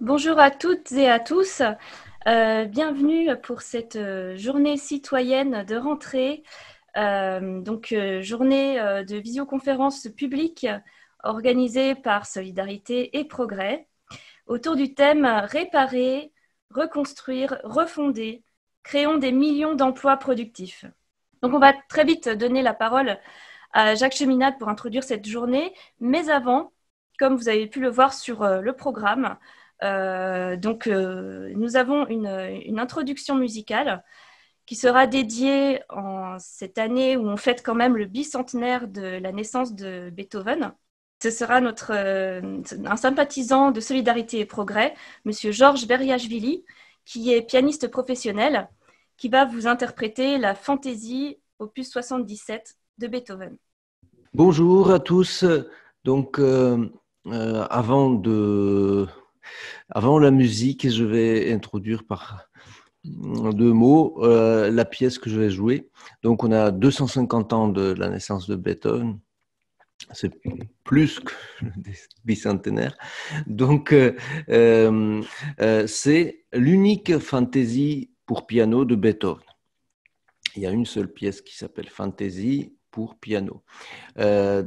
Bonjour à toutes et à tous, bienvenue pour cette journée citoyenne de rentrée, journée de visioconférence publique organisée par Solidarité et Progrès, autour du thème « Réparer, reconstruire, refonder, créons des millions d'emplois productifs ». Donc on va très vite donner la parole à Jacques Cheminade pour introduire cette journée, mais avant, comme vous avez pu le voir sur le programme, nous avons une introduction musicale qui sera dédiée en cette année où on fête quand même le bicentenaire de la naissance de Beethoven. Ce sera un sympathisant de Solidarité et Progrès, Monsieur Georges Beriachvili, qui est pianiste professionnel, qui va vous interpréter la Fantaisie, opus 77 de Beethoven. Bonjour à tous. Donc, Avant la musique, je vais introduire par deux mots la pièce que je vais jouer. Donc, on a 250 ans de la naissance de Beethoven. C'est plus que le bicentenaire. Donc, c'est l'unique fantaisie pour piano de Beethoven. Il y a une seule pièce qui s'appelle « Fantaisie » pour piano. Il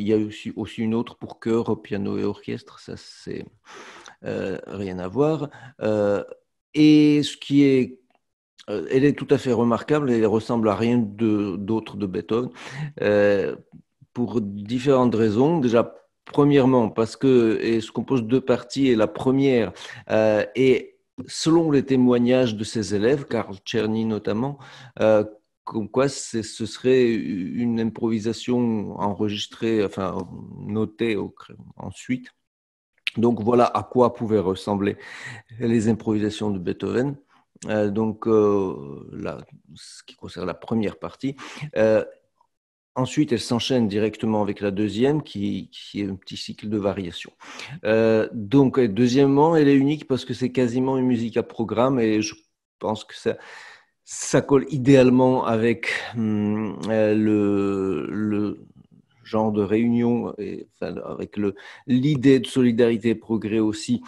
y a aussi une autre pour chœur, piano et orchestre, ça c'est rien à voir. Elle est tout à fait remarquable, elle ressemble à rien d'autre de Beethoven, pour différentes raisons. Déjà, premièrement, parce qu'elle se compose de deux parties, et la première est, selon les témoignages de ses élèves, Karl Czerny notamment, comme quoi ce serait une improvisation enregistrée, enfin notée ensuite. Donc voilà à quoi pouvaient ressembler les improvisations de Beethoven. Ce qui concerne la première partie. Ensuite, elle s'enchaîne directement avec la deuxième, qui est un petit cycle de variations. Deuxièmement, elle est unique parce que c'est quasiment une musique à programme, et je pense que ça colle idéalement avec le genre de réunion, avec l'idée de Solidarité et Progrès aussi,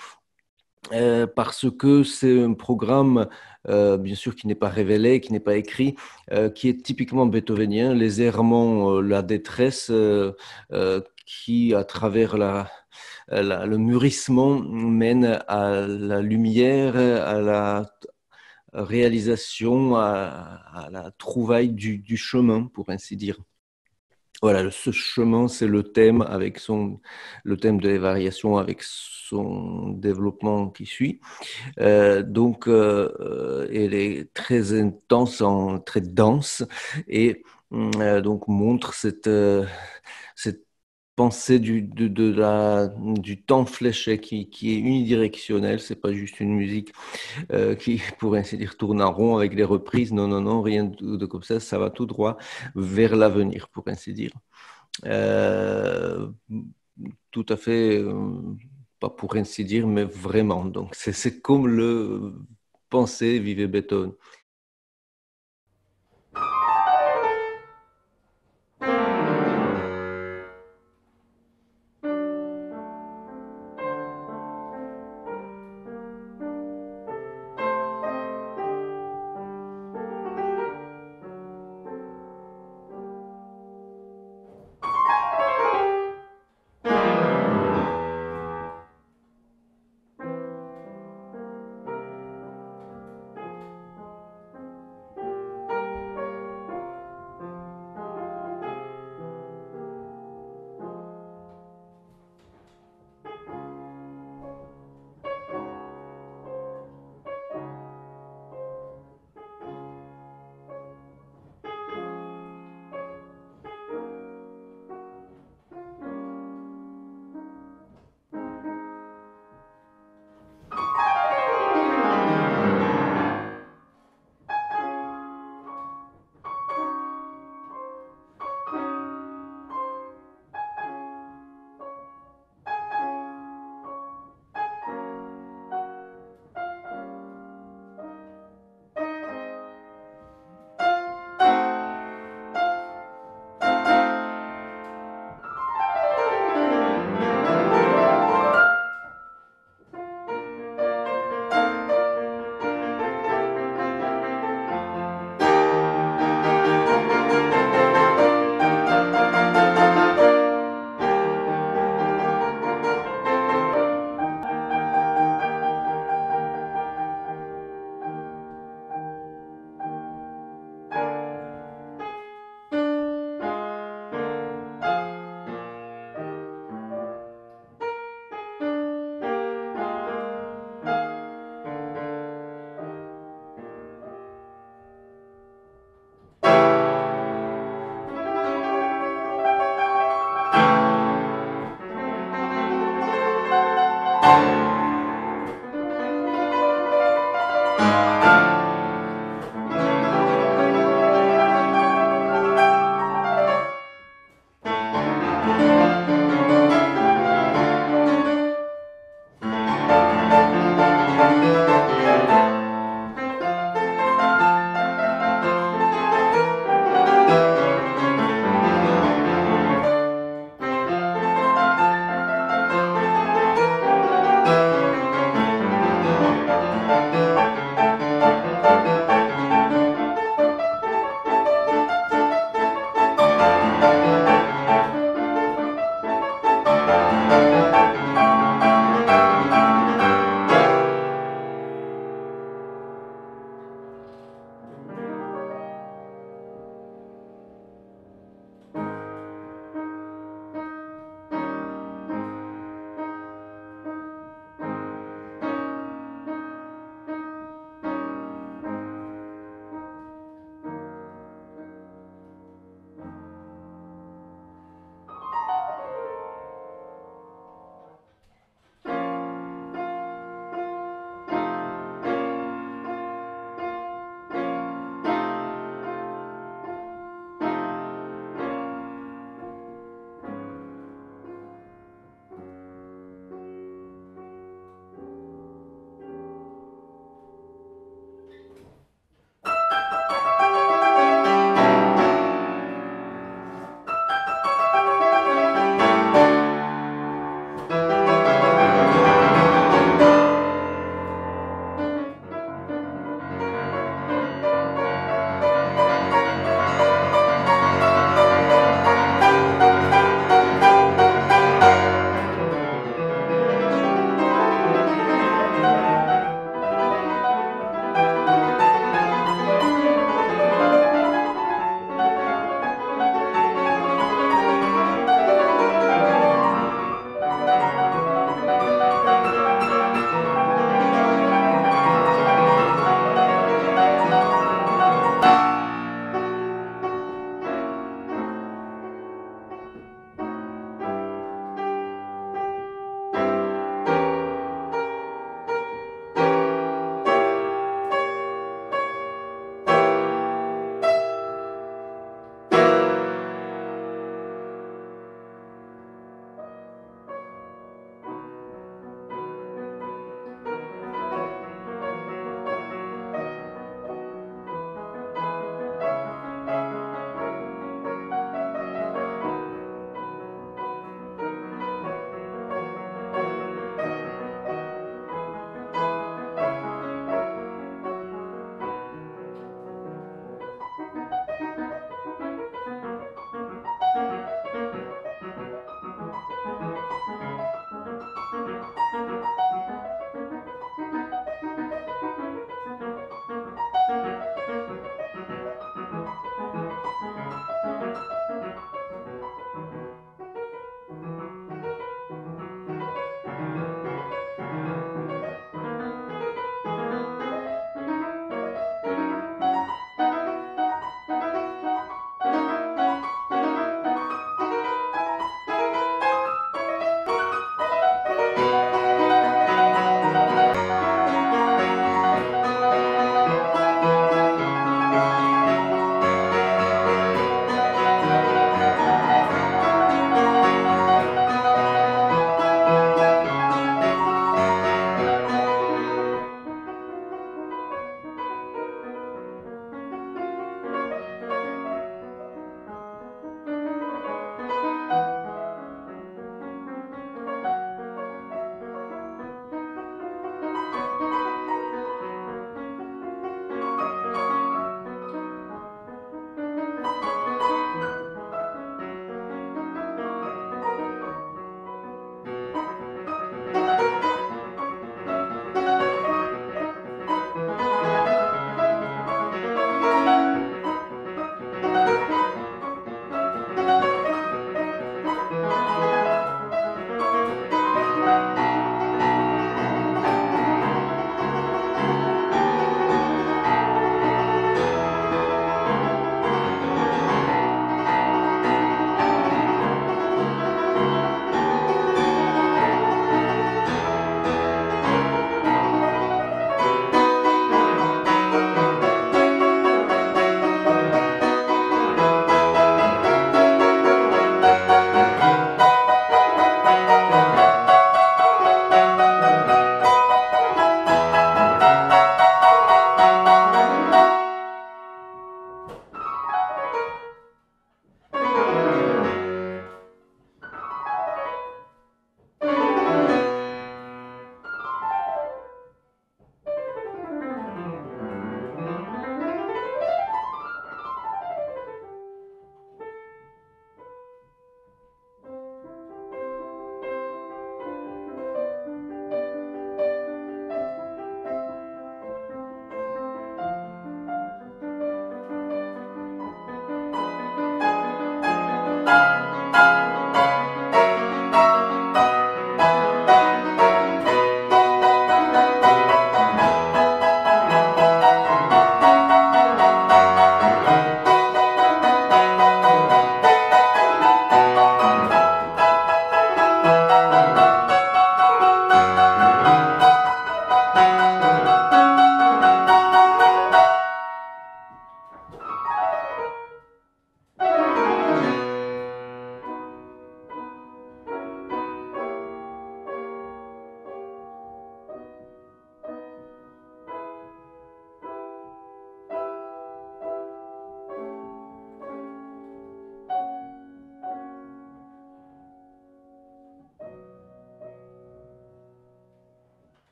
parce que c'est un programme, bien sûr, qui n'est pas révélé, qui n'est pas écrit, qui est typiquement beethovenien, les errements, la détresse, qui, à travers le mûrissement, mène à la lumière, à la réalisation, à la trouvaille du chemin, pour ainsi dire. Voilà, ce chemin, c'est le thème des variations avec son développement qui suit. Elle est très intense, très dense, et montre cette pensée du temps fléché qui est unidirectionnel, c'est pas juste une musique qui, pour ainsi dire, tourne en rond avec des reprises, non, rien de comme ça, ça va tout droit vers l'avenir, pour ainsi dire. Tout à fait, pas pour ainsi dire, mais vraiment, donc c'est comme le pensait vivait Beethoven.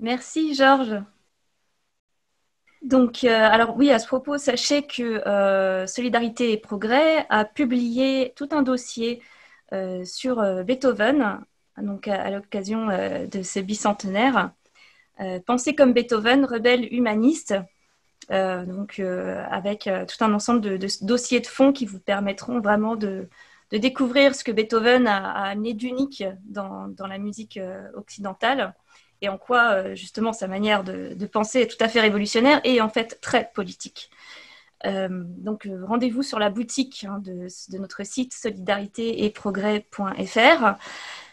Merci Georges. Donc, alors oui, à ce propos, sachez que Solidarité et Progrès a publié tout un dossier sur Beethoven, donc à l'occasion de ce bicentenaire. Penser comme Beethoven, rebelle humaniste, donc avec tout un ensemble de dossiers de fond qui vous permettront vraiment de découvrir ce que Beethoven a amené d'unique dans la musique occidentale, et en quoi justement sa manière de penser est tout à fait révolutionnaire et en fait très politique. Donc rendez-vous sur la boutique de notre site solidaritéetprogrès.fr.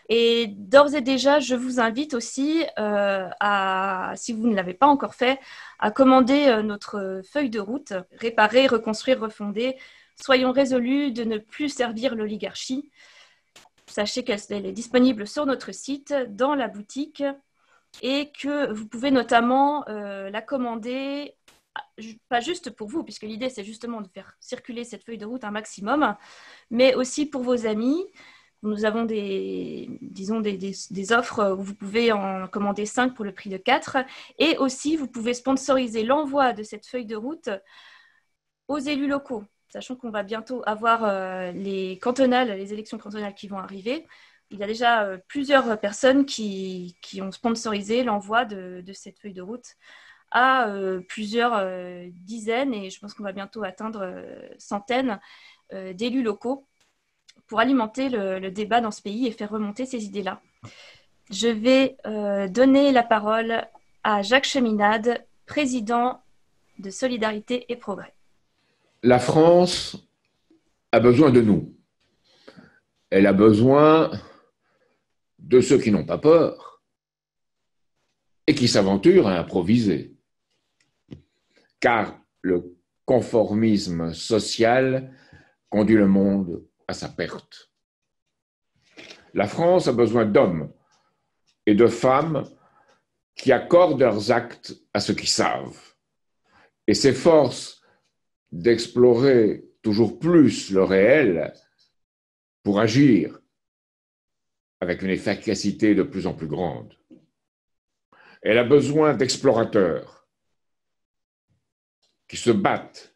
Et d'ores et déjà, je vous invite aussi, si vous ne l'avez pas encore fait, à commander notre feuille de route, réparer, reconstruire, refonder. Soyons résolus de ne plus servir l'oligarchie. Sachez qu'elle est disponible sur notre site, dans la boutique, et que vous pouvez notamment la commander, pas juste pour vous, puisque l'idée c'est justement de faire circuler cette feuille de route un maximum, mais aussi pour vos amis. Nous avons des offres où vous pouvez en commander 5 pour le prix de 4. Et aussi, vous pouvez sponsoriser l'envoi de cette feuille de route aux élus locaux, sachant qu'on va bientôt avoir les élections cantonales qui vont arriver. Il y a déjà plusieurs personnes qui ont sponsorisé l'envoi de cette feuille de route à plusieurs dizaines, et je pense qu'on va bientôt atteindre centaines d'élus locaux, pour alimenter le débat dans ce pays et faire remonter ces idées-là. Je vais donner la parole à Jacques Cheminade, président de Solidarité et Progrès. La France a besoin de nous. Elle a besoin de ceux qui n'ont pas peur et qui s'aventurent à improviser. Car le conformisme social conduit le monde à sa perte. La France a besoin d'hommes et de femmes qui accordent leurs actes à ceux qui savent et s'efforcent d'explorer toujours plus le réel pour agir avec une efficacité de plus en plus grande. Elle a besoin d'explorateurs qui se battent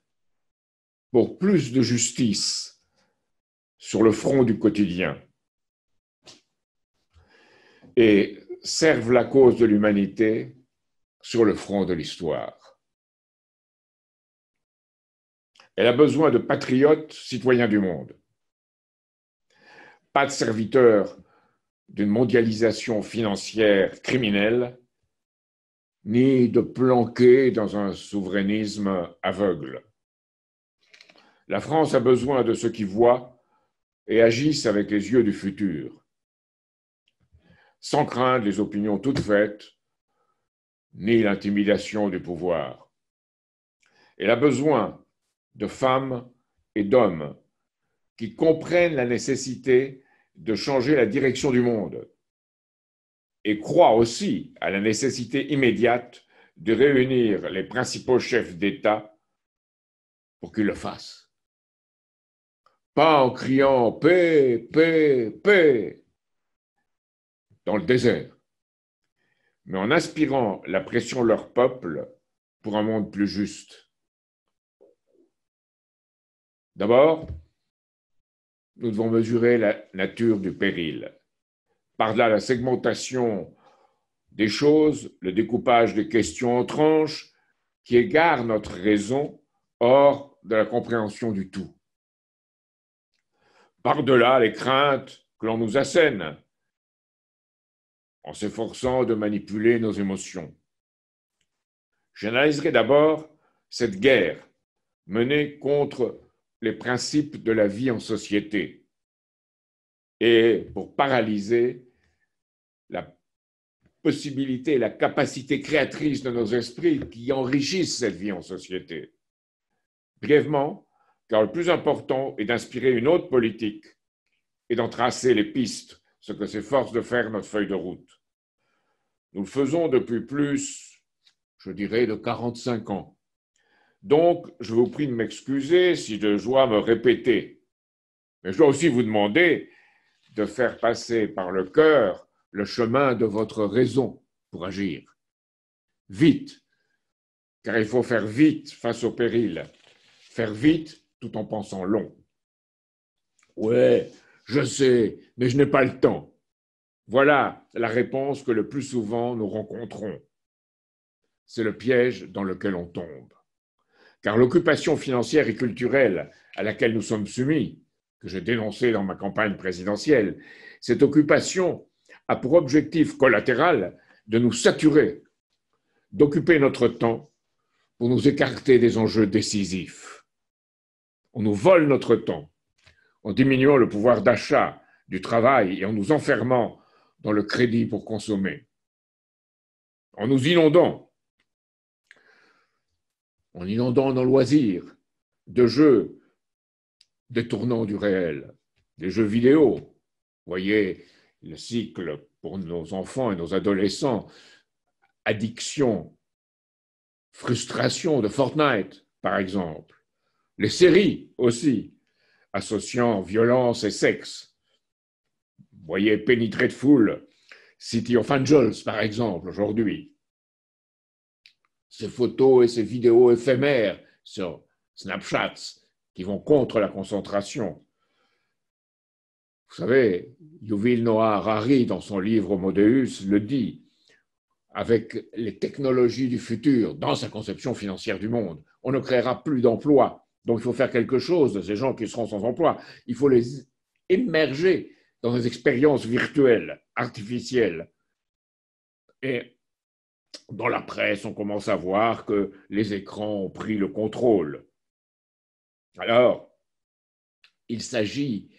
pour plus de justice sur le front du quotidien et servent la cause de l'humanité sur le front de l'histoire. Elle a besoin de patriotes citoyens du monde, pas de serviteurs d'une mondialisation financière criminelle, ni de planqués dans un souverainisme aveugle. La France a besoin de ceux qui voient et agissent avec les yeux du futur, sans craindre les opinions toutes faites, ni l'intimidation du pouvoir. Elle a besoin de femmes et d'hommes qui comprennent la nécessité de changer la direction du monde et croient aussi à la nécessité immédiate de réunir les principaux chefs d'État pour qu'ils le fassent. Pas en criant « paix, paix, paix » dans le désert, mais en inspirant la pression de leur peuple pour un monde plus juste. D'abord, nous devons mesurer la nature du péril. Par-delà la segmentation des choses, le découpage des questions en tranches qui égarent notre raison hors de la compréhension du tout. Par-delà les craintes que l'on nous assène, en s'efforçant de manipuler nos émotions. J'analyserai d'abord cette guerre menée contre les principes de la vie en société et pour paralyser la possibilité et la capacité créatrice de nos esprits qui enrichissent cette vie en société. Brièvement, car le plus important est d'inspirer une autre politique et d'en tracer les pistes, ce que s'efforce de faire notre feuille de route. Nous le faisons depuis plus, je dirais, de 45 ans. Donc, je vous prie de m'excuser si je dois me répéter. Mais je dois aussi vous demander de faire passer par le cœur le chemin de votre raison pour agir vite, car il faut faire vite face au péril, faire vite tout en pensant long. Ouais, je sais, mais je n'ai pas le temps. Voilà la réponse que le plus souvent nous rencontrons. C'est le piège dans lequel on tombe. Car l'occupation financière et culturelle à laquelle nous sommes soumis, que j'ai dénoncée dans ma campagne présidentielle, cette occupation a pour objectif collatéral de nous saturer, d'occuper notre temps pour nous écarter des enjeux décisifs. On nous vole notre temps en diminuant le pouvoir d'achat du travail et en nous enfermant dans le crédit pour consommer, en nous inondant, nos loisirs, de jeux détournant du réel, des jeux vidéo. Voyez le cycle pour nos enfants et nos adolescents, addiction, frustration de Fortnite, par exemple. Les séries aussi, associant violence et sexe. Voyez Penny Dreadful, City of Angels, par exemple, aujourd'hui. Ces photos et ces vidéos éphémères sur Snapchat qui vont contre la concentration. Vous savez, Yuval Noah Harari, dans son livre Homo Deus, le dit, avec les technologies du futur, dans sa conception financière du monde, on ne créera plus d'emplois. Donc il faut faire quelque chose de ces gens qui seront sans emploi. Il faut les immerger dans des expériences virtuelles, artificielles. Et dans la presse, on commence à voir que les écrans ont pris le contrôle. Alors, il s'agit,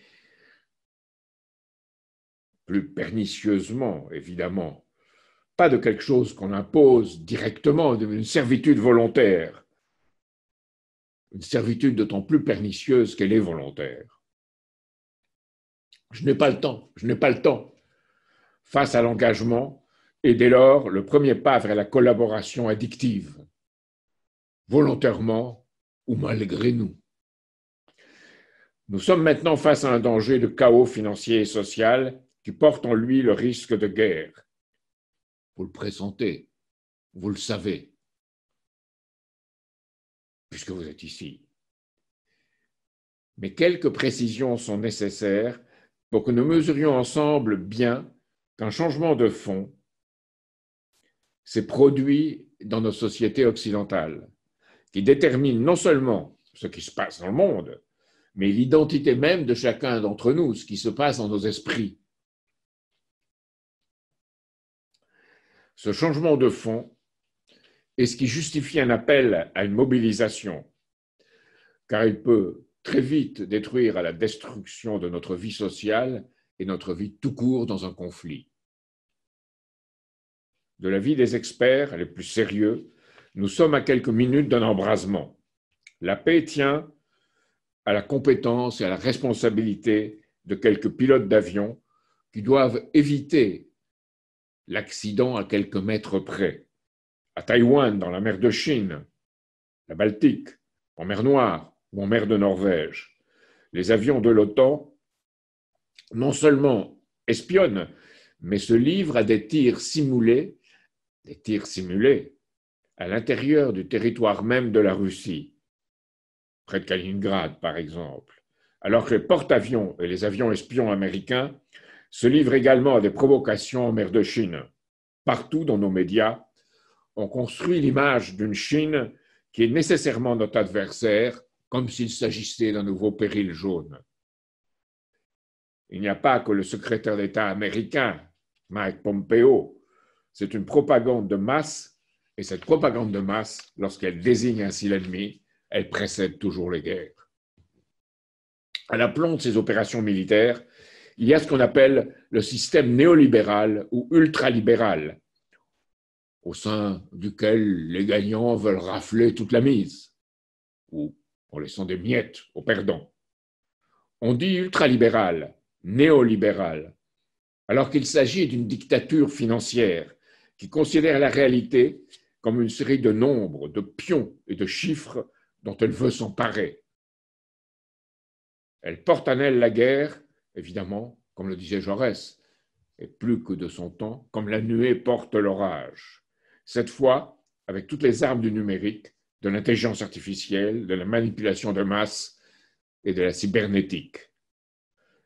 plus pernicieusement évidemment, pas de quelque chose qu'on impose directement, d'une servitude volontaire, une servitude d'autant plus pernicieuse qu'elle est volontaire. Je n'ai pas le temps, je n'ai pas le temps. Face à l'engagement, et dès lors, le premier pas vers la collaboration addictive, volontairement ou malgré nous. Nous sommes maintenant face à un danger de chaos financier et social qui porte en lui le risque de guerre. Vous le pressentez, vous le savez, puisque vous êtes ici. Mais quelques précisions sont nécessaires pour que nous mesurions ensemble bien qu'un changement de fond s'est produit dans nos sociétés occidentales, qui détermine non seulement ce qui se passe dans le monde, mais l'identité même de chacun d'entre nous, ce qui se passe dans nos esprits. Ce changement de fond est ce qui justifie un appel à une mobilisation, car il peut très vite détruire à la destruction de notre vie sociale et notre vie tout court dans un conflit. De l'avis des experts les plus sérieux, nous sommes à quelques minutes d'un embrasement. La paix tient à la compétence et à la responsabilité de quelques pilotes d'avion qui doivent éviter l'accident à quelques mètres près. À Taïwan, dans la mer de Chine, la Baltique, en mer Noire, ou en mer de Norvège. Les avions de l'OTAN non seulement espionnent, mais se livrent à des tirs simulés à l'intérieur du territoire même de la Russie, près de Kaliningrad par exemple, alors que les porte-avions et les avions espions américains se livrent également à des provocations en mer de Chine. Partout dans nos médias, on construit l'image d'une Chine qui est nécessairement notre adversaire, comme s'il s'agissait d'un nouveau péril jaune. Il n'y a pas que le secrétaire d'État américain, Mike Pompeo. C'est une propagande de masse, et cette propagande de masse, lorsqu'elle désigne ainsi l'ennemi, elle précède toujours les guerres. À l'aplomb de ces opérations militaires, il y a ce qu'on appelle le système néolibéral ou ultralibéral, au sein duquel les gagnants veulent rafler toute la mise, ou en laissant des miettes aux perdants. On dit ultralibéral, néolibéral, alors qu'il s'agit d'une dictature financière qui considère la réalité comme une série de nombres, de pions et de chiffres dont elle veut s'emparer. Elle porte en elle la guerre, évidemment, comme le disait Jaurès, et plus que de son temps, comme la nuée porte l'orage. Cette fois, avec toutes les armes du numérique, de l'intelligence artificielle, de la manipulation de masse et de la cybernétique.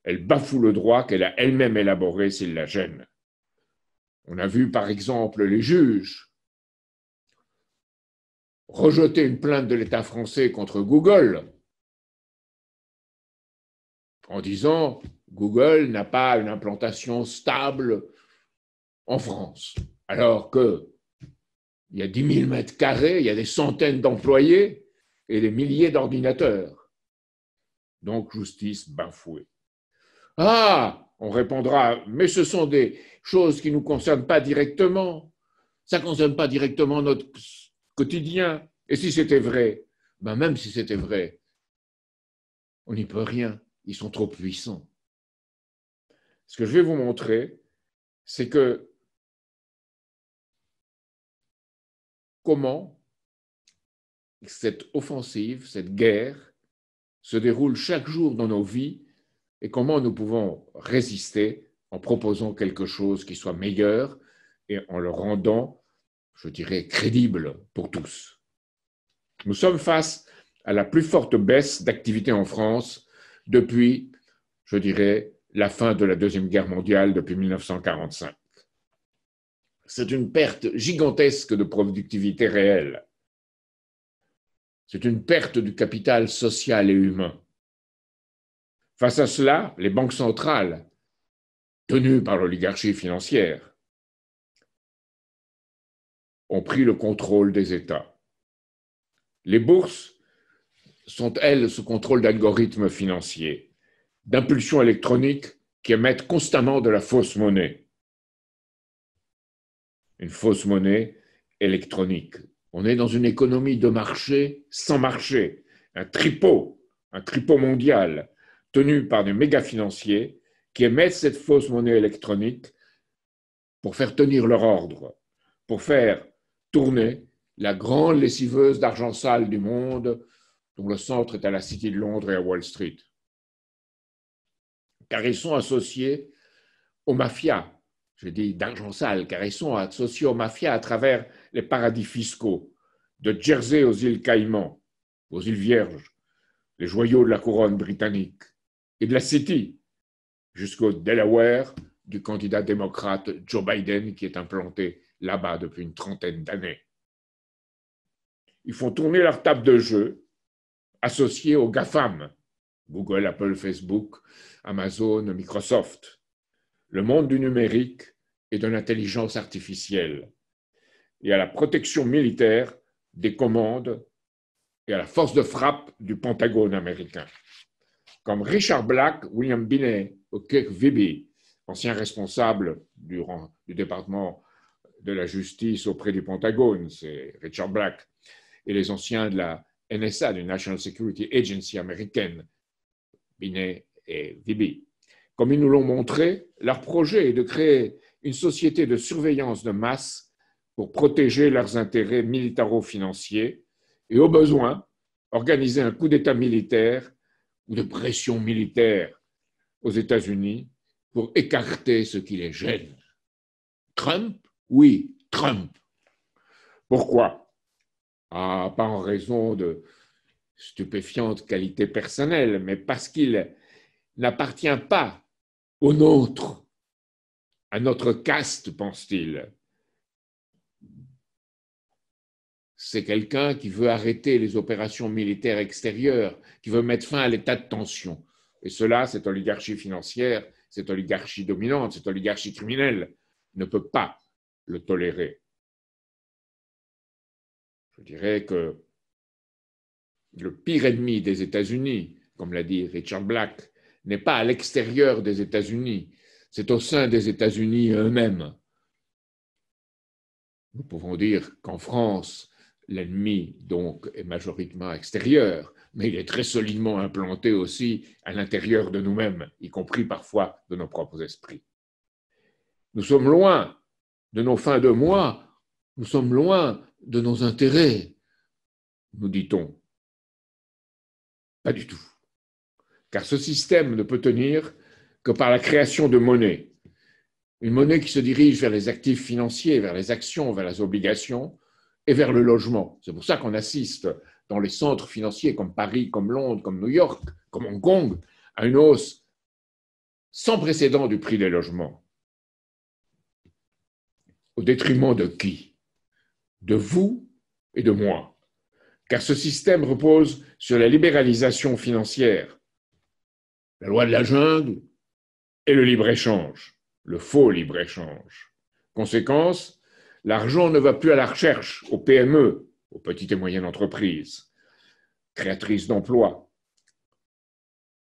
Elle bafoue le droit qu'elle a elle-même élaboré s'il la gêne. On a vu par exemple les juges rejeter une plainte de l'État français contre Google en disant « Google n'a pas une implantation stable en France », alors que il y a 10 000 mètres carrés, il y a des centaines d'employés et des milliers d'ordinateurs. Donc, justice bafouée. Ah, on répondra, mais ce sont des choses qui ne nous concernent pas directement. Ça ne concerne pas directement notre quotidien. Et si c'était vrai, ben même si c'était vrai, on n'y peut rien. Ils sont trop puissants. Ce que je vais vous montrer, c'est que comment cette offensive, cette guerre, se déroule chaque jour dans nos vies et comment nous pouvons résister en proposant quelque chose qui soit meilleur et en le rendant, je dirais, crédible pour tous. Nous sommes face à la plus forte baisse d'activité en France depuis, je dirais, la fin de la Deuxième Guerre mondiale, depuis 1945. C'est une perte gigantesque de productivité réelle. C'est une perte du capital social et humain. Face à cela, les banques centrales, tenues par l'oligarchie financière, ont pris le contrôle des États. Les bourses sont, elles, sous contrôle d'algorithmes financiers, d'impulsions électroniques qui émettent constamment de la fausse monnaie. Une fausse monnaie électronique. On est dans une économie de marché sans marché, un tripot mondial tenu par des méga-financiers qui émettent cette fausse monnaie électronique pour faire tenir leur ordre, pour faire tourner la grande lessiveuse d'argent sale du monde dont le centre est à la City de Londres et à Wall Street. Car ils sont associés aux mafias. Je dis d'argent sale, car ils sont associés aux mafias à travers les paradis fiscaux, de Jersey aux îles Caïmans, aux îles Vierges, les joyaux de la couronne britannique, et de la City, jusqu'au Delaware du candidat démocrate Joe Biden, qui est implanté là-bas depuis une trentaine d'années. Ils font tourner leur table de jeu, associée aux GAFAM, Google, Apple, Facebook, Amazon, Microsoft. Le monde du numérique et de l'intelligence artificielle, et à la protection militaire des commandes et à la force de frappe du Pentagone américain. Comme Richard Black, William Binney ou Kirk Wiebe, ancien responsable du département de la justice auprès du Pentagone, c'est Richard Black, et les anciens de la NSA, du National Security Agency américaine, Binney et Wiebe. Comme ils nous l'ont montré, leur projet est de créer une société de surveillance de masse pour protéger leurs intérêts militaro-financiers et, au besoin, organiser un coup d'État militaire ou de pression militaire aux États-Unis pour écarter ce qui les gêne. Trump? Oui, Trump. Pourquoi? Ah, pas en raison de stupéfiantes qualités personnelles, mais parce qu'il n'appartient pas au nôtre, à notre caste, pense-t-il. C'est quelqu'un qui veut arrêter les opérations militaires extérieures, qui veut mettre fin à l'état de tension. Et cela, cette oligarchie financière, cette oligarchie dominante, cette oligarchie criminelle, ne peut pas le tolérer. Je dirais que le pire ennemi des États-Unis, comme l'a dit Richard Black, n'est pas à l'extérieur des États-Unis, c'est au sein des États-Unis eux-mêmes. Nous pouvons dire qu'en France, l'ennemi donc est majoritairement extérieur, mais il est très solidement implanté aussi à l'intérieur de nous-mêmes, y compris parfois de nos propres esprits. Nous sommes loin de nos fins de mois, nous sommes loin de nos intérêts, nous dit-on. Pas du tout. Car ce système ne peut tenir que par la création de monnaie. Une monnaie qui se dirige vers les actifs financiers, vers les actions, vers les obligations, et vers le logement. C'est pour ça qu'on assiste dans les centres financiers comme Paris, comme Londres, comme New York, comme Hong Kong, à une hausse sans précédent du prix des logements. Au détriment de qui? De vous et de moi. Car ce système repose sur la libéralisation financière, la loi de la jungle et le libre-échange, le faux libre-échange. Conséquence, l'argent ne va plus à la recherche, aux PME, aux petites et moyennes entreprises, créatrices d'emplois.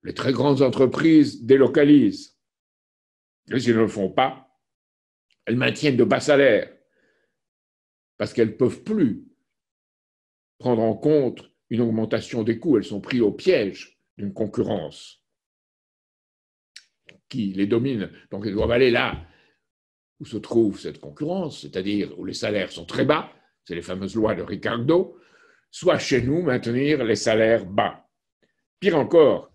Les très grandes entreprises délocalisent. Mais si elles ne le font pas, elles maintiennent de bas salaires parce qu'elles ne peuvent plus prendre en compte une augmentation des coûts. Elles sont prises au piège d'une concurrence qui les domine. Donc, elles doivent aller là où se trouve cette concurrence, c'est-à-dire où les salaires sont très bas, c'est les fameuses lois de Ricardo, soit chez nous maintenir les salaires bas. Pire encore,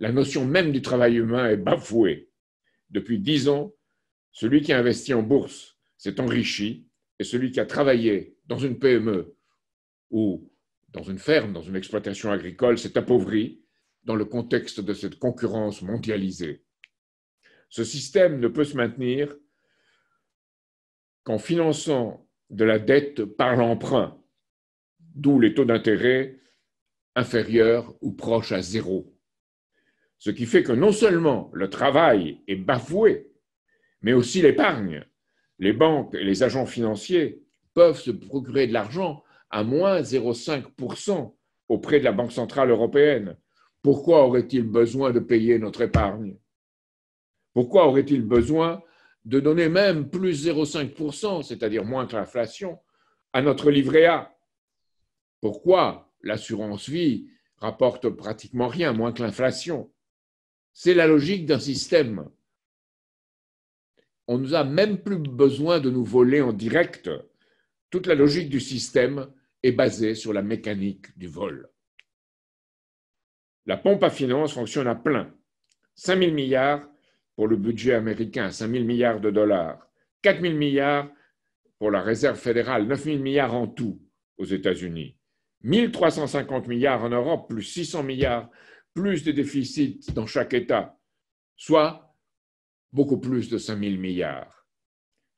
la notion même du travail humain est bafouée. Depuis 10 ans, celui qui a investi en bourse s'est enrichi et celui qui a travaillé dans une PME ou dans une ferme, dans une exploitation agricole, s'est appauvri dans le contexte de cette concurrence mondialisée. Ce système ne peut se maintenir qu'en finançant de la dette par l'emprunt, d'où les taux d'intérêt inférieurs ou proches à zéro. Ce qui fait que non seulement le travail est bafoué, mais aussi l'épargne. Les banques et les agents financiers peuvent se procurer de l'argent à moins 0,5% auprès de la Banque centrale européenne. Pourquoi aurait-il besoin de payer notre épargne? Pourquoi aurait-il besoin de donner même plus 0,5%, c'est-à-dire moins que l'inflation, à notre livret A? Pourquoi l'assurance vie rapporte pratiquement rien, moins que l'inflation? C'est la logique d'un système. On nous a même plus besoin de nous voler en direct. Toute la logique du système est basée sur la mécanique du vol. La pompe à finances fonctionne à plein. 5 000 milliards pour le budget américain, 5 000 milliards de dollars, 4 000 milliards pour la réserve fédérale, 9 000 milliards en tout aux États-Unis, 1 350 milliards en Europe, plus 600 milliards, plus de déficits dans chaque État, soit beaucoup plus de 5 000 milliards.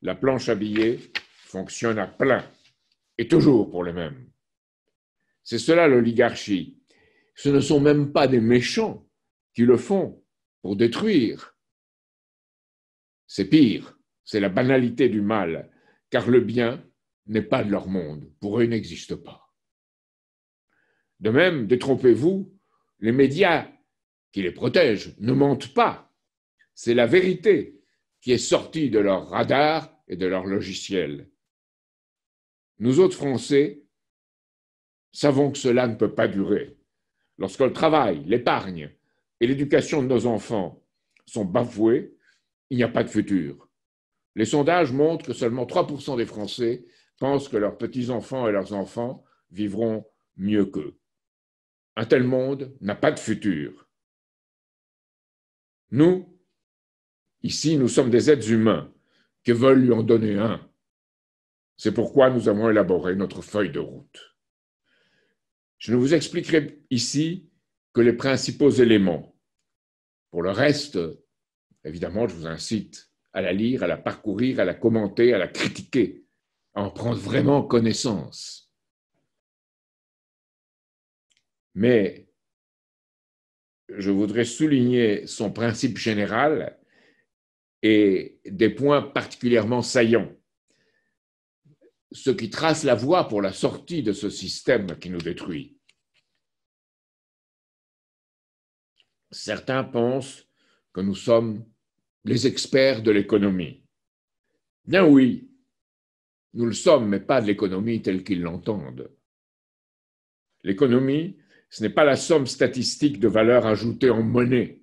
La planche à billets fonctionne à plein et toujours pour les mêmes. C'est cela l'oligarchie. Ce ne sont même pas des méchants qui le font pour détruire. C'est pire, c'est la banalité du mal, car le bien n'est pas de leur monde, pour eux il n'existe pas. De même, détrompez-vous, les médias qui les protègent ne mentent pas. C'est la vérité qui est sortie de leur radar et de leur logiciel. Nous autres Français savons que cela ne peut pas durer. Lorsque le travail, l'épargne et l'éducation de nos enfants sont bafoués, il n'y a pas de futur. Les sondages montrent que seulement 3% des Français pensent que leurs petits-enfants et leurs enfants vivront mieux qu'eux. Un tel monde n'a pas de futur. Nous, ici, nous sommes des êtres humains qui veulent lui en donner un. C'est pourquoi nous avons élaboré notre feuille de route. Je ne vous expliquerai ici que les principaux éléments. Pour le reste, évidemment, je vous incite à la lire, à la parcourir, à la commenter, à la critiquer, à en prendre vraiment connaissance. Mais je voudrais souligner son principe général et des points particulièrement saillants, ce qui trace la voie pour la sortie de ce système qui nous détruit. Certains pensent que nous sommes les experts de l'économie. Bien oui, nous le sommes, mais pas de l'économie telle qu'ils l'entendent. L'économie, ce n'est pas la somme statistique de valeur ajoutée en monnaie.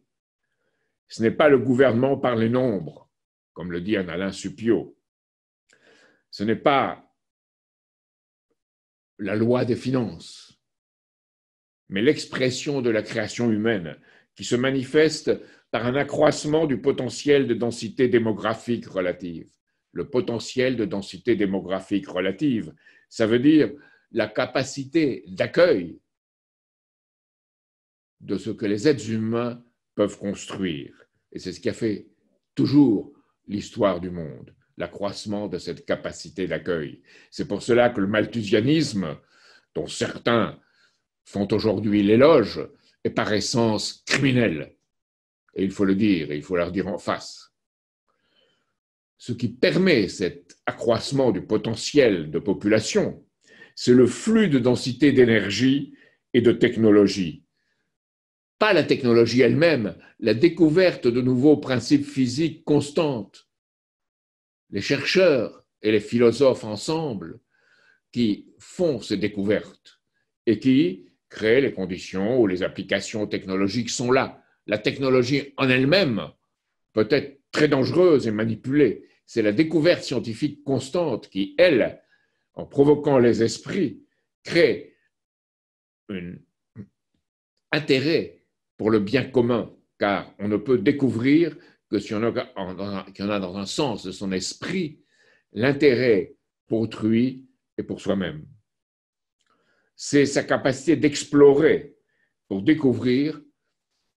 Ce n'est pas le gouvernement par les nombres, comme le dit Alain Suppiot. Ce n'est pas la loi des finances, mais l'expression de la création humaine qui se manifeste par un accroissement du potentiel de densité démographique relative. Le potentiel de densité démographique relative, Ça veut dire la capacité d'accueil de ce que les êtres humains peuvent construire. Et c'est ce qui a fait toujours l'histoire du monde, l'accroissement de cette capacité d'accueil. C'est pour cela que le malthusianisme, dont certains font aujourd'hui l'éloge, est par essence criminel. Et il faut le dire, et il faut leur dire en face. Ce qui permet cet accroissement du potentiel de population, c'est le flux de densité d'énergie et de technologie. Pas la technologie elle-même, la découverte de nouveaux principes physiques constants. Les chercheurs et les philosophes ensemble qui font ces découvertes et qui créent les conditions où les applications technologiques sont là. La technologie en elle-même peut être très dangereuse et manipulée. C'est la découverte scientifique constante qui, elle, en provoquant les esprits, crée un intérêt pour le bien commun, car on ne peut découvrir que si on a dans un sens de son esprit l'intérêt pour autrui et pour soi-même. C'est sa capacité d'explorer pour découvrir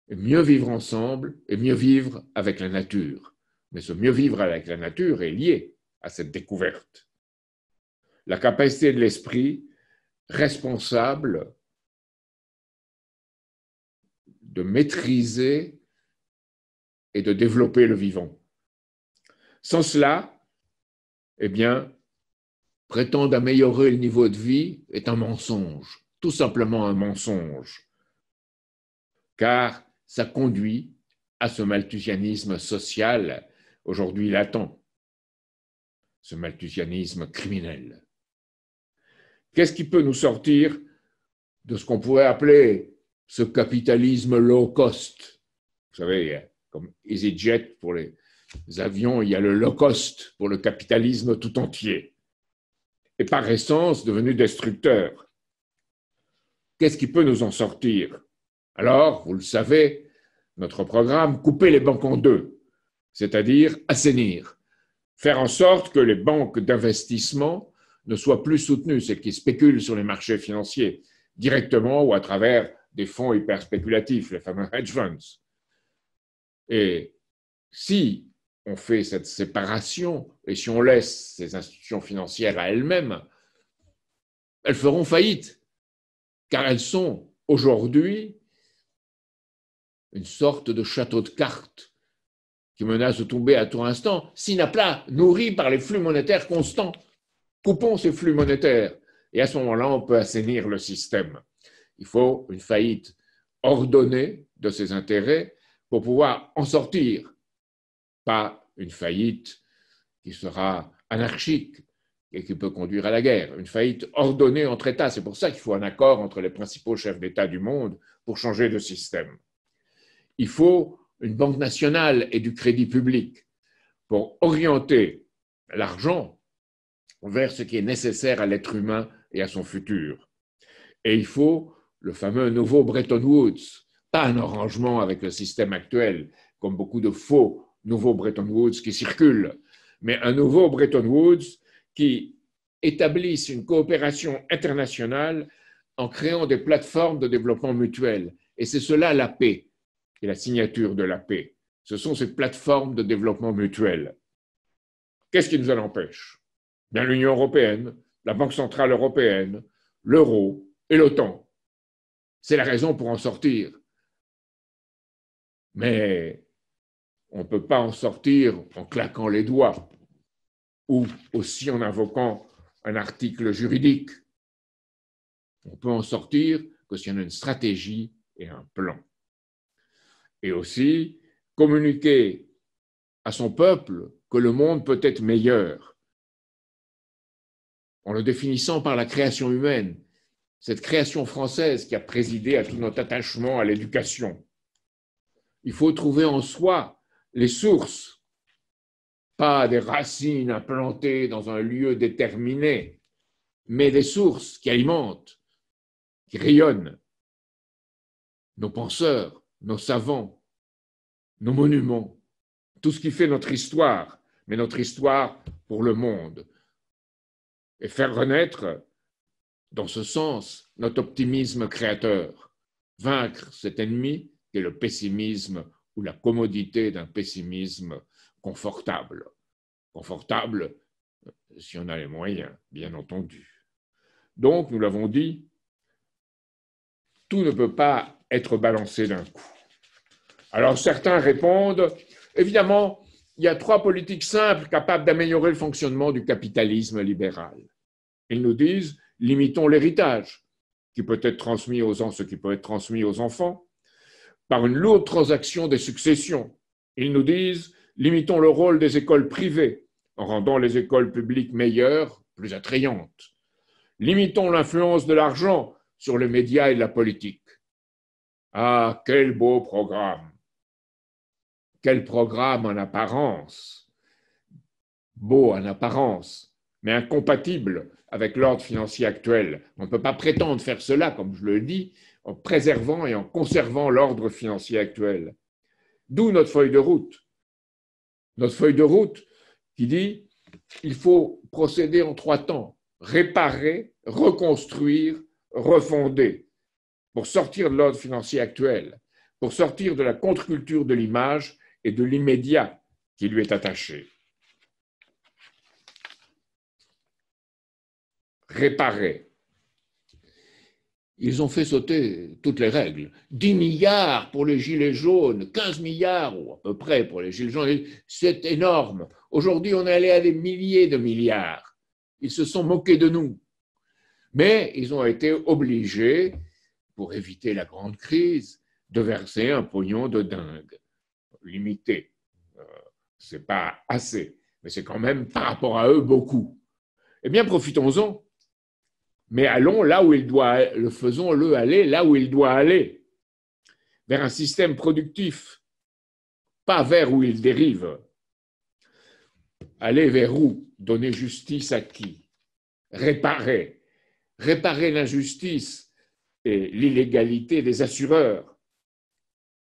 et mieux vivre ensemble et mieux vivre avec la nature. Mais ce mieux vivre avec la nature est lié à cette découverte. La capacité de l'esprit responsable de maîtriser et de développer le vivant. Sans cela, eh bien, prétendre améliorer le niveau de vie est un mensonge, tout simplement un mensonge, car ça conduit à ce malthusianisme social aujourd'hui latent, ce malthusianisme criminel. Qu'est-ce qui peut nous sortir de ce qu'on pourrait appeler ce capitalisme low cost? Vous savez, comme EasyJet pour les avions, il y a le low cost pour le capitalisme tout entier, et par essence devenu destructeur. Qu'est-ce qui peut nous en sortir? Alors, vous le savez, notre programme, couper les banques en deux, c'est-à-dire assainir, faire en sorte que les banques d'investissement ne soient plus soutenues, celles qui spéculent sur les marchés financiers, directement ou à travers des fonds hyper spéculatifs, les fameux hedge funds. Et si on fait cette séparation et si on laisse ces institutions financières à elles-mêmes, elles feront faillite, car elles sont aujourd'hui une sorte de château de cartes qui menace de tomber à tout instant, s'il n'a pas nourri par les flux monétaires constants. Coupons ces flux monétaires et à ce moment-là, on peut assainir le système. Il faut une faillite ordonnée de ces intérêts pour pouvoir en sortir, pas une faillite qui sera anarchique et qui peut conduire à la guerre, une faillite ordonnée entre États. C'est pour ça qu'il faut un accord entre les principaux chefs d'État du monde pour changer de système. Il faut une banque nationale et du crédit public pour orienter l'argent vers ce qui est nécessaire à l'être humain et à son futur. Et il faut le fameux nouveau Bretton Woods, pas un arrangement avec le système actuel, comme beaucoup de faux nouveaux Bretton Woods qui circulent, mais un nouveau Bretton Woods qui établissent une coopération internationale en créant des plateformes de développement mutuel. Et c'est cela la paix et la signature de la paix. Ce sont ces plateformes de développement mutuel. Qu'est-ce qui nous en empêche? Bien, l'Union européenne, la Banque centrale européenne, l'euro et l'OTAN. C'est la raison pour en sortir. Mais on ne peut pas en sortir en claquant les doigts, ou aussi en invoquant un article juridique. On peut en sortir que si on a une stratégie et un plan. Et aussi, communiquer à son peuple que le monde peut être meilleur, en le définissant par la création humaine, cette création française qui a présidé à tout notre attachement à l'éducation. Il faut trouver en soi les sources, pas des racines implantées dans un lieu déterminé, mais des sources qui alimentent, qui rayonnent nos penseurs, nos savants, nos monuments, tout ce qui fait notre histoire, mais notre histoire pour le monde. et faire renaître, dans ce sens, notre optimisme créateur, vaincre cet ennemi qui est le pessimisme ou la commodité d'un pessimisme confortable. Confortable si on a les moyens, bien entendu. Donc, nous l'avons dit, tout ne peut pas être balancé d'un coup. Alors, certains répondent, évidemment, il y a trois politiques simples capables d'améliorer le fonctionnement du capitalisme libéral. Ils nous disent, limitons l'héritage, qui peut être transmis aux enfants, ce qui peut être transmis aux enfants, par une lourde transaction des successions. Ils nous disent, limitons le rôle des écoles privées, en rendant les écoles publiques meilleures, plus attrayantes. Limitons l'influence de l'argent sur les médias et la politique. Ah, quel beau programme! Quel programme en apparence, beau en apparence, mais incompatible avec l'ordre financier actuel. On ne peut pas prétendre faire cela, comme je le dis, en préservant et en conservant l'ordre financier actuel. D'où notre feuille de route. Notre feuille de route qui dit qu'il faut procéder en trois temps, réparer, reconstruire, refonder, pour sortir de l'ordre financier actuel, pour sortir de la contre-culture de l'image et de l'immédiat qui lui est attaché. Réparer. Ils ont fait sauter toutes les règles. 10 milliards pour les gilets jaunes, 15 milliards ou à peu près pour les gilets jaunes, c'est énorme. Aujourd'hui, on est allé à des milliers de milliards. Ils se sont moqués de nous. Mais ils ont été obligés, pour éviter la grande crise, de verser un pognon de dingue. Limité. C'est pas assez, mais c'est quand même, par rapport à eux, beaucoup. Eh bien, profitons-en, mais allons là où il doit aller, faisons-le aller là où il doit aller, vers un système productif, pas vers où il dérive. Aller vers où? Donner justice à qui? Réparer. Réparer l'injustice et l'illégalité des assureurs.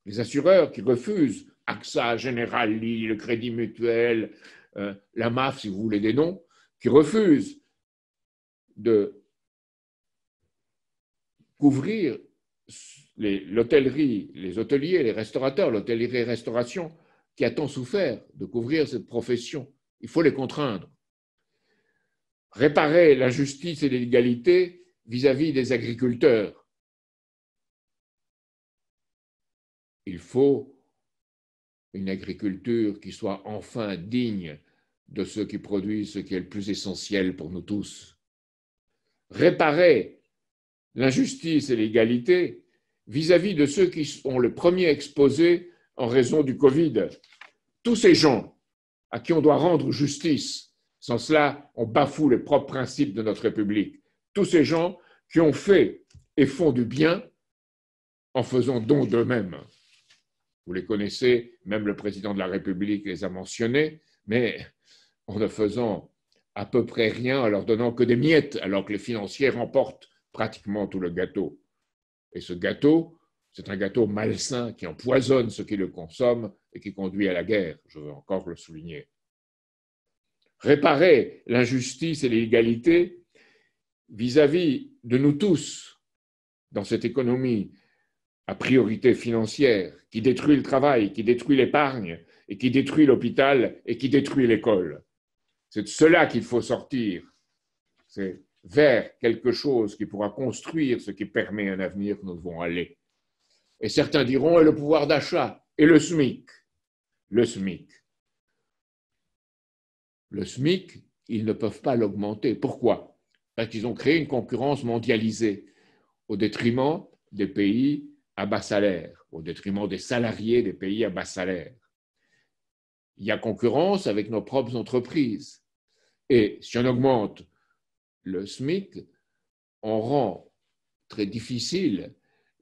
Les assureurs qui refusent AXA, Generali, le Crédit Mutuel, la MAF, si vous voulez des noms, qui refusent de couvrir l'hôtellerie, les hôteliers, les restaurateurs, l'hôtellerie et restauration, qui a tant souffert de couvrir cette profession. Il faut les contraindre. Réparer l'injustice et l'illégalité vis-à-vis des agriculteurs. Il faut une agriculture qui soit enfin digne de ceux qui produisent ce qui est le plus essentiel pour nous tous. Réparer l'injustice et l'égalité vis-à-vis de ceux qui sont les premiers exposés en raison du Covid. Tous ces gens à qui on doit rendre justice, sans cela, on bafoue les propres principes de notre République. Tous ces gens qui ont fait et font du bien en faisant don d'eux-mêmes. Vous les connaissez, même le président de la République les a mentionnés, mais en ne faisant à peu près rien, en leur donnant que des miettes, alors que les financiers remportent pratiquement tout le gâteau. Et ce gâteau, c'est un gâteau malsain qui empoisonne ceux qui le consomment et qui conduit à la guerre, je veux encore le souligner. Réparer l'injustice et l'illégalité vis-à-vis de nous tous dans cette économie à priorité financière, qui détruit le travail, qui détruit l'épargne, et qui détruit l'hôpital, et qui détruit l'école. C'est de cela qu'il faut sortir. C'est vers quelque chose qui pourra construire ce qui permet un avenir que nous devons aller. Et certains diront, et le pouvoir d'achat, et le SMIC. Le SMIC. Le SMIC, ils ne peuvent pas l'augmenter. Pourquoi? Parce qu'ils ont créé une concurrence mondialisée au détriment des pays à bas salaire, au détriment des salariés des pays à bas salaire. Il y a concurrence avec nos propres entreprises. Et si on augmente le SMIC, on rend très difficile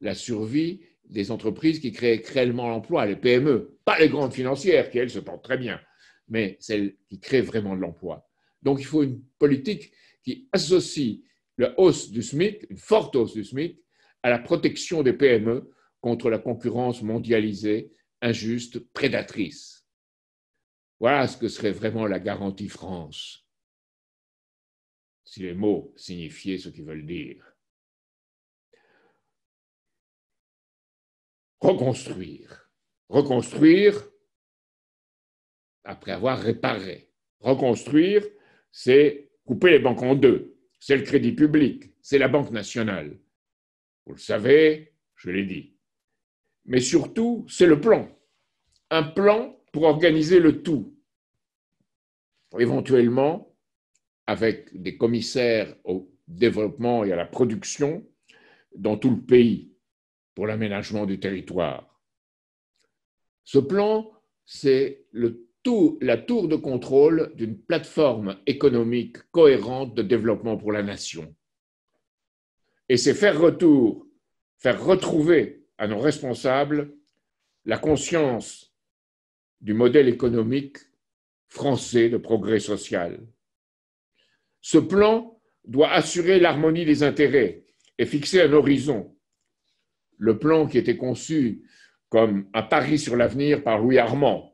la survie des entreprises qui créent réellement l'emploi, les PME, pas les grandes financières qui, elles, se portent très bien, mais celles qui créent vraiment de l'emploi. Donc, il faut une politique qui associe la hausse du SMIC, une forte hausse du SMIC, à la protection des PME contre la concurrence mondialisée, injuste, prédatrice. Voilà ce que serait vraiment la garantie France. si les mots signifiaient ce qu'ils veulent dire. Reconstruire. Reconstruire après avoir réparé. Reconstruire, c'est couper les banques en deux. C'est le Crédit public, c'est la Banque nationale. Vous le savez, je l'ai dit. Mais surtout, c'est le plan. Un plan pour organiser le tout. Éventuellement, avec des commissaires au développement et à la production dans tout le pays pour l'aménagement du territoire. Ce plan, c'est la tour de contrôle d'une plateforme économique cohérente de développement pour la nation. Et c'est faire retrouver à nos responsables la conscience du modèle économique français de progrès social. Ce plan doit assurer l'harmonie des intérêts et fixer un horizon. Le plan qui était conçu comme un pari sur l'avenir par Louis Armand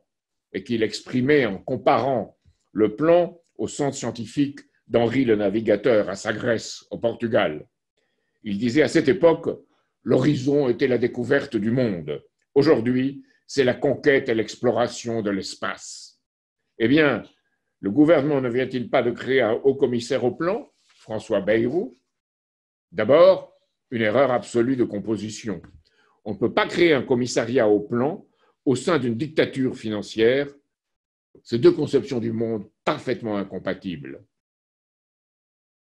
et qu'il exprimait en comparant le plan au centre scientifique d'Henri le Navigateur à Sagres, au Portugal. Il disait à cette époque, l'horizon était la découverte du monde. Aujourd'hui, c'est la conquête et l'exploration de l'espace. Eh bien, le gouvernement ne vient-il pas de créer un haut-commissaire au plan, François Bayrou? D'abord, une erreur absolue de composition. On ne peut pas créer un commissariat au plan au sein d'une dictature financière. Ces deux conceptions du monde parfaitement incompatibles.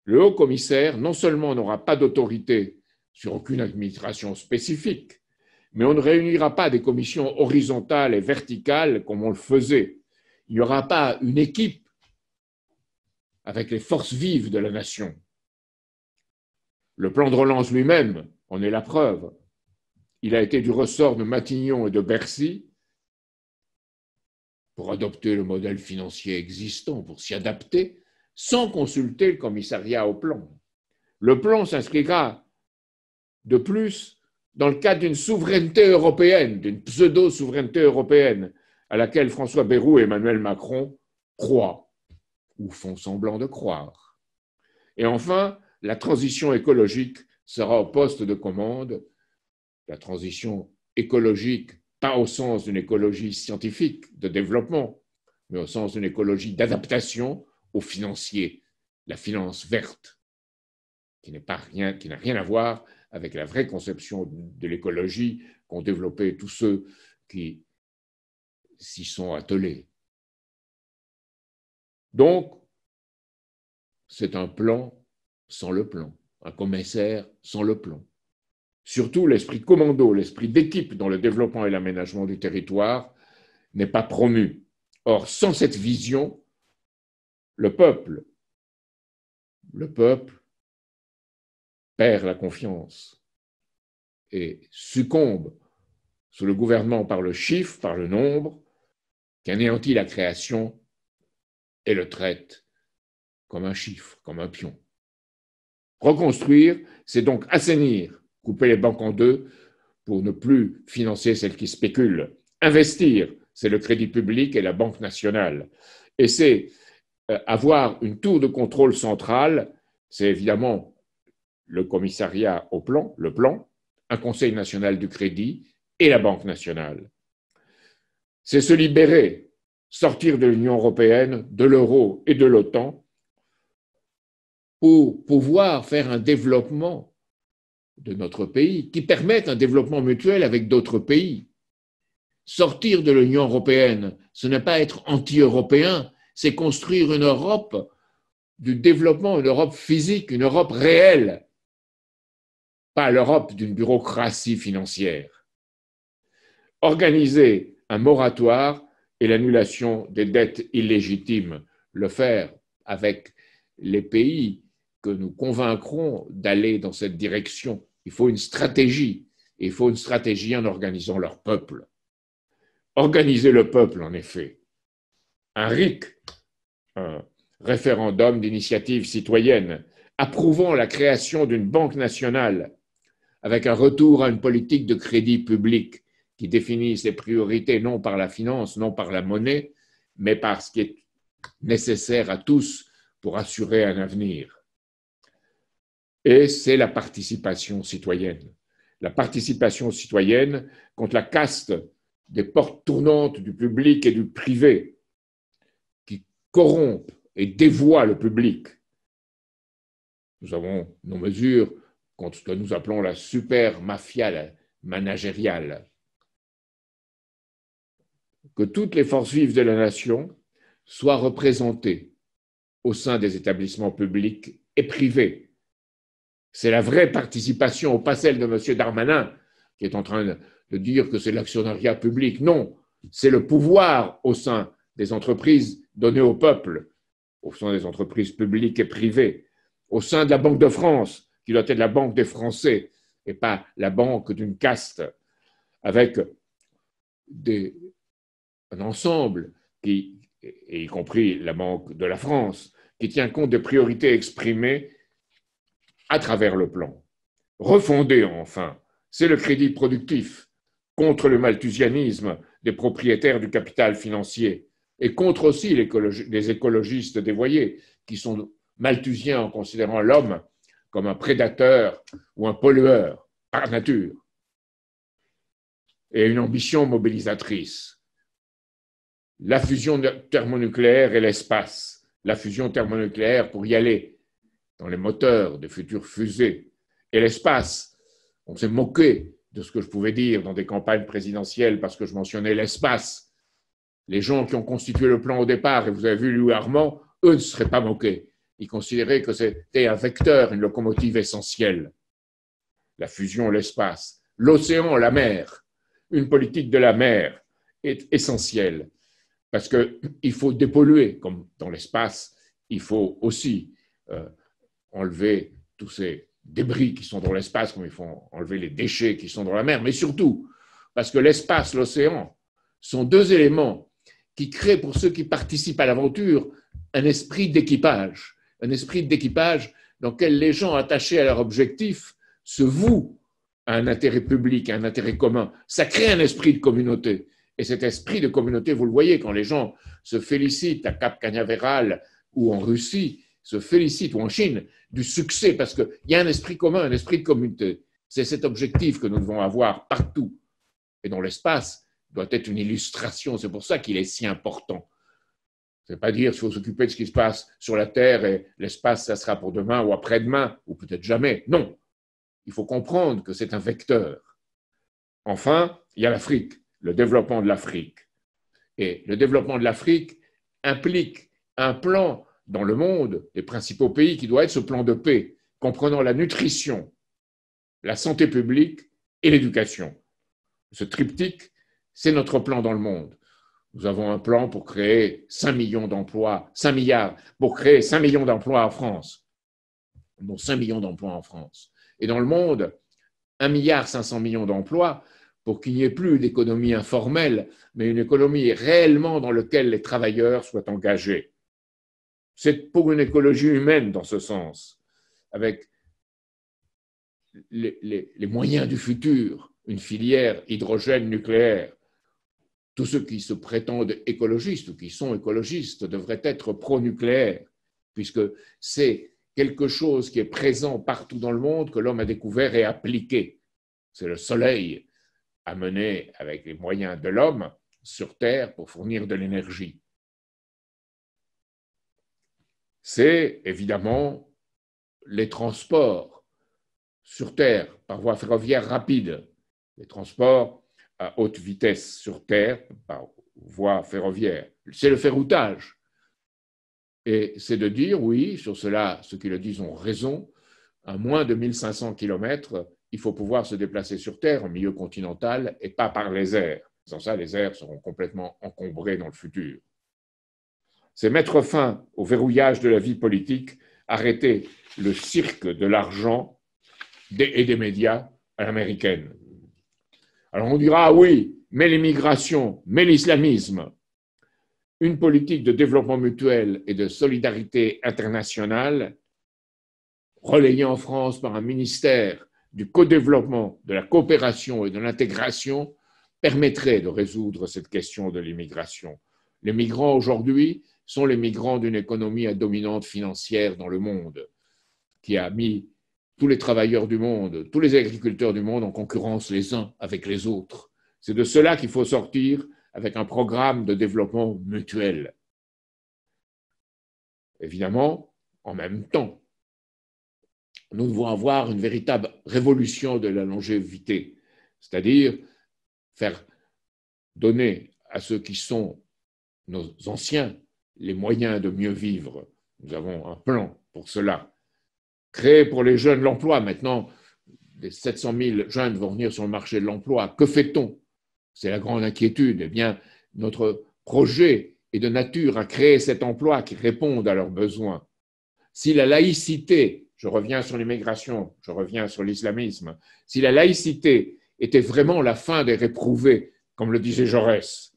Le haut-commissaire, non seulement n'aura pas d'autorité sur aucune administration spécifique, mais on ne réunira pas des commissions horizontales et verticales comme on le faisait. Il n'y aura pas une équipe avec les forces vives de la nation. Le plan de relance lui-même en est la preuve. Il a été du ressort de Matignon et de Bercy pour adopter le modèle financier existant, pour s'y adapter, sans consulter le commissariat au plan. Le plan s'inscrira de plus dans le cadre d'une souveraineté européenne, d'une pseudo-souveraineté européenne, à laquelle François Bayrou et Emmanuel Macron croient ou font semblant de croire. Et enfin, la transition écologique sera au poste de commande. La transition écologique, pas au sens d'une écologie scientifique de développement, mais au sens d'une écologie d'adaptation aux financiers, la finance verte, qui n'a rien à voir avec la vraie conception de l'écologie qu'ont développée tous ceux qui s'y sont attelés. Donc, c'est un plan sans le plan, un commissaire sans le plan. Surtout, l'esprit commando, l'esprit d'équipe dans le développement et l'aménagement du territoire n'est pas promu. Or, sans cette vision, le peuple perd la confiance et succombe sous le gouvernement par le chiffre, par le nombre, qui anéantit la création et le traite comme un chiffre, comme un pion. Reconstruire, c'est donc assainir, couper les banques en deux pour ne plus financer celles qui spéculent. Investir, c'est le Crédit public et la Banque nationale. Et c'est avoir une tour de contrôle centrale, c'est évidemment le commissariat au plan, le plan, un Conseil national du crédit et la Banque nationale. C'est se libérer, sortir de l'Union européenne, de l'euro et de l'OTAN pour pouvoir faire un développement de notre pays qui permette un développement mutuel avec d'autres pays. Sortir de l'Union européenne, ce n'est pas être anti-européen, c'est construire une Europe du développement, une Europe physique, une Europe réelle. Pas l'Europe d'une bureaucratie financière. Organiser un moratoire et l'annulation des dettes illégitimes. Le faire avec les pays que nous convaincrons d'aller dans cette direction. Il faut une stratégie. Il faut une stratégie en organisant leur peuple. Organiser le peuple, en effet. Un RIC, un référendum d'initiative citoyenne, approuvant la création d'une banque nationale avec un retour à une politique de crédit public qui définit ses priorités non par la finance, non par la monnaie, mais par ce qui est nécessaire à tous pour assurer un avenir. et c'est la participation citoyenne. La participation citoyenne contre la caste des portes tournantes du public et du privé qui corrompent et dévoient le public. Nous avons nos mesures contre ce que nous appelons la super mafia managériale. Que toutes les forces vives de la nation soient représentées au sein des établissements publics et privés. C'est la vraie participation, pas celle de M. Darmanin qui est en train de dire que c'est l'actionnariat public. Non, c'est le pouvoir au sein des entreprises donné au peuple, au sein des entreprises publiques et privées, au sein de la Banque de France, qui doit être la banque des Français et pas la banque d'une caste, avec un ensemble qui, et y compris la Banque de la France, qui tient compte des priorités exprimées à travers le plan. Refonder enfin, c'est le crédit productif contre le malthusianisme des propriétaires du capital financier et contre aussi les écologistes dévoyés qui sont malthusiens en considérant l'homme comme un prédateur ou un pollueur par nature et une ambition mobilisatrice. La fusion thermonucléaire et l'espace, la fusion thermonucléaire pour y aller dans les moteurs des futures fusées et l'espace. On s'est moqué de ce que je pouvais dire dans des campagnes présidentielles parce que je mentionnais l'espace. Les gens qui ont constitué le plan au départ, et vous avez vu Louis Armand, eux ne seraient pas moqués. Ils considéraient que c'était un vecteur, une locomotive essentielle. La fusion, l'espace, l'océan, la mer, une politique de la mer est essentielle. Parce qu'il faut dépolluer, comme dans l'espace, il faut aussi enlever tous ces débris qui sont dans l'espace, comme il faut enlever les déchets qui sont dans la mer, mais surtout parce que l'espace, l'océan, sont deux éléments qui créent pour ceux qui participent à l'aventure un esprit d'équipage dans lequel les gens attachés à leur objectif se vouent à un intérêt public, à un intérêt commun. Ça crée un esprit de communauté. Et cet esprit de communauté, vous le voyez, quand les gens se félicitent à Cap Canaveral ou en Russie, se félicitent, ou en Chine, du succès, parce qu'il y a un esprit commun, un esprit de communauté. C'est cet objectif que nous devons avoir partout, et dont l'espace doit être une illustration. C'est pour ça qu'il est si important. Ce n'est pas dire qu'il faut s'occuper de ce qui se passe sur la Terre, et l'espace, ça sera pour demain, ou après-demain, ou peut-être jamais. Non, il faut comprendre que c'est un vecteur. Enfin, il y a l'Afrique. Le développement de l'Afrique. Et le développement de l'Afrique implique un plan dans le monde, les principaux pays, qui doit être ce plan de paix, comprenant la nutrition, la santé publique et l'éducation. Ce triptyque, c'est notre plan dans le monde. Nous avons un plan pour créer 5 millions d'emplois en France. Bon, 5 millions d'emplois en France. Et dans le monde, 1,5 milliard d'emplois, pour qu'il n'y ait plus d'économie informelle, mais une économie réellement dans laquelle les travailleurs soient engagés. C'est pour une écologie humaine dans ce sens, avec les moyens du futur, une filière hydrogène nucléaire. Tous ceux qui se prétendent écologistes ou qui sont écologistes devraient être pro-nucléaires, puisque c'est quelque chose qui est présent partout dans le monde que l'homme a découvert et appliqué. C'est le soleil amené avec les moyens de l'homme sur Terre pour fournir de l'énergie. C'est évidemment les transports sur Terre par voie ferroviaire rapide, les transports à haute vitesse sur Terre par voie ferroviaire. C'est le ferroutage. Et c'est de dire, oui, sur cela, ceux qui le disent ont raison, à moins de 1500 km, il faut pouvoir se déplacer sur Terre, en milieu continental, et pas par les airs. Sans ça, les airs seront complètement encombrés dans le futur. C'est mettre fin au verrouillage de la vie politique, arrêter le cirque de l'argent et des médias à l'américaine. Alors on dira, oui, mais l'immigration, mais l'islamisme. Une politique de développement mutuel et de solidarité internationale, relayée en France par un ministère du co-développement, de la coopération et de l'intégration permettrait de résoudre cette question de l'immigration. Les migrants aujourd'hui sont les migrants d'une économie à dominante financière dans le monde, qui a mis tous les travailleurs du monde, tous les agriculteurs du monde en concurrence les uns avec les autres. C'est de cela qu'il faut sortir avec un programme de développement mutuel. Évidemment, en même temps, nous devons avoir une véritable révolution de la longévité, c'est-à-dire faire donner à ceux qui sont nos anciens les moyens de mieux vivre. Nous avons un plan pour cela. Créer pour les jeunes l'emploi. Maintenant, les 700 000 jeunes vont venir sur le marché de l'emploi. Que fait-on? C'est la grande inquiétude. Eh bien, notre projet est de nature à créer cet emploi qui réponde à leurs besoins. Si la laïcité, je reviens sur l'immigration, je reviens sur l'islamisme, si la laïcité était vraiment la fin des réprouvés, comme le disait Jaurès,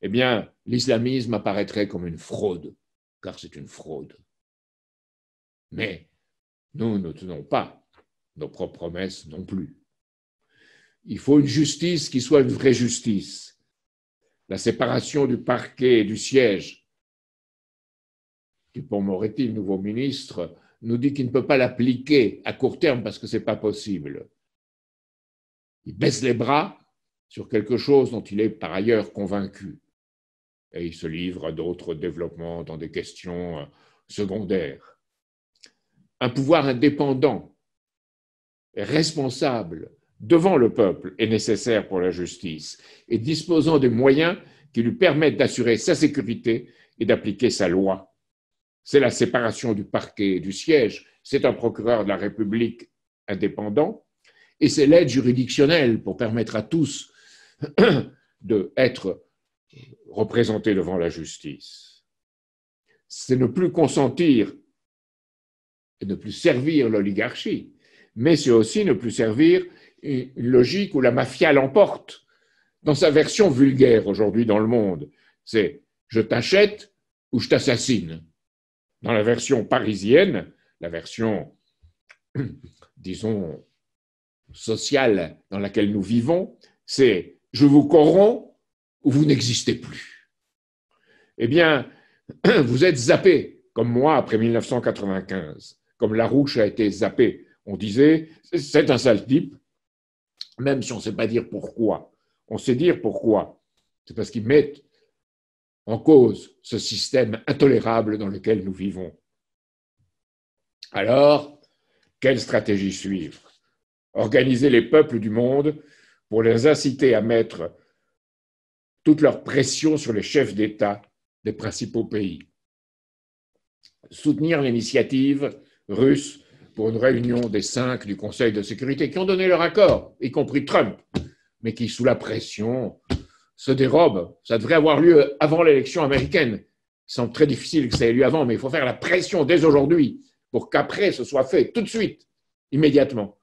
eh bien, l'islamisme apparaîtrait comme une fraude, car c'est une fraude. Mais nous ne tenons pas nos propres promesses non plus. Il faut une justice qui soit une vraie justice. La séparation du parquet et du siège. Dupond-Moretti, le nouveau ministre, nous dit qu'il ne peut pas l'appliquer à court terme parce que ce n'est pas possible. Il baisse les bras sur quelque chose dont il est par ailleurs convaincu. Et il se livre à d'autres développements dans des questions secondaires. Un pouvoir indépendant et responsable devant le peuple est nécessaire pour la justice et disposant des moyens qui lui permettent d'assurer sa sécurité et d'appliquer sa loi. C'est la séparation du parquet et du siège, c'est un procureur de la République indépendant et c'est l'aide juridictionnelle pour permettre à tous d'être représentés devant la justice. C'est ne plus consentir et ne plus servir l'oligarchie, mais c'est aussi ne plus servir une logique où la mafia l'emporte dans sa version vulgaire aujourd'hui dans le monde. C'est « je t'achète ou je t'assassine ». Dans la version parisienne, la version, disons, sociale dans laquelle nous vivons, c'est « je vous corromps ou vous n'existez plus ». Eh bien, vous êtes zappé, comme moi après 1995, comme Larouche a été zappé. On disait « c'est un sale type », même si on ne sait pas dire pourquoi. On sait dire pourquoi. C'est parce qu'ils mettent en cause ce système intolérable dans lequel nous vivons. Alors, quelle stratégie suivre? Organiser les peuples du monde pour les inciter à mettre toute leur pression sur les chefs d'État des principaux pays. Soutenir l'initiative russe pour une réunion des 5 du Conseil de sécurité qui ont donné leur accord, y compris Trump, mais qui, sous la pression, se dérobe. Ça devrait avoir lieu avant l'élection américaine. Il semble très difficile que ça ait lieu avant, mais il faut faire la pression dès aujourd'hui pour qu'après ce soit fait, tout de suite, immédiatement.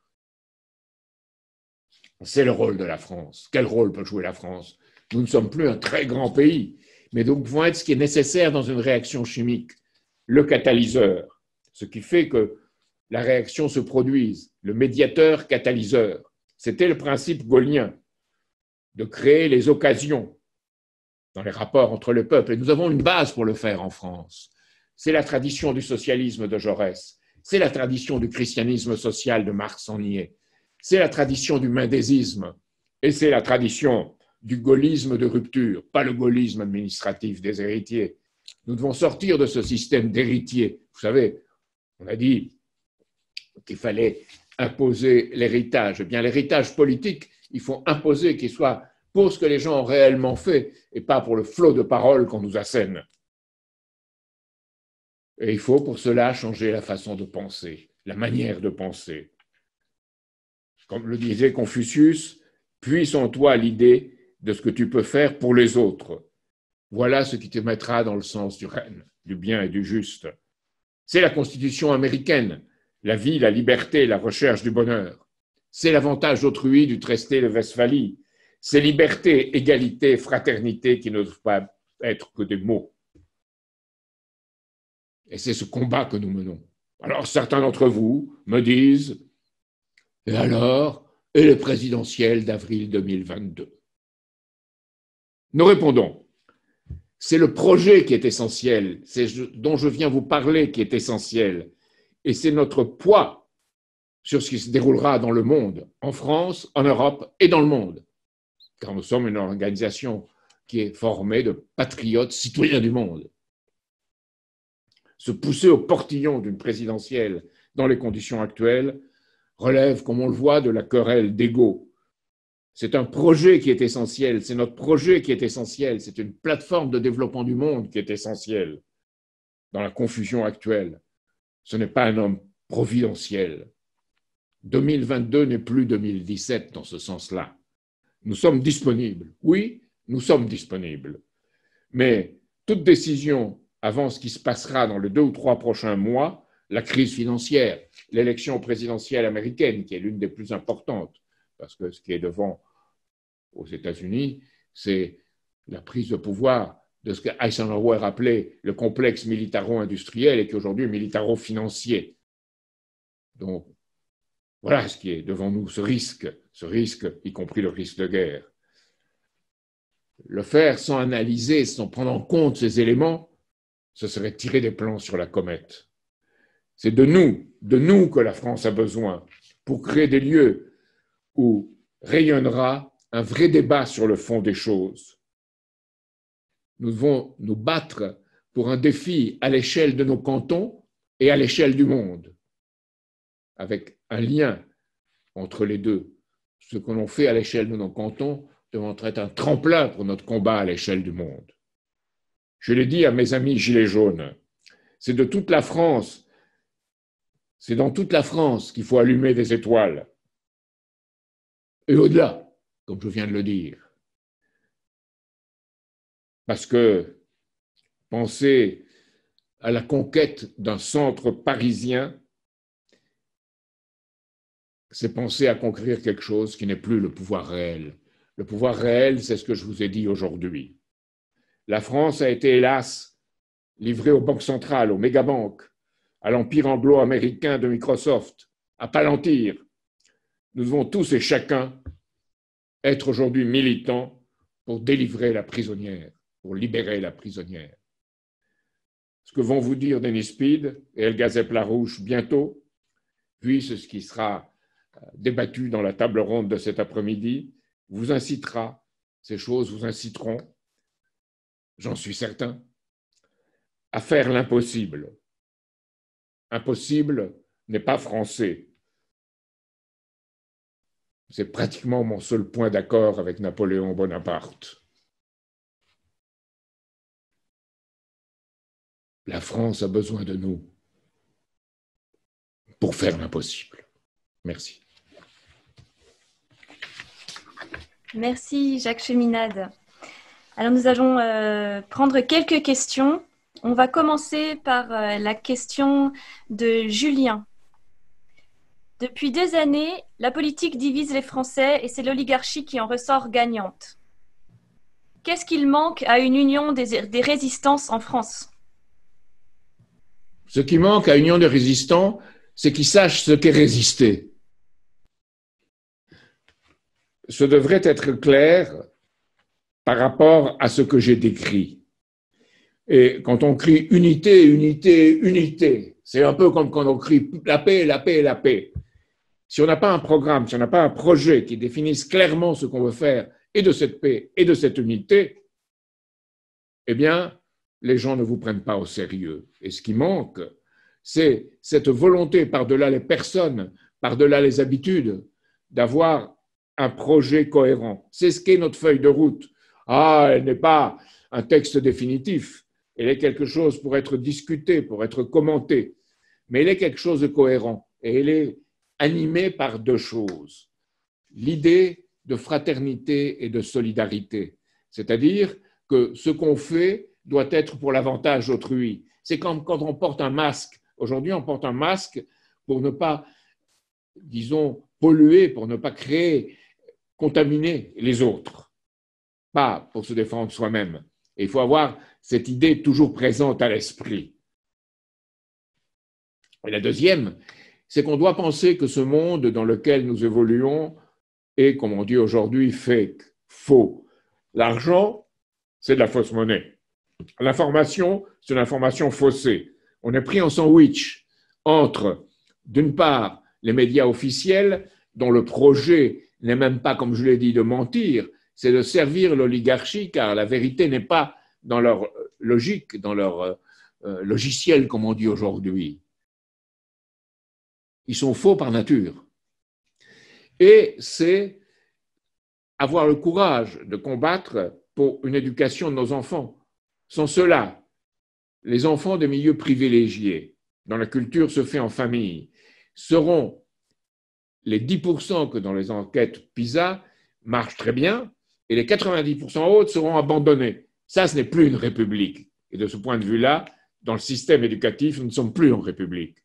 C'est le rôle de la France. Quel rôle peut jouer la France? Nous ne sommes plus un très grand pays, mais donc pouvons être ce qui est nécessaire dans une réaction chimique, le catalyseur, ce qui fait que la réaction se produise, le médiateur catalyseur. C'était le principe gaulien de créer les occasions dans les rapports entre les peuples. Et nous avons une base pour le faire en France. C'est la tradition du socialisme de Jaurès. C'est la tradition du christianisme social de Marx Sangnier. C'est la tradition du mendésisme. Et c'est la tradition du gaullisme de rupture, pas le gaullisme administratif des héritiers. Nous devons sortir de ce système d'héritiers. Vous savez, on a dit qu'il fallait imposer l'héritage. Eh bien, l'héritage politique, il faut imposer qu'il soit pour ce que les gens ont réellement fait et pas pour le flot de paroles qu'on nous assène. Et il faut pour cela changer la façon de penser, la manière de penser. Comme le disait Confucius, « Puisse en toi l'idée de ce que tu peux faire pour les autres. Voilà ce qui te mettra dans le sens du règne, du bien et du juste. » C'est la Constitution américaine. La vie, la liberté, la recherche du bonheur. C'est l'avantage d'autrui du traité de Westphalie. C'est liberté, égalité, fraternité qui ne doivent pas être que des mots. Et c'est ce combat que nous menons. Alors certains d'entre vous me disent « Et alors, et le présidentiel d'avril 2022 ?» Nous répondons « C'est le projet qui est essentiel, c'est dont je viens vous parler qui est essentiel. » Et c'est notre poids sur ce qui se déroulera dans le monde, en France, en Europe et dans le monde, car nous sommes une organisation qui est formée de patriotes citoyens du monde. Se pousser au portillon d'une présidentielle dans les conditions actuelles relève, comme on le voit, de la querelle d'ego. C'est un projet qui est essentiel, c'est notre projet qui est essentiel, c'est une plateforme de développement du monde qui est essentielle dans la confusion actuelle. Ce n'est pas un homme providentiel. 2022 n'est plus 2017 dans ce sens-là. Nous sommes disponibles. Oui, nous sommes disponibles. Mais toute décision avant ce qui se passera dans les 2 ou 3 prochains mois, la crise financière, l'élection présidentielle américaine, qui est l'une des plus importantes, parce que ce qui est devant aux États-Unis, c'est la prise de pouvoir de ce que Eisenhower appelait le complexe militaro-industriel et qui aujourd'hui est militaro-financier. Donc, voilà ce qui est devant nous, ce risque, y compris le risque de guerre. Le faire sans analyser, sans prendre en compte ces éléments, ce serait tirer des plans sur la comète. C'est de nous que la France a besoin pour créer des lieux où rayonnera un vrai débat sur le fond des choses. Nous devons nous battre pour un défi à l'échelle de nos cantons et à l'échelle du monde, avec un lien entre les deux. Ce que l'on fait à l'échelle de nos cantons devant être un tremplin pour notre combat à l'échelle du monde. Je l'ai dit à mes amis gilets jaunes, c'est dans toute la France qu'il faut allumer des étoiles. Et au-delà, comme je viens de le dire. Parce que penser à la conquête d'un centre parisien, c'est penser à conquérir quelque chose qui n'est plus le pouvoir réel. Le pouvoir réel, c'est ce que je vous ai dit aujourd'hui. La France a été, hélas, livrée aux banques centrales, aux mégabanques, à l'empire anglo-américain de Microsoft, à Palantir. Nous devons tous et chacun être aujourd'hui militants pour délivrer la prisonnière, pour libérer la prisonnière. Ce que vont vous dire Denis Speed et Elgazep Larouche bientôt, puis ce qui sera débattu dans la table ronde de cet après-midi, vous incitera, ces choses vous inciteront, j'en suis certain, à faire l'impossible. Impossible n'est pas français. C'est pratiquement mon seul point d'accord avec Napoléon Bonaparte. La France a besoin de nous pour faire l'impossible. Merci. Merci Jacques Cheminade. Alors nous allons prendre quelques questions. On va commencer par la question de Julien. Depuis des années, la politique divise les Français et c'est l'oligarchie qui en ressort gagnante. Qu'est-ce qu'il manque à une union des résistances en France? Ce qui manque à une union des résistants, c'est qu'ils sachent ce qu'est résister. Ce devrait être clair par rapport à ce que j'ai décrit. Et quand on crie « unité, unité, unité », c'est un peu comme quand on crie « la paix, la paix, la paix ». Si on n'a pas un programme, si on n'a pas un projet qui définisse clairement ce qu'on veut faire et de cette paix et de cette unité, eh bien, les gens ne vous prennent pas au sérieux. Et ce qui manque, c'est cette volonté, par-delà les personnes, par-delà les habitudes, d'avoir un projet cohérent. C'est ce qu'est notre feuille de route. Ah, elle n'est pas un texte définitif. Elle est quelque chose pour être discuté, pour être commenté. Mais elle est quelque chose de cohérent et elle est animé par 2 choses. L'idée de fraternité et de solidarité, c'est-à-dire que ce qu'on fait doit être pour l'avantage d'autrui. C'est comme quand on porte un masque. Aujourd'hui, on porte un masque pour ne pas, disons, polluer, pour ne pas créer, contaminer les autres, pas pour se défendre soi-même. Et il faut avoir cette idée toujours présente à l'esprit. Et la deuxième, c'est qu'on doit penser que ce monde dans lequel nous évoluons est, comme on dit aujourd'hui, fake, faux. L'argent, c'est de la fausse monnaie. L'information, c'est de l'information faussée. On est pris en sandwich entre, d'une part, les médias officiels, dont le projet n'est même pas, comme je l'ai dit, de mentir, c'est de servir l'oligarchie, car la vérité n'est pas dans leur logique, dans leur logiciel, comme on dit aujourd'hui. Ils sont faux par nature. Et c'est avoir le courage de combattre pour une éducation de nos enfants. Sont ceux-là, les enfants des milieux privilégiés, dont la culture se fait en famille, seront les 10% que dans les enquêtes PISA marchent très bien, et les 90% autres seront abandonnés. Ça, ce n'est plus une république. Et de ce point de vue-là, dans le système éducatif, nous ne sommes plus en république.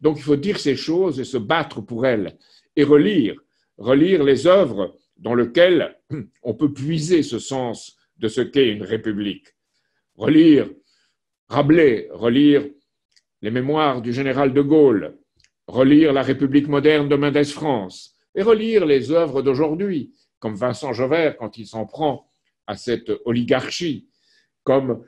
Donc, il faut dire ces choses et se battre pour elles, et relire les œuvres dans lesquelles on peut puiser ce sens de ce qu'est une république. Relire Rabelais, relire les mémoires du général de Gaulle, relire la République moderne de Mendès France, et relire les œuvres d'aujourd'hui, comme Vincent Jauvert quand il s'en prend à cette oligarchie, comme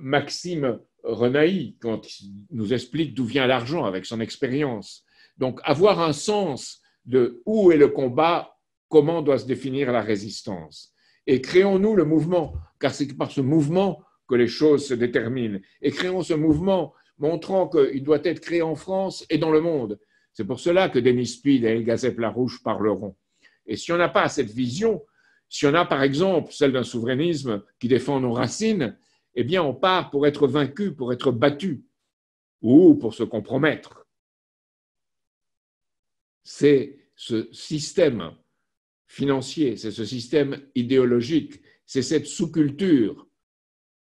Maxime Renaï quand il nous explique d'où vient l'argent avec son expérience. Donc avoir un sens de où est le combat, comment doit se définir la résistance. Et créons-nous le mouvement, car c'est par ce mouvement que les choses se déterminent. Et créons ce mouvement montrant qu'il doit être créé en France et dans le monde. C'est pour cela que Denis Speed et Elgazep Larouche parleront. Et si on n'a pas cette vision, si on a par exemple celle d'un souverainisme qui défend nos racines, eh bien on part pour être vaincu, pour être battu, ou pour se compromettre. C'est ce système financier, c'est ce système idéologique, c'est cette sous-culture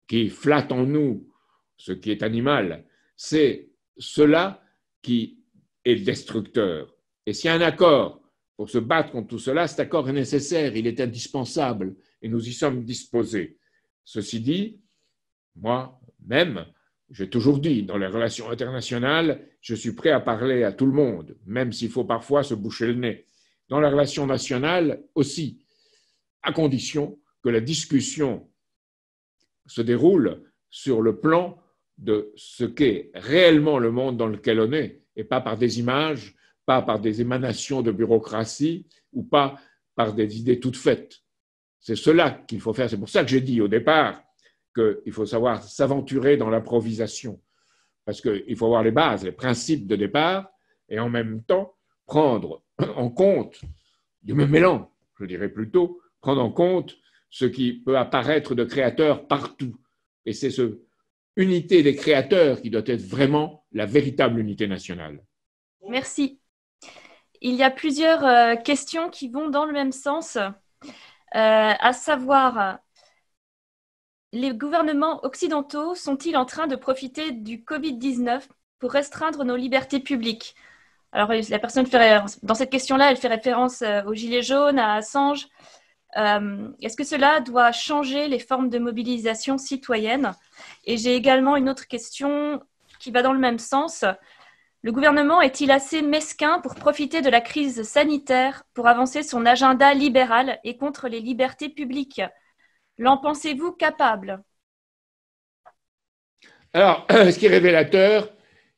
qui flatte en nous ce qui est animal, c'est cela qui est destructeur. Et s'il y a un accord pour se battre contre tout cela, cet accord est nécessaire, il est indispensable et nous y sommes disposés. Ceci dit, moi-même, j'ai toujours dit, dans les relations internationales, je suis prêt à parler à tout le monde, même s'il faut parfois se boucher le nez. Dans les relations nationales aussi, à condition que la discussion se déroule sur le plan de ce qu'est réellement le monde dans lequel on est, et pas par des images, pas par des émanations de bureaucratie, ou pas par des idées toutes faites. C'est cela qu'il faut faire. C'est pour ça que j'ai dit au départ qu'il faut savoir s'aventurer dans l'improvisation, parce qu'il faut avoir les bases, les principes de départ, et en même temps prendre en compte, du même élan, je dirais plutôt, prendre en compte ce qui peut apparaître de créateur partout. Et c'est cette unité des créateurs qui doit être vraiment la véritable unité nationale. Merci. Il y a plusieurs questions qui vont dans le même sens, à savoir, les gouvernements occidentaux sont-ils en train de profiter du Covid-19 pour restreindre nos libertés publiques? Alors, la personne fait, dans cette question-là, elle fait référence aux Gilets jaunes, à Assange. Est-ce que cela doit changer les formes de mobilisation citoyenne? Et j'ai également une autre question qui va dans le même sens. Le gouvernement est-il assez mesquin pour profiter de la crise sanitaire pour avancer son agenda libéral et contre les libertés publiques? L'en pensez-vous capable? Alors, ce qui est révélateur,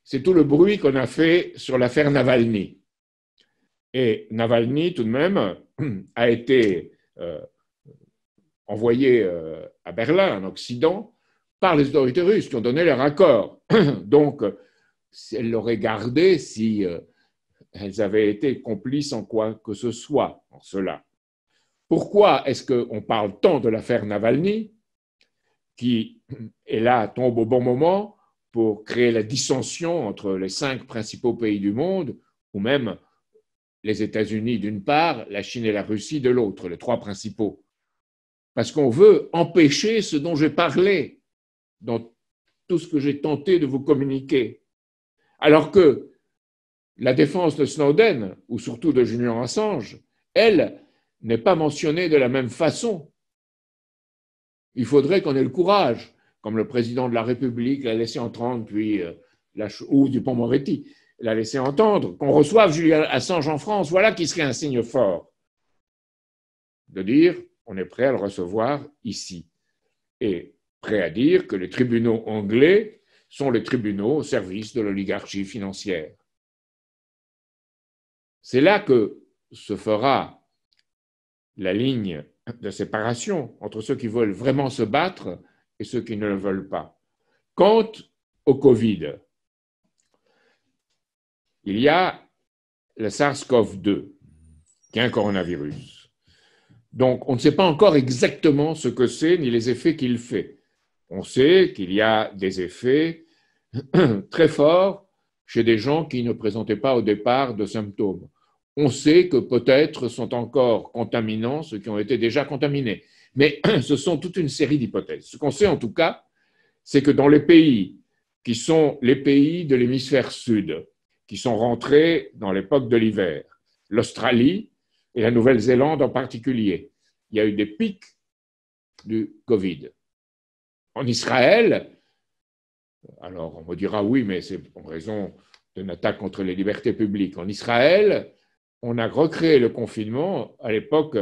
c'est tout le bruit qu'on a fait sur l'affaire Navalny. Et Navalny, tout de même, a été envoyé à Berlin, en Occident, par les autorités russes qui ont donné leur accord. Donc, elles l'auraient gardé si elles avaient été complices en quoi que ce soit en cela. Pourquoi est-ce qu'on parle tant de l'affaire Navalny, qui, hélas, tombe au bon moment pour créer la dissension entre les 5 principaux pays du monde, ou même les États-Unis d'une part, la Chine et la Russie de l'autre, les 3 principaux. Parce qu'on veut empêcher ce dont j'ai parlé dans tout ce que j'ai tenté de vous communiquer. Alors que la défense de Snowden, ou surtout de Julian Assange, elle, n'est pas mentionnée de la même façon. Il faudrait qu'on ait le courage, comme le président de la République l'a laissé entendre, puis ou Dupond-Moretti, il a laissé entendre qu'on reçoive Julian Assange en France, voilà qui serait un signe fort. De dire, on est prêt à le recevoir ici. Et prêt à dire que les tribunaux anglais sont les tribunaux au service de l'oligarchie financière. C'est là que se fera la ligne de séparation entre ceux qui veulent vraiment se battre et ceux qui ne le veulent pas. Quant au Covid, il y a le SARS-CoV-2, qui est un coronavirus. Donc, on ne sait pas encore exactement ce que c'est ni les effets qu'il fait. On sait qu'il y a des effets très forts chez des gens qui ne présentaient pas au départ de symptômes. On sait que peut-être sont encore contaminants ceux qui ont été déjà contaminés. Mais ce sont toute une série d'hypothèses. Ce qu'on sait en tout cas, c'est que dans les pays qui sont les pays de l'hémisphère sud, qui sont rentrés dans l'époque de l'hiver, l'Australie et la Nouvelle-Zélande en particulier, il y a eu des pics du Covid. En Israël, alors on me dira oui, mais c'est en raison d'une attaque contre les libertés publiques. En Israël, on a recréé le confinement à l'époque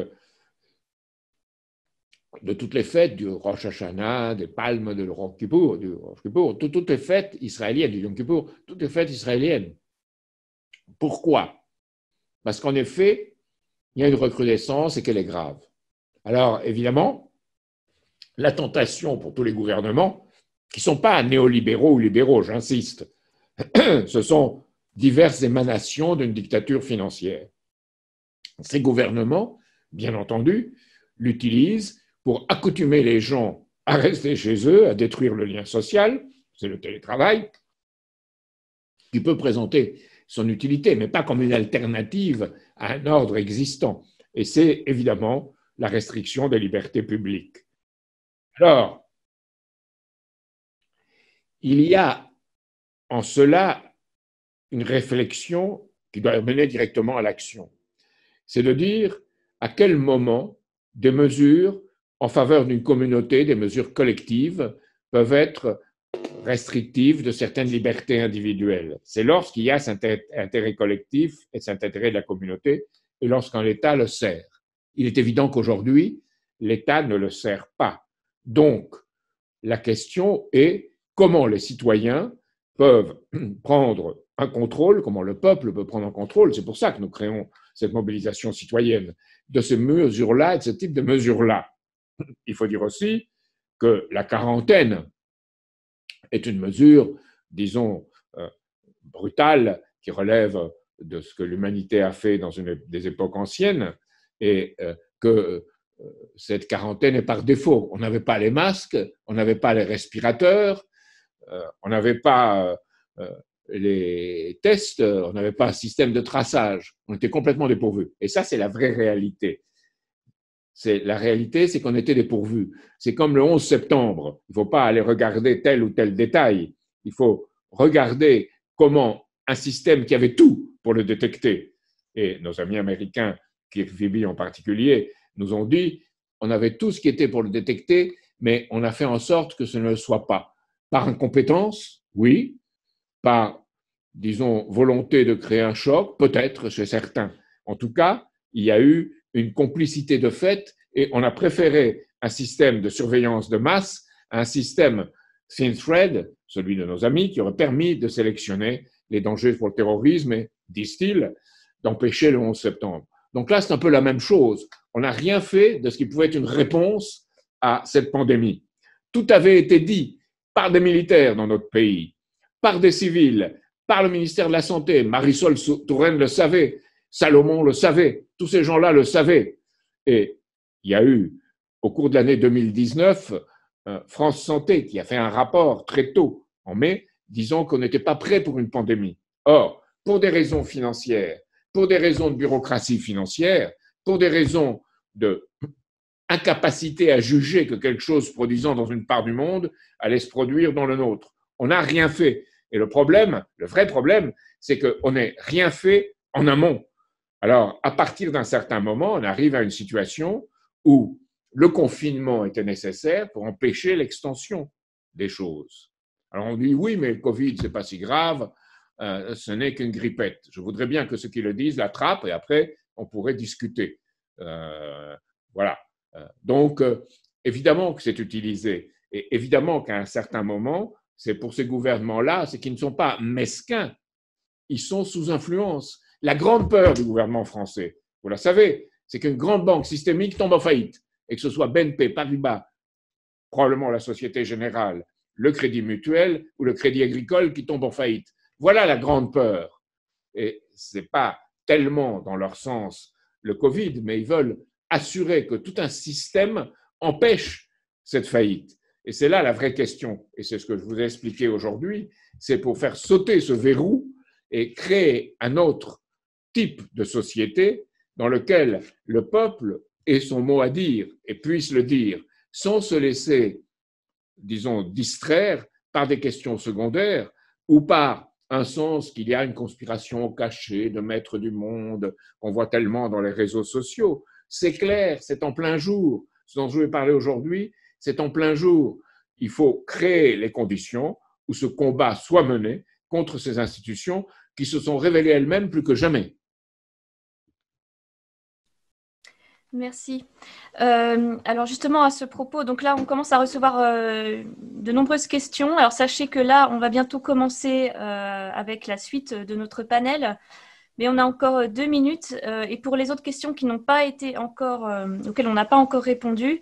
de toutes les fêtes, du Rosh Hashanah, des palmes de Rosh Kippour, toutes les fêtes israéliennes, du Yom Kippour, toutes les fêtes israéliennes. Pourquoi? Parce qu'en effet, il y a une recrudescence et qu'elle est grave. Alors, évidemment, la tentation pour tous les gouvernements, qui ne sont pas néolibéraux ou libéraux, j'insiste, ce sont diverses émanations d'une dictature financière. Ces gouvernements, bien entendu, l'utilisent pour accoutumer les gens à rester chez eux, à détruire le lien social, c'est le télétravail, qui peut présenter son utilité, mais pas comme une alternative à un ordre existant. Et c'est évidemment la restriction des libertés publiques. Alors, il y a en cela une réflexion qui doit mener directement à l'action. C'est de dire à quel moment des mesures en faveur d'une communauté, des mesures collectives, peuvent être restrictives de certaines libertés individuelles. C'est lorsqu'il y a cet intérêt collectif et cet intérêt de la communauté, et lorsqu'un l'État le sert. Il est évident qu'aujourd'hui, l'État ne le sert pas. Donc, la question est comment les citoyens peuvent prendre un contrôle, comment le peuple peut prendre un contrôle. C'est pour ça que nous créons cette mobilisation citoyenne de ces mesures-là et de ce type de mesures-là. Il faut dire aussi que la quarantaine est une mesure, disons, brutale, qui relève de ce que l'humanité a fait dans des époques anciennes, et que cette quarantaine est par défaut. On n'avait pas les masques, on n'avait pas les respirateurs, on n'avait pas les tests, on n'avait pas un système de traçage. On était complètement dépourvus. Et ça, c'est la vraie réalité. La réalité, c'est qu'on était dépourvus. C'est comme le 11 septembre. Il ne faut pas aller regarder tel ou tel détail. Il faut regarder comment un système qui avait tout pour le détecter, et nos amis américains, Kirby en particulier, nous ont dit on avait tout ce qui était pour le détecter, mais on a fait en sorte que ce ne le soit pas. Par incompétence, oui. Par, disons, volonté de créer un choc, peut-être chez certains. En tout cas, il y a eu une complicité de fait, et on a préféré un système de surveillance de masse à un système thin thread, celui de nos amis, qui aurait permis de sélectionner les dangers pour le terrorisme et, disent-ils, d'empêcher le 11 septembre. Donc là, c'est un peu la même chose. On n'a rien fait de ce qui pouvait être une réponse à cette pandémie. Tout avait été dit par des militaires dans notre pays, par des civils, par le ministère de la Santé. Marisol Touraine le savait, Salomon le savait, tous ces gens-là le savaient. Et il y a eu, au cours de l'année 2019, France Santé qui a fait un rapport très tôt, en mai, disant qu'on n'était pas prêt pour une pandémie. Or, pour des raisons financières, pour des raisons de bureaucratie financière, pour des raisons d'incapacité à juger que quelque chose se produisant dans une part du monde allait se produire dans le nôtre. On n'a rien fait. Et le problème, le vrai problème, c'est qu'on n'a rien fait en amont. Alors, à partir d'un certain moment, on arrive à une situation où le confinement était nécessaire pour empêcher l'extension des choses. Alors, on dit « oui, mais le Covid, c'est pas si grave, ce n'est qu'une grippette ». Je voudrais bien que ceux qui le disent l'attrapent et après… on pourrait discuter. Voilà. Donc, évidemment que c'est utilisé. Et évidemment qu'à un certain moment, c'est pour ces gouvernements-là, c'est qu'ils ne sont pas mesquins. Ils sont sous influence. La grande peur du gouvernement français, vous la savez, c'est qu'une grande banque systémique tombe en faillite, et que ce soit BNP, Paribas, probablement la Société Générale, le Crédit Mutuel ou le Crédit Agricole qui tombe en faillite. Voilà la grande peur. Et ce n'est pas tellement dans leur sens le Covid, mais ils veulent assurer que tout un système empêche cette faillite. Et c'est là la vraie question, et c'est ce que je vous ai expliqué aujourd'hui, c'est pour faire sauter ce verrou et créer un autre type de société dans lequel le peuple ait son mot à dire et puisse le dire, sans se laisser, disons, distraire par des questions secondaires ou par un sens qu'il y a une conspiration cachée de maîtres du monde qu'on voit tellement dans les réseaux sociaux. C'est clair, c'est en plein jour. Ce dont je vais parler aujourd'hui, c'est en plein jour. Il faut créer les conditions où ce combat soit mené contre ces institutions qui se sont révélées elles-mêmes plus que jamais. Merci. Alors justement à ce propos, donc là on commence à recevoir de nombreuses questions. Alors sachez que là on va bientôt commencer avec la suite de notre panel, mais on a encore 2 minutes. Et pour les autres questions qui n'ont pas été encore, auxquelles on n'a pas encore répondu,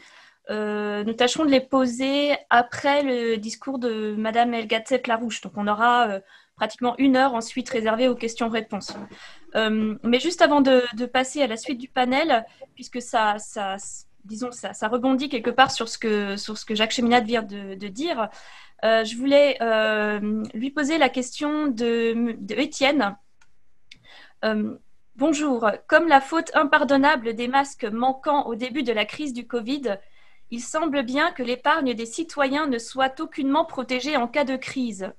nous tâcherons de les poser après le discours de Madame Elgatset Larouche. Donc on aura pratiquement 1 heure ensuite réservée aux questions-réponses. Mais juste avant de passer à la suite du panel, puisque ça rebondit quelque part sur ce que Jacques Cheminade vient de dire, je voulais lui poser la question de Étienne. Bonjour. Comme la faute impardonnable des masques manquants au début de la crise du Covid, il semble bien que l'épargne des citoyens ne soit aucunement protégée en cas de crise.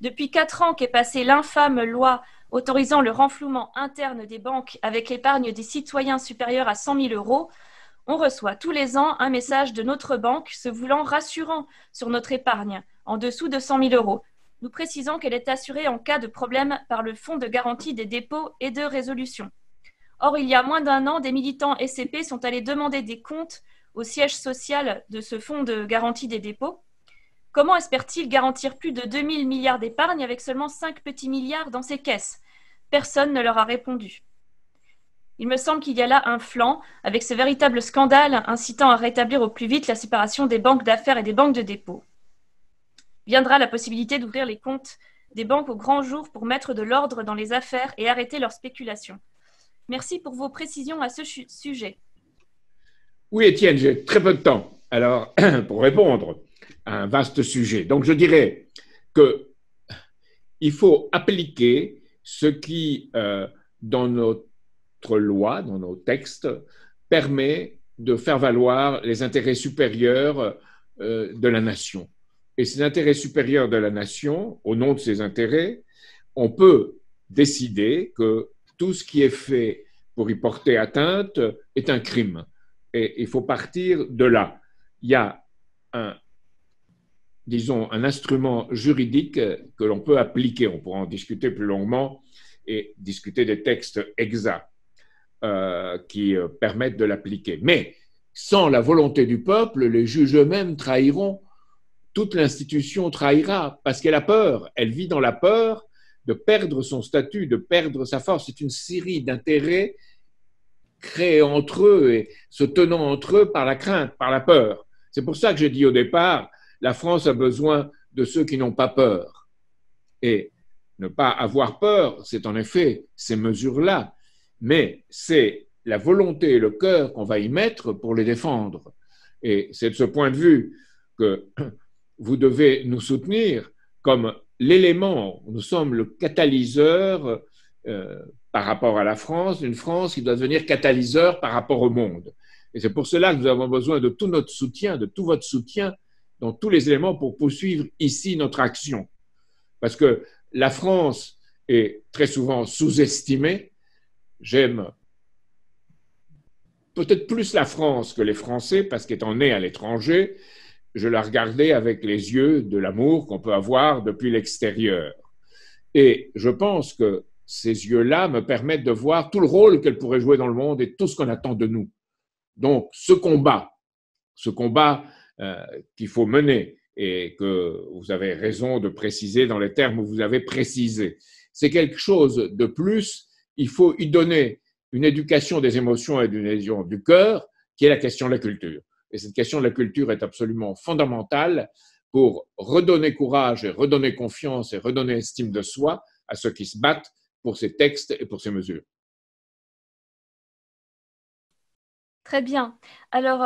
Depuis 4 ans qu'est passée l'infâme loi autorisant le renflouement interne des banques avec l'épargne des citoyens supérieure à 100 000 €, on reçoit tous les ans un message de notre banque se voulant rassurant sur notre épargne, en dessous de 100 000 €. Nous précisons qu'elle est assurée en cas de problème par le Fonds de garantie des dépôts et de résolution. Or, il y a moins d'1 an, des militants SCP sont allés demander des comptes au siège social de ce Fonds de garantie des dépôts. Comment espère-t-il garantir plus de 2000 milliards d'épargne avec seulement 5 petits milliards dans ses caisses ? Personne ne leur a répondu. Il me semble qu'il y a là un flanc, avec ce véritable scandale incitant à rétablir au plus vite la séparation des banques d'affaires et des banques de dépôt. Viendra la possibilité d'ouvrir les comptes des banques au grand jour pour mettre de l'ordre dans les affaires et arrêter leur spéculation. Merci pour vos précisions à ce sujet. Oui, Étienne, j'ai très peu de temps alors pour répondre à un vaste sujet. Donc, je dirais qu'il faut appliquer ce qui, dans notre loi, dans nos textes, permet de faire valoir les intérêts supérieurs de la nation. Et ces intérêts supérieurs de la nation, au nom de ces intérêts, on peut décider que tout ce qui est fait pour y porter atteinte est un crime. Et il faut partir de là. Il y a un instrument juridique que l'on peut appliquer. On pourra en discuter plus longuement et discuter des textes exacts qui permettent de l'appliquer. Mais sans la volonté du peuple, les juges eux-mêmes trahiront. Toute l'institution trahira parce qu'elle a peur. Elle vit dans la peur de perdre son statut, de perdre sa force. C'est une série d'intérêts créés entre eux et se tenant entre eux par la crainte, par la peur. C'est pour ça que j'ai dit au départ, la France a besoin de ceux qui n'ont pas peur. Et ne pas avoir peur, c'est en effet ces mesures-là, mais c'est la volonté et le cœur qu'on va y mettre pour les défendre. Et c'est de ce point de vue que vous devez nous soutenir comme l'élément, nous sommes le catalyseur par rapport à la France, une France qui doit devenir catalyseur par rapport au monde. Et c'est pour cela que nous avons besoin de tout notre soutien, de tout votre soutien, dans tous les éléments pour poursuivre ici notre action. Parce que la France est très souvent sous-estimée. J'aime peut-être plus la France que les Français, parce qu'étant né à l'étranger, je la regardais avec les yeux de l'amour qu'on peut avoir depuis l'extérieur. Et je pense que ces yeux-là me permettent de voir tout le rôle qu'elle pourrait jouer dans le monde et tout ce qu'on attend de nous. Donc, ce combat qu'il faut mener et que vous avez raison de préciser dans les termes où vous avez précisé, c'est quelque chose de plus il faut y donner une éducation des émotions et d'une éducation du cœur, qui est la question de la culture. Et cette question de la culture est absolument fondamentale pour redonner courage et redonner confiance et redonner estime de soi à ceux qui se battent pour ces textes et pour ces mesures. Très bien. Alors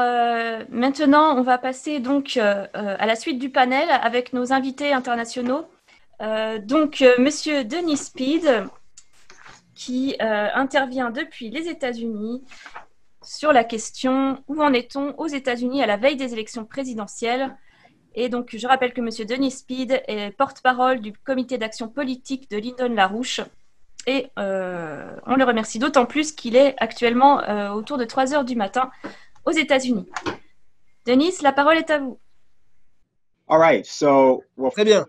maintenant, on va passer donc à la suite du panel avec nos invités internationaux. Monsieur Denis Speed, qui intervient depuis les États-Unis sur la question où en est-on aux États-Unis à la veille des élections présidentielles. Et donc, je rappelle que Monsieur Denis Speed est porte-parole du comité d'action politique de Lyndon LaRouche. Et on le remercie d'autant plus qu'il est actuellement autour de 3 heures du matin aux États-Unis. Denis, la parole est à vous. All right, so, well, très bien.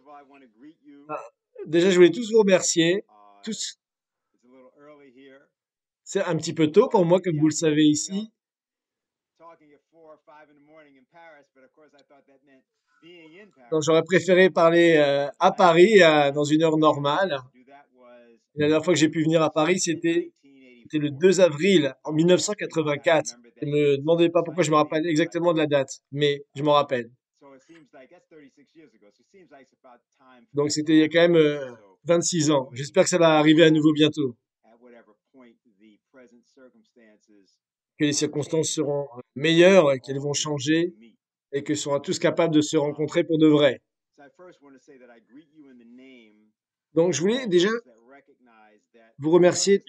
Déjà, je voulais tous vous remercier. Tous. C'est un petit peu tôt pour moi, comme vous le savez ici. Donc, j'aurais préféré parler à Paris dans une heure normale. La dernière fois que j'ai pu venir à Paris, c'était le 2 avril en 1984. Ne me demandez pas pourquoi je me rappelle exactement de la date, mais je m'en rappelle. Donc c'était il y a quand même 26 ans. J'espère que ça va arriver à nouveau bientôt. Que les circonstances seront meilleures, qu'elles vont changer et que seront tous capables de se rencontrer pour de vrai. Donc je voulais déjà vous remercier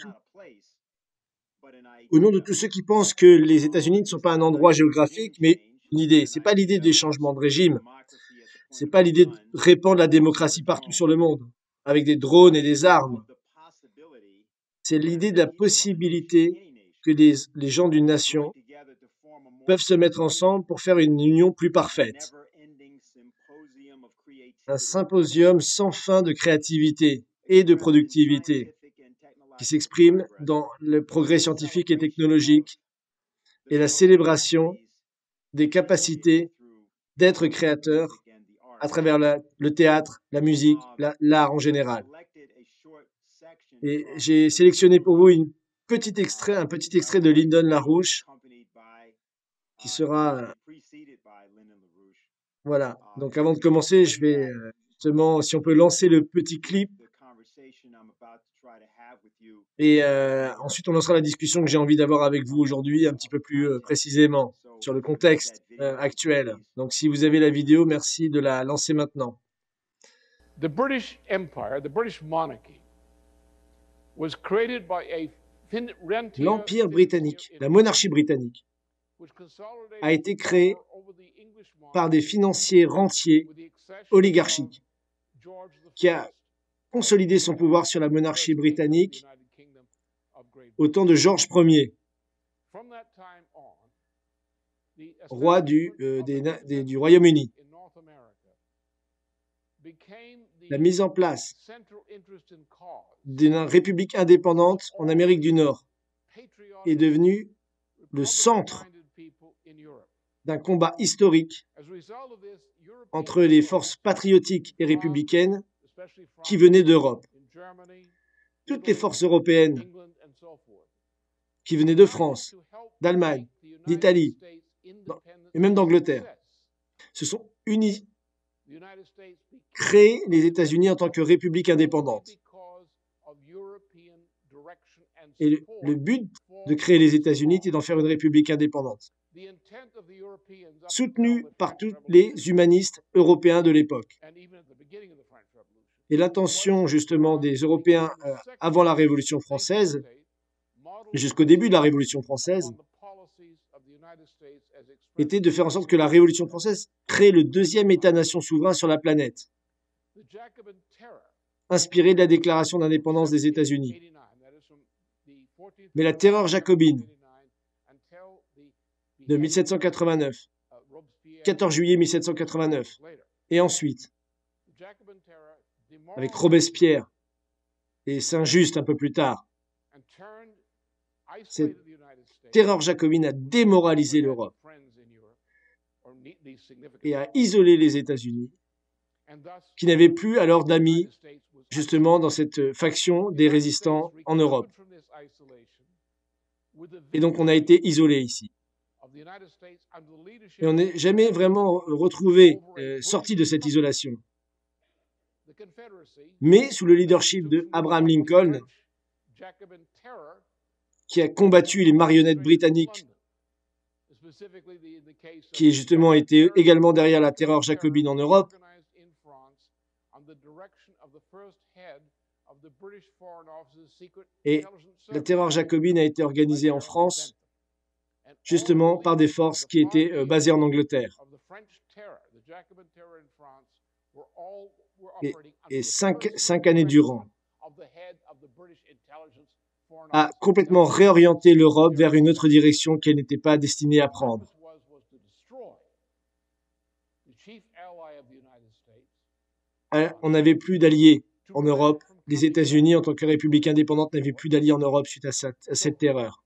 au nom de tous ceux qui pensent que les États-Unis ne sont pas un endroit géographique, mais une idée. Ce n'est pas l'idée des changements de régime. Ce n'est pas l'idée de répandre la démocratie partout sur le monde, avec des drones et des armes. C'est l'idée de la possibilité que les gens d'une nation peuvent se mettre ensemble pour faire une union plus parfaite. Un symposium sans fin de créativité et de productivité qui s'exprime dans le progrès scientifique et technologique et la célébration des capacités d'être créateur à travers le théâtre, la musique, l'art en général. Et j'ai sélectionné pour vous un petit extrait de Lyndon LaRouche qui sera... Voilà. Donc avant de commencer, je vais justement, si on peut lancer le petit clip. Et ensuite, on lancera la discussion que j'ai envie d'avoir avec vous aujourd'hui un petit peu plus précisément sur le contexte actuel. Donc, si vous avez la vidéo, merci de la lancer maintenant. The British Empire, the British monarchy, was created by a l'Empire britannique, la monarchie britannique, a été créée par des financiers rentiers oligarchiques qui a consolider son pouvoir sur la monarchie britannique au temps de George Ier, roi du Royaume-Uni. La mise en place d'une république indépendante en Amérique du Nord est devenue le centre d'un combat historique entre les forces patriotiques et républicaines qui venaient d'Europe. Toutes les forces européennes qui venaient de France, d'Allemagne, d'Italie et même d'Angleterre se sont unies, créées les États-Unis en tant que république indépendante. Et le but de créer les États-Unis était d'en faire une république indépendante, soutenue par tous les humanistes européens de l'époque. Et l'intention, justement, des Européens avant la Révolution française, jusqu'au début de la Révolution française, était de faire en sorte que la Révolution française crée le deuxième État-nation souverain sur la planète, inspiré de la déclaration d'indépendance des États-Unis. Mais la terreur jacobine de 1789, 14 juillet 1789, et ensuite, avec Robespierre et Saint-Just un peu plus tard. Cette terreur jacobine a démoralisé l'Europe et a isolé les États-Unis, qui n'avaient plus alors d'amis justement dans cette faction des résistants en Europe. Et donc on a été isolé ici. Et on n'est jamais vraiment retrouvé, sorti de cette isolation. Mais sous le leadership de Abraham Lincoln, qui a combattu les marionnettes britanniques, qui justement était également derrière la terreur jacobine en Europe, et la terreur jacobine a été organisée en France, justement par des forces qui étaient basées en Angleterre. Et cinq années durant, a complètement réorienté l'Europe vers une autre direction qu'elle n'était pas destinée à prendre. On n'avait plus d'alliés en Europe. Les États-Unis, en tant que république indépendante, n'avaient plus d'alliés en Europe suite à cette terreur.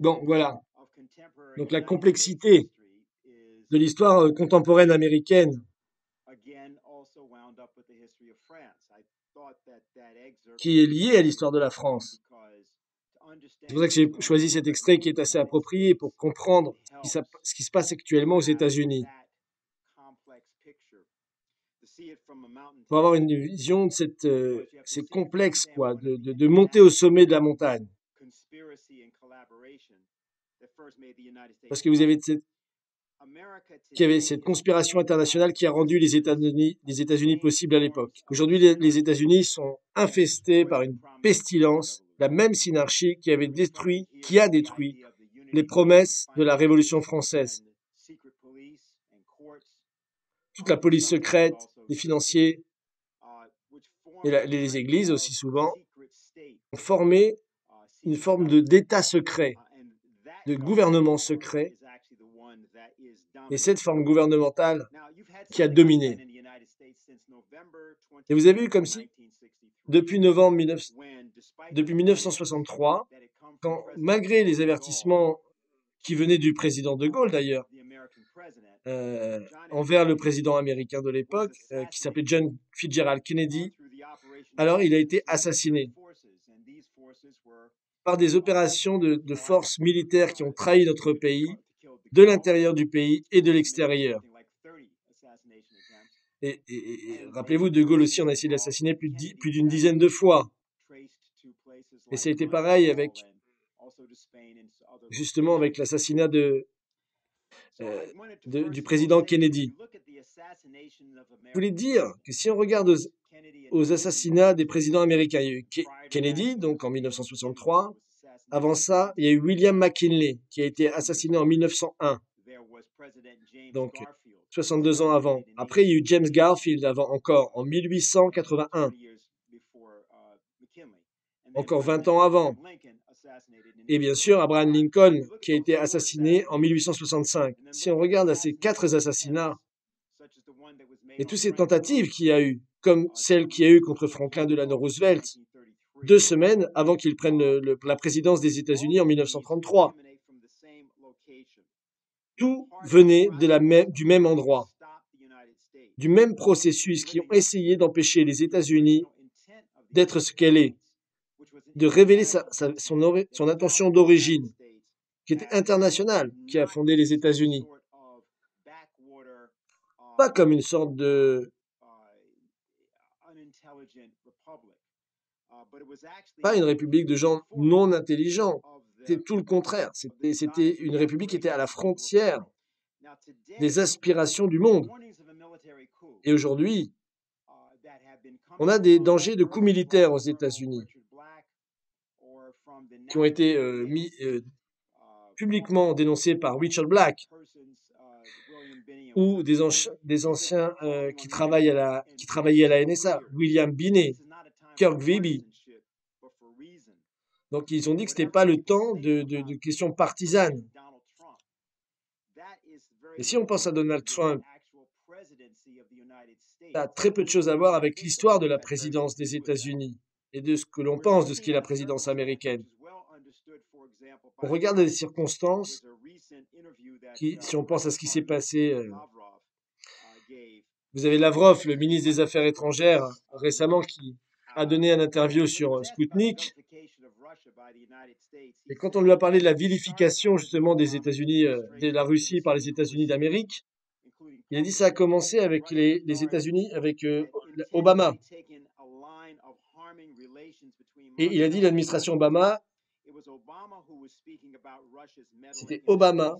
Bon, voilà. Donc la complexité de l'histoire contemporaine américaine, qui est liée à l'histoire de la France. C'est pour ça que j'ai choisi cet extrait qui est assez approprié pour comprendre ce qui se passe actuellement aux États-Unis, pour avoir une vision de cette complexe, quoi, de monter au sommet de la montagne. Parce que vous avez cette conspiration internationale qui a rendu les États-Unis possibles à l'époque. Aujourd'hui, les États-Unis sont infestés par une pestilence, la même synarchie qui a détruit les promesses de la Révolution française. Toute la police secrète, les financiers et les églises aussi souvent ont formé une forme d'État secret, de gouvernement secret, et cette forme gouvernementale qui a dominé. Et vous avez vu comme si, depuis 1963, quand, malgré les avertissements qui venaient du président de Gaulle d'ailleurs, envers le président américain de l'époque, qui s'appelait John Fitzgerald Kennedy, alors il a été assassiné par des opérations de forces militaires qui ont trahi notre pays, de l'intérieur du pays et de l'extérieur. Et rappelez-vous, De Gaulle aussi, on a essayé de l'assassiner plus d'une dizaine de fois. Et ça a été pareil avec l'assassinat du président Kennedy. Je voulais dire que si on regarde aux assassinats des présidents américains, il y a eu Kennedy, donc en 1963. Avant ça, il y a eu William McKinley, qui a été assassiné en 1901, donc 62 ans avant. Après, il y a eu James Garfield en 1881, encore 20 ans avant. Et bien sûr, Abraham Lincoln, qui a été assassiné en 1865. Si on regarde à ces 4 assassinats, et toutes ces tentatives qu'il y a eu, comme celle qu'il y a eu contre Franklin Delano Roosevelt, 2 semaines avant qu'il prenne la présidence des États-Unis en 1933. Tout venait du même endroit, du même processus qui ont essayé d'empêcher les États-Unis d'être ce qu'elle est, de révéler son intention d'origine, qui était internationale, qui a fondé les États-Unis. Pas comme une sorte de... Pas une république de gens non intelligents, c'était tout le contraire. C'était une république qui était à la frontière des aspirations du monde. Et aujourd'hui, on a des dangers de coups militaires aux États-Unis qui ont été publiquement dénoncés par Richard Black ou des anciens qui travaillaient à la NSA, William Binney, Kirk Wiebe. Donc, ils ont dit que ce n'était pas le temps de questions partisanes. Et si on pense à Donald Trump, ça a très peu de choses à voir avec l'histoire de la présidence des États-Unis et de ce que l'on pense de ce qu'est la présidence américaine. On regarde les circonstances, si on pense à ce qui s'est passé Vous avez Lavrov, le ministre des Affaires étrangères, récemment, qui a donné un interview sur Sputnik. Et quand on lui a parlé de la vilification, justement, des États-Unis, de la Russie par les États-Unis d'Amérique, il a dit que ça a commencé avec les États-Unis, avec Obama. Et il a dit l'administration Obama, c'était Obama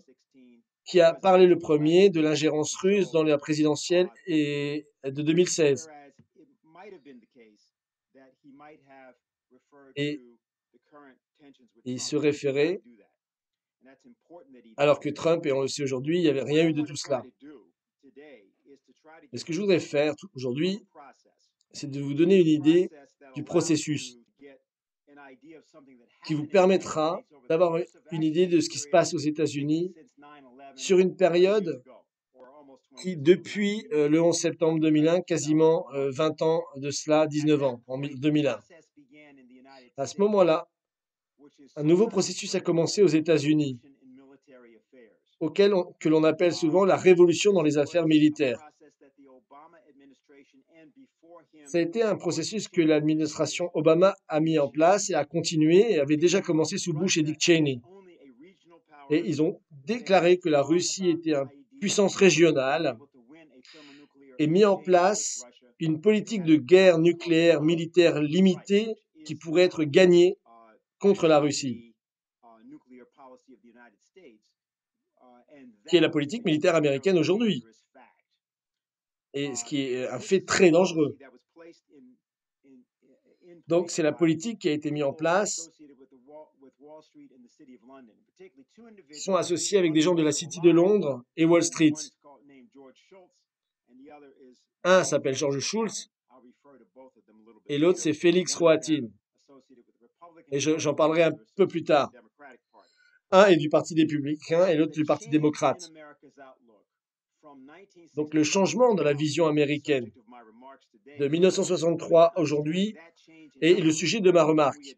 qui a parlé le premier de l'ingérence russe dans la présidentielle et de 2016. Et il se référait, alors que Trump, et on le sait aujourd'hui, il n'y avait rien eu de tout cela. Mais ce que je voudrais faire aujourd'hui, c'est de vous donner une idée du processus qui vous permettra d'avoir une idée de ce qui se passe aux États-Unis sur une période qui, depuis le 11 septembre 2001, quasiment 20 ans de cela, 19 ans, en 2001. À ce moment-là, un nouveau processus a commencé aux États-Unis, que l'on appelle souvent la révolution dans les affaires militaires. Ça a été un processus que l'administration Obama a mis en place et a continué et avait déjà commencé sous Bush et Dick Cheney. Et ils ont déclaré que la Russie était une puissance régionale et mis en place une politique de guerre nucléaire militaire limitée qui pourrait être gagnée contre la Russie, qui est la politique militaire américaine aujourd'hui. Et ce qui est un fait très dangereux. Donc, c'est la politique qui a été mise en place, qui sont associés avec des gens de la City de Londres et Wall Street. Un s'appelle George Shultz et l'autre, c'est Félix Rohatyn. Et j'en parlerai un peu plus tard. Un est du Parti républicain et l'autre du Parti démocrate. Donc le changement de la vision américaine de 1963 aujourd'hui est le sujet de ma remarque.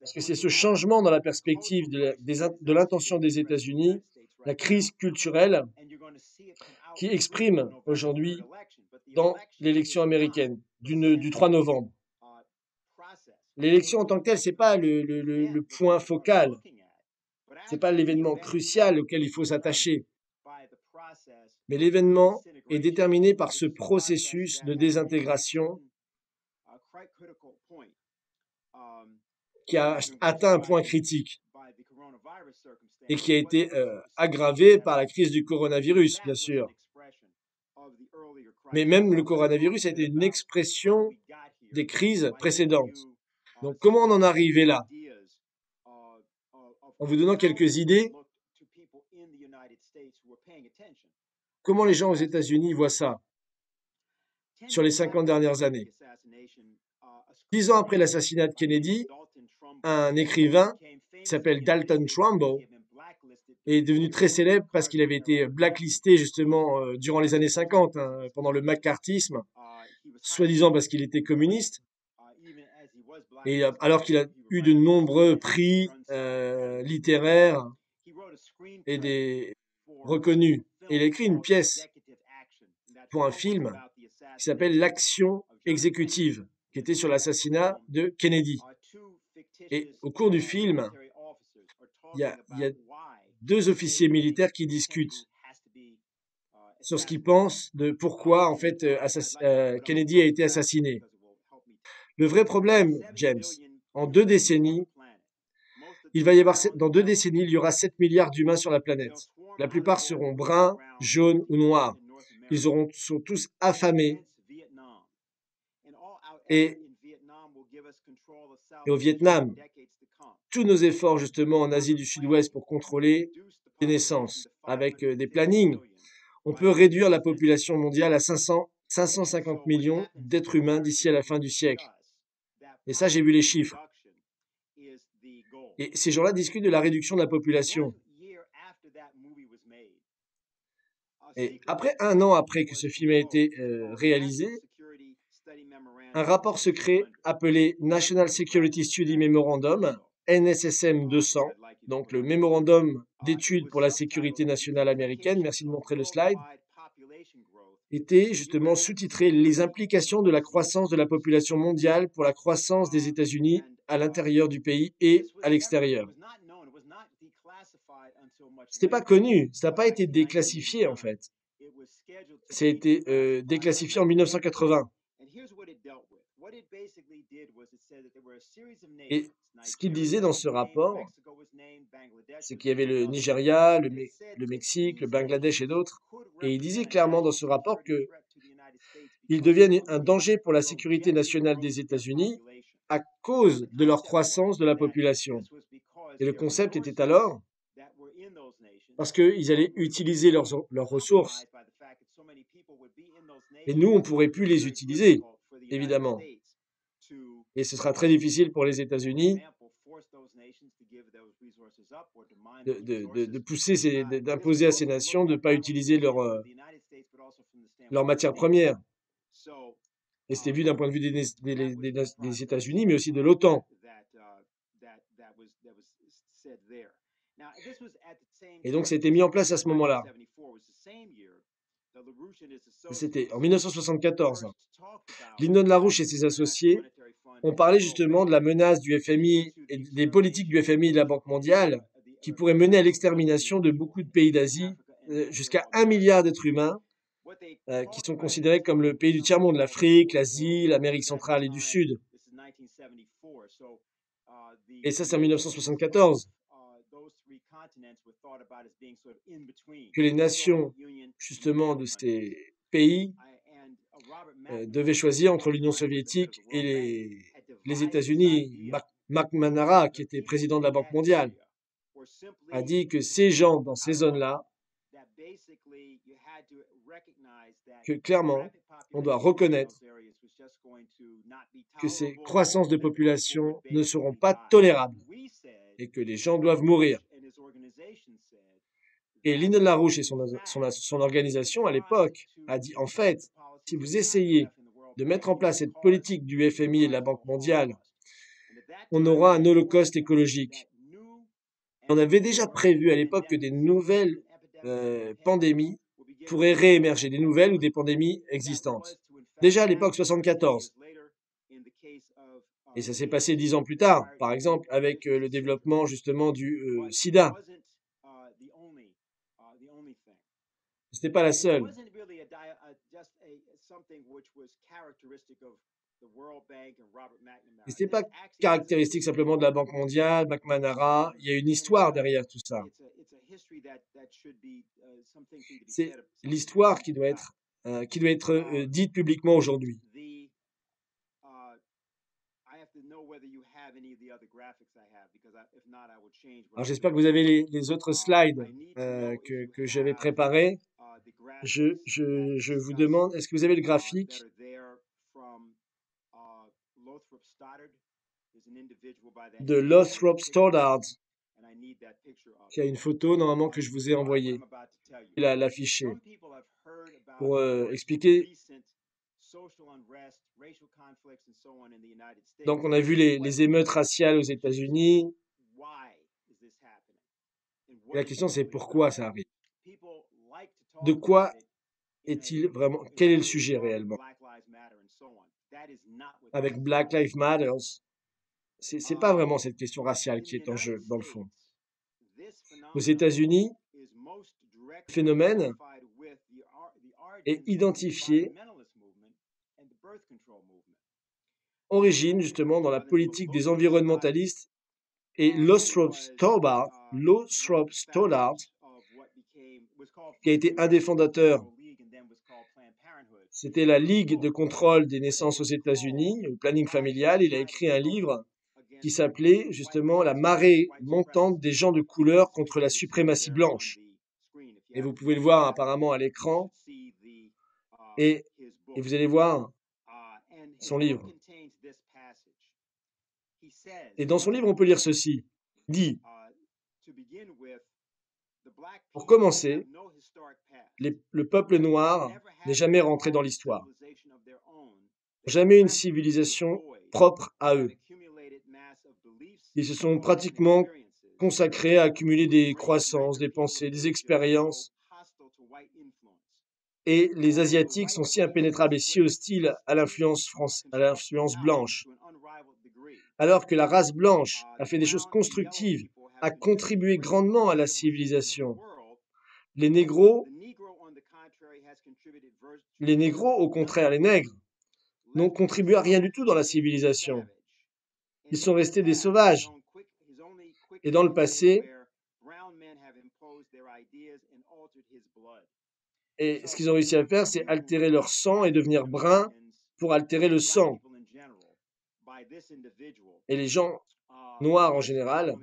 Parce que c'est ce changement dans la perspective de l'intention des États-Unis, la crise culturelle, qui exprime aujourd'hui dans l'élection américaine du 3 novembre. L'élection en tant que telle, ce n'est pas le point focal, ce n'est pas l'événement crucial auquel il faut s'attacher. Mais l'événement est déterminé par ce processus de désintégration qui a atteint un point critique et qui a été aggravé par la crise du coronavirus, bien sûr. Mais même le coronavirus a été une expression des crises précédentes. Donc comment on en est arrivé là? En vous donnant quelques idées. Comment les gens aux États-Unis voient ça sur les 50 dernières années? 10 ans après l'assassinat de Kennedy, un écrivain qui s'appelle Dalton Trumbo est devenu très célèbre parce qu'il avait été blacklisté justement durant les années 50, pendant le McCarthyisme, soi-disant parce qu'il était communiste. Et alors qu'il a eu de nombreux prix littéraires et reconnus. Et il a écrit une pièce pour un film qui s'appelle « L'action exécutive », qui était sur l'assassinat de Kennedy. Et au cours du film, il y a deux officiers militaires qui discutent sur ce qu'ils pensent de pourquoi, en fait, Kennedy a été assassiné. Le vrai problème, James, dans 2 décennies, il y aura 7 milliards d'humains sur la planète. La plupart seront bruns, jaunes ou noirs. Ils sont tous affamés. Et au Vietnam, tous nos efforts justement en Asie du Sud-Ouest pour contrôler les naissances avec des plannings, on peut réduire la population mondiale à 550 millions d'êtres humains d'ici à la fin du siècle. Et ça, j'ai vu les chiffres. Et ces gens-là discutent de la réduction de la population. Et après 1 an après que ce film a été réalisé, un rapport secret appelé National Security Study Memorandum, NSSM 200, donc le mémorandum d'études pour la sécurité nationale américaine, merci de montrer le slide, était justement sous-titré « Les implications de la croissance de la population mondiale pour la croissance des États-Unis à l'intérieur du pays et à l'extérieur ». Ce n'était pas connu, ça n'a pas été déclassifié en fait. Ça a été déclassifié en 1980. Et ce qu'il disait dans ce rapport, c'est qu'il y avait le Nigeria, le Mexique, le Bangladesh et d'autres. Et il disait clairement dans ce rapport qu'ils deviennent un danger pour la sécurité nationale des États-Unis à cause de leur croissance de la population. Et le concept était alors parce qu'ils allaient utiliser leurs ressources. Et nous, on ne pourrait plus les utiliser, évidemment. Et ce sera très difficile pour les États-Unis d'imposer à ces nations de ne pas utiliser leurs matières premières. Et c'était vu d'un point de vue des États-Unis, mais aussi de l'OTAN. Et donc, c'était mis en place à ce moment-là. C'était en 1974. Lyndon LaRouche et ses associés ont parlé justement de la menace du FMI et des politiques du FMI et de la Banque mondiale qui pourraient mener à l'extermination de beaucoup de pays d'Asie, jusqu'à 1 milliard d'êtres humains qui sont considérés comme le pays du tiers-monde, l'Afrique, l'Asie, l'Amérique centrale et du Sud. Et ça, c'est en 1974. Que les nations, justement, de ces pays devaient choisir entre l'Union soviétique et les États-Unis. McNamara, qui était président de la Banque mondiale, a dit que ces gens dans ces zones-là, que clairement, on doit reconnaître que ces croissances de population ne seront pas tolérables et que les gens doivent mourir. Et Lyndon LaRouche et son organisation, à l'époque, a dit, en fait, si vous essayez de mettre en place cette politique du FMI et de la Banque mondiale, on aura un holocauste écologique. On avait déjà prévu à l'époque que des nouvelles pandémies pourraient réémerger, des nouvelles ou des pandémies existantes. Déjà à l'époque 1974. Et ça s'est passé 10 ans plus tard, par exemple, avec le développement justement du sida. Ce n'était pas la seule. Et ce n'était pas caractéristique simplement de la Banque mondiale, McNamara. Il y a une histoire derrière tout ça. C'est l'histoire qui doit être, dite publiquement aujourd'hui. Alors j'espère que vous avez les autres slides que j'avais préparés. Je vous demande, est-ce que vous avez le graphique? De Lothrop Stoddard, qui a une photo normalement que je vous ai envoyée. Il a l'affiché pour expliquer. Donc on a vu les émeutes raciales aux États-Unis. La question c'est pourquoi ça arrive. De quoi est-il vraiment? Quel est le sujet réellement? Avec Black Lives Matter, c'est pas vraiment cette question raciale qui est en jeu dans le fond. Aux États-Unis, le phénomène est identifié. Origine justement dans la politique des environnementalistes et Lothrop Stoddard, qui a été un des fondateurs, c'était la Ligue de contrôle des naissances aux États-Unis, le planning familial. Il a écrit un livre qui s'appelait justement « La marée montante des gens de couleur contre la suprématie blanche ». Et vous pouvez le voir apparemment à l'écran. Et vous allez voir son livre. Et dans son livre, on peut lire ceci. Il dit, pour commencer, le peuple noir n'est jamais rentré dans l'histoire. Jamais une civilisation propre à eux. Ils se sont pratiquement consacrés à accumuler des croissances, des pensées, des expériences et les Asiatiques sont si impénétrables et si hostiles à l'influence blanche. Alors que la race blanche a fait des choses constructives, a contribué grandement à la civilisation. Les négros, au contraire, les nègres, n'ont contribué à rien du tout dans la civilisation. Ils sont restés des sauvages. Et dans le passé, et ce qu'ils ont réussi à faire, c'est altérer leur sang et devenir brun pour altérer le sang. Et les gens noirs en général,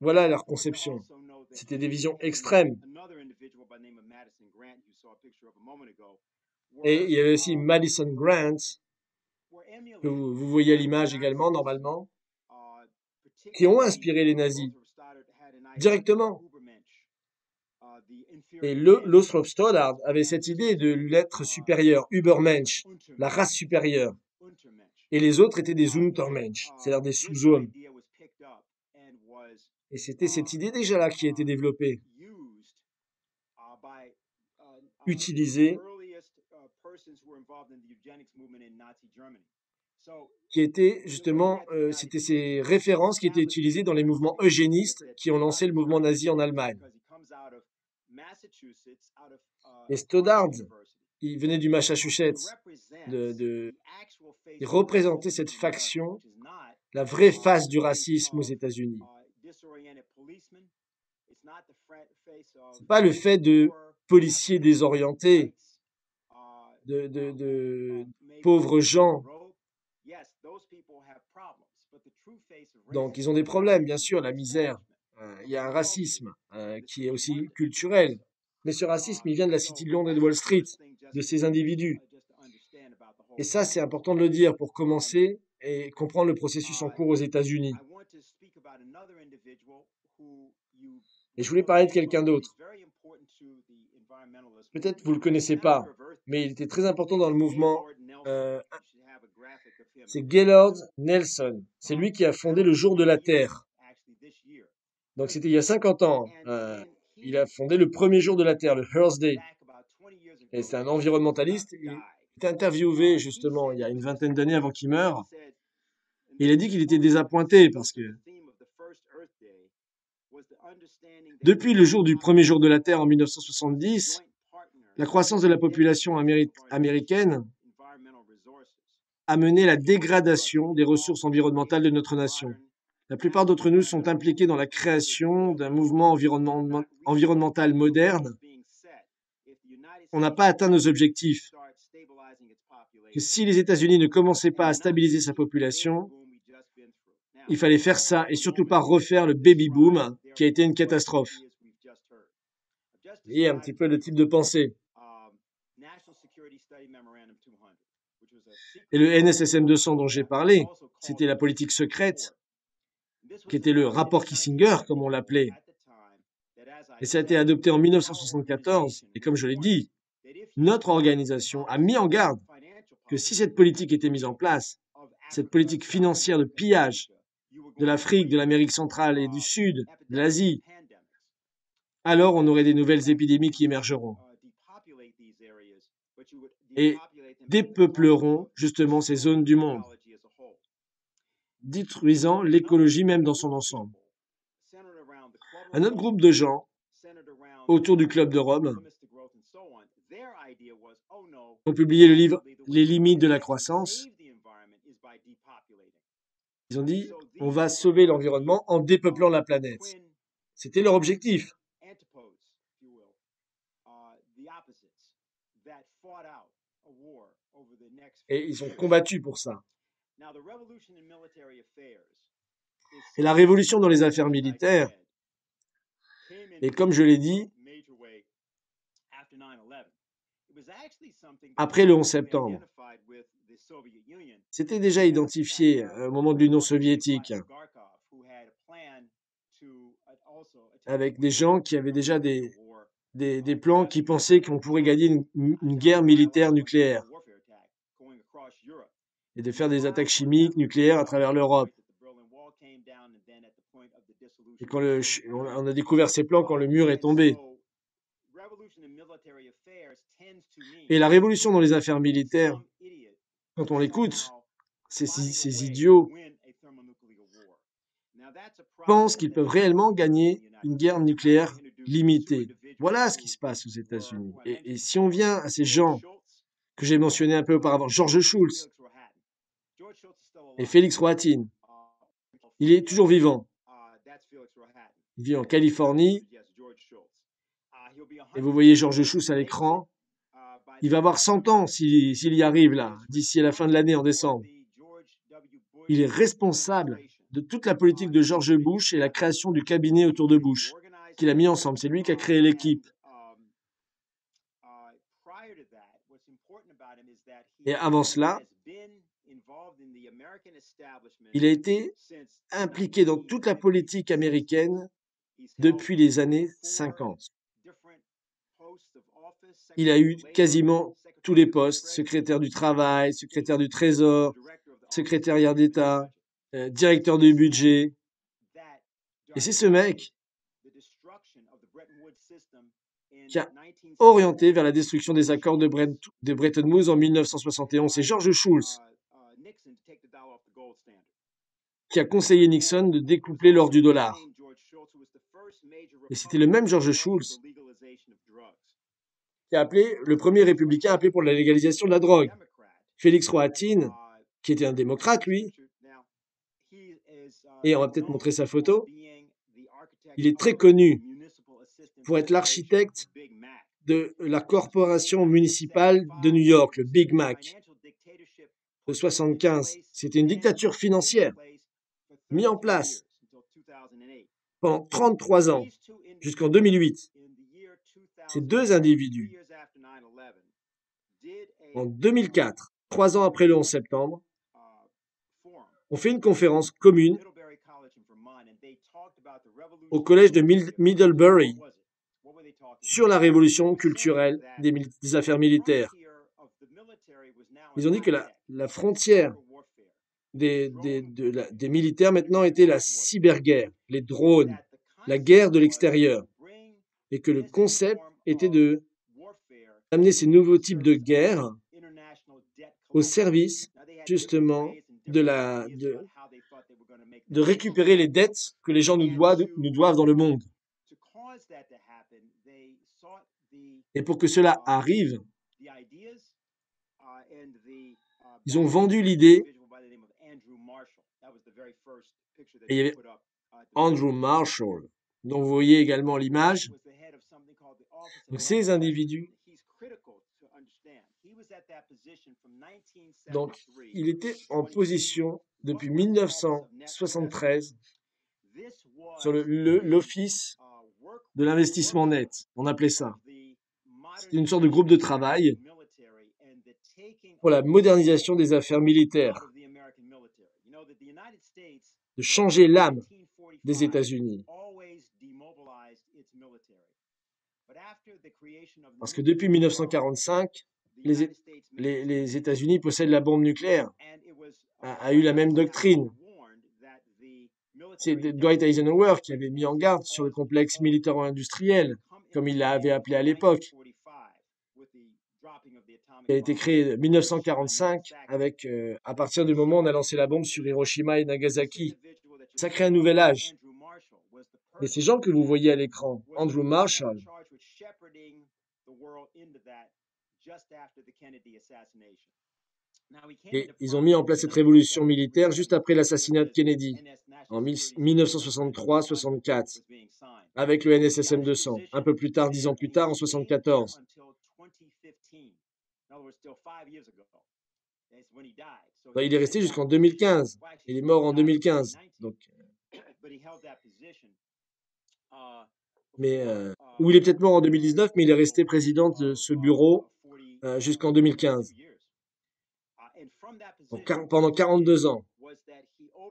voilà leur conception. C'était des visions extrêmes. Et il y avait aussi Madison Grant, que vous voyez à l'image également, normalement, qui ont inspiré les nazis directement. Et l'Ostrop Stoddard avait cette idée de l'être supérieur, Übermensch, la race supérieure. Et les autres étaient des Untermensch, c'est-à-dire des sous-hommes. Et c'était cette idée déjà là qui a été développée, utilisée, qui était justement, c'était ces références qui étaient utilisées dans les mouvements eugénistes qui ont lancé le mouvement nazi en Allemagne. Et Stoddard, il venait du Massachusetts, il représentait cette faction, la vraie face du racisme aux États-Unis. Ce n'est pas le fait de policiers désorientés, de pauvres gens. Donc, ils ont des problèmes, bien sûr, la misère. Il y a un racisme qui est aussi culturel. Mais ce racisme, il vient de la City de Londres et de Wall Street, de ces individus. Et ça, c'est important de le dire pour commencer et comprendre le processus en cours aux États-Unis. Et je voulais parler de quelqu'un d'autre. Peut-être vous ne le connaissez pas, mais il était très important dans le mouvement. C'est Gaylord Nelson. C'est lui qui a fondé le Jour de la Terre. Donc c'était il y a 50 ans. Il a fondé le premier jour de la Terre, le Earth Day. Et c'est un environnementaliste. Il était interviewé justement il y a une vingtaine d'années avant qu'il meure. Et il a dit qu'il était désappointé parce que depuis le jour du premier jour de la Terre en 1970, la croissance de la population américaine a mené à la dégradation des ressources environnementales de notre nation. La plupart d'entre nous sont impliqués dans la création d'un mouvement environnemental moderne. On n'a pas atteint nos objectifs. Que si les États-Unis ne commençaient pas à stabiliser sa population, il fallait faire ça et surtout pas refaire le baby boom qui a été une catastrophe. Et un petit peu le type de pensée. Et le NSSM 200 dont j'ai parlé, c'était la politique secrète, qui était le rapport Kissinger, comme on l'appelait. Et ça a été adopté en 1974. Et comme je l'ai dit, notre organisation a mis en garde que si cette politique était mise en place, cette politique financière de pillage de l'Afrique, de l'Amérique centrale et du Sud, de l'Asie, alors on aurait des nouvelles épidémies qui émergeront et dépeupleront justement ces zones du monde, détruisant l'écologie même dans son ensemble. Un autre groupe de gens autour du Club de Rome ont publié le livre « Les limites de la croissance ». Ils ont dit « On va sauver l'environnement en dépeuplant la planète ». C'était leur objectif. Et ils ont combattu pour ça. Et la révolution dans les affaires militaires, et comme je l'ai dit, après le 11 septembre, c'était déjà identifié au moment de l'Union soviétique, avec des gens qui avaient déjà des plans qui pensaient qu'on pourrait gagner une guerre militaire nucléaire et de faire des attaques chimiques, nucléaires à travers l'Europe. Et quand on a découvert ces plans quand le mur est tombé. Et la révolution dans les affaires militaires, quand on l'écoute, ces idiots pensent qu'ils peuvent réellement gagner une guerre nucléaire limitée. Voilà ce qui se passe aux États-Unis. Et si on vient à ces gens que j'ai mentionnés un peu auparavant, George Shultz et Félix Rohatyn, il est toujours vivant. Il vit en Californie. Et vous voyez George Shultz à l'écran. Il va avoir 100 ans s'il y arrive là, d'ici à la fin de l'année en décembre. Il est responsable de toute la politique de George Bush et la création du cabinet autour de Bush, qu'il a mis ensemble. C'est lui qui a créé l'équipe. Et avant cela, il a été impliqué dans toute la politique américaine depuis les années 50. Il a eu quasiment tous les postes, secrétaire du Travail, secrétaire du Trésor, secrétariat d'État, directeur du budget. Et c'est ce mec qui a orienté vers la destruction des accords de Bretton Woods en 1971. C'est George Shultz qui a conseillé Nixon de découpler l'or du dollar. Et c'était le même George Shultz qui a appelé, le premier républicain appelé pour la légalisation de la drogue. Félix Rohatyn, qui était un démocrate, lui, et on va peut-être montrer sa photo, il est très connu pour être l'architecte de la corporation municipale de New York, le Big Mac, de 1975. C'était une dictature financière mise en place pendant 33 ans, jusqu'en 2008. Ces deux individus, en 2004, 3 ans après le 11 septembre, ont fait une conférence commune au collège de Middlebury sur la révolution culturelle des affaires militaires. Ils ont dit que la frontière des militaires maintenant était la cyberguerre, les drones, la guerre de l'extérieur, et que le concept était d'amener ces nouveaux types de guerre au service, justement, de récupérer les dettes que les gens nous doivent dans le monde. Et pour que cela arrive, ils ont vendu l'idée. Et il y avait Andrew Marshall, dont vous voyez également l'image. Donc ces individus, donc il était en position depuis 1973 sur l'Office de l'investissement net, on appelait ça. C'était une sorte de groupe de travail pour la modernisation des affaires militaires, de changer l'âme des États-Unis. Parce que depuis 1945, les États-Unis possèdent la bombe nucléaire, a eu la même doctrine. C'est Dwight Eisenhower qui avait mis en garde sur le complexe militaro-industriel, comme il l'avait appelé à l'époque, qui a été créé en 1945, à partir du moment où on a lancé la bombe sur Hiroshima et Nagasaki. Ça crée un nouvel âge. Et ces gens que vous voyez à l'écran, Andrew Marshall, et ils ont mis en place cette révolution militaire juste après l'assassinat de Kennedy, en 1963-64, avec le NSSM 200, un peu plus tard, 10 ans plus tard, en 1974. Il est resté jusqu'en 2015. Il est mort en 2015. Donc, ou il est peut-être mort en 2019, mais il est resté président de ce bureau jusqu'en 2015. Donc, pendant 42 ans.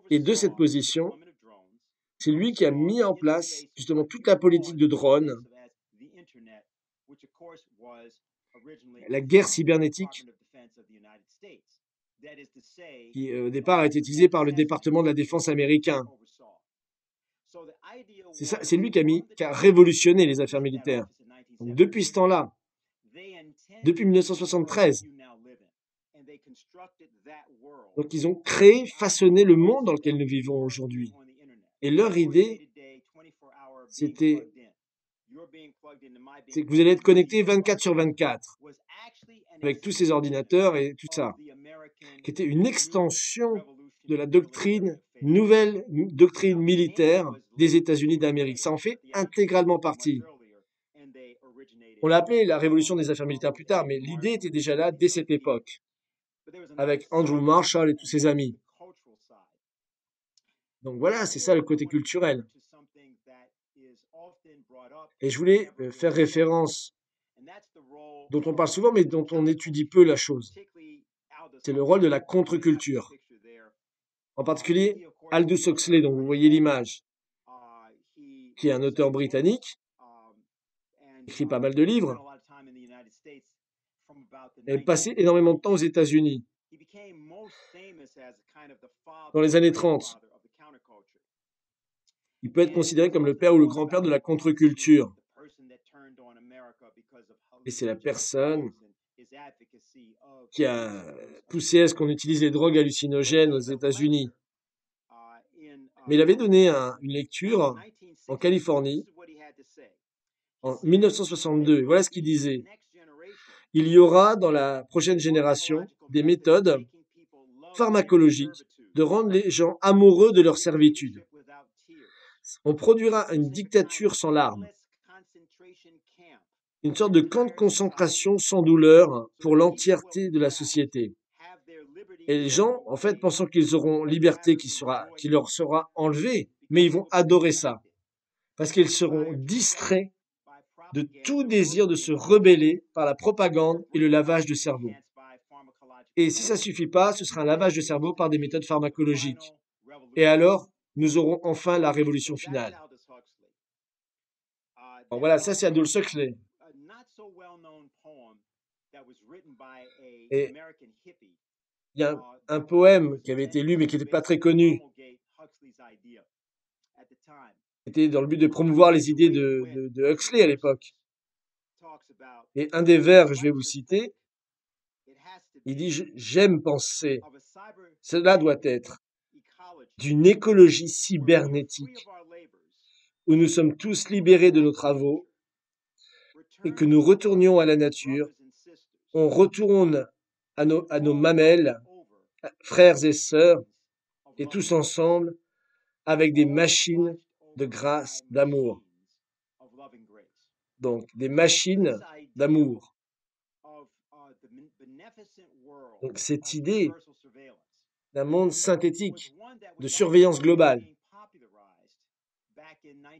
Et de cette position, c'est lui qui a mis en place justement toute la politique de drones, la guerre cybernétique, qui au départ a été utilisée par le département de la défense américain. C'est lui qui a révolutionné les affaires militaires. Donc, depuis ce temps-là, depuis 1973, donc ils ont créé, façonné le monde dans lequel nous vivons aujourd'hui. Et leur idée, c'était que vous allez être connecté 24 sur 24 avec tous ces ordinateurs et tout ça, qui était une extension de la doctrine, nouvelle doctrine militaire des États-Unis d'Amérique. Ça en fait intégralement partie. On l'a appelé la révolution des affaires militaires plus tard, mais l'idée était déjà là dès cette époque, avec Andrew Marshall et tous ses amis. Donc voilà, c'est ça le côté culturel. Et je voulais faire référence, dont on parle souvent, mais dont on étudie peu la chose. C'est le rôle de la contre-culture. En particulier, Aldous Huxley, dont vous voyez l'image, qui est un auteur britannique, écrit pas mal de livres, et passé énormément de temps aux États-Unis dans les années 30. Il peut être considéré comme le père ou le grand-père de la contre-culture. Et c'est la personne qui a poussé à ce qu'on utilise les drogues hallucinogènes aux États-Unis. Mais il avait donné une lecture en Californie en 1962. Voilà ce qu'il disait. Il y aura dans la prochaine génération des méthodes pharmacologiques de rendre les gens amoureux de leur servitude. On produira une dictature sans larmes, une sorte de camp de concentration sans douleur pour l'entièreté de la société. Et les gens, en fait, pensant qu'ils auront liberté qui leur sera enlevée, mais ils vont adorer ça, parce qu'ils seront distraits de tout désir de se rebeller par la propagande et le lavage de cerveau. Et si ça ne suffit pas, ce sera un lavage de cerveau par des méthodes pharmacologiques. Et alors, nous aurons enfin la révolution finale. Alors voilà, ça c'est Aldous Huxley. Et il y a un poème qui avait été lu, mais qui n'était pas très connu. C'était dans le but de promouvoir les idées de Huxley à l'époque. Et un des vers que je vais vous citer, il dit « J'aime penser, cela doit être d'une écologie cybernétique où nous sommes tous libérés de nos travaux et que nous retournions à la nature, on retourne à nos mamelles, frères et sœurs, et tous ensemble avec des machines de grâce, d'amour. » Donc, des machines d'amour. Donc, cette idée d'un monde synthétique, de surveillance globale,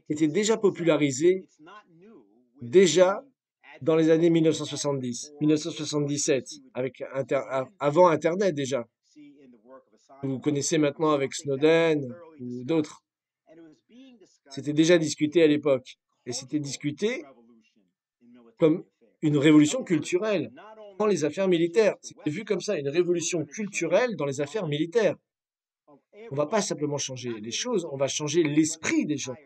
était déjà popularisée, déjà dans les années 1970, 1977, avant Internet déjà. Vous connaissez maintenant avec Snowden ou d'autres. C'était déjà discuté à l'époque. Et c'était discuté comme une révolution culturelle dans les affaires militaires. C'était vu comme ça, une révolution culturelle dans les affaires militaires. On ne va pas simplement changer les choses, on va changer l'esprit des gens.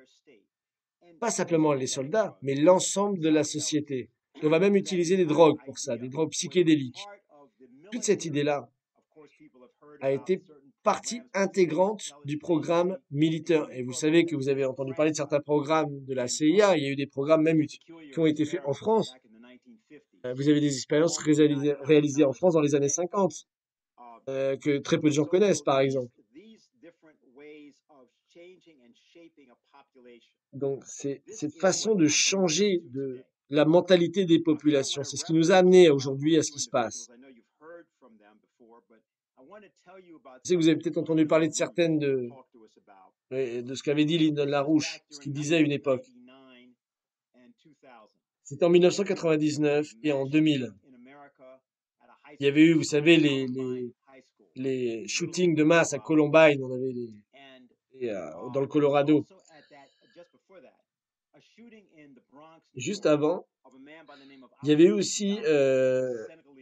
Pas simplement les soldats, mais l'ensemble de la société. On va même utiliser des drogues pour ça, des drogues psychédéliques. Toute cette idée-là a été partie intégrante du programme militaire. Et vous savez que vous avez entendu parler de certains programmes de la CIA. Il y a eu des programmes même qui ont été faits en France. Vous avez des expériences réalisées en France dans les années 50, que très peu de gens connaissent, par exemple. Donc, c'est cette façon de changer la mentalité des populations. C'est ce qui nous a amené aujourd'hui à ce qui se passe. Je sais que vous avez peut-être entendu parler de certaines de ce qu'avait dit Lyndon LaRouche, ce qu'il disait à une époque. C'était en 1999 et en 2000. Il y avait eu, vous savez, les shootings de masse à Columbine, on avait dans le Colorado. Juste avant, il y avait eu aussi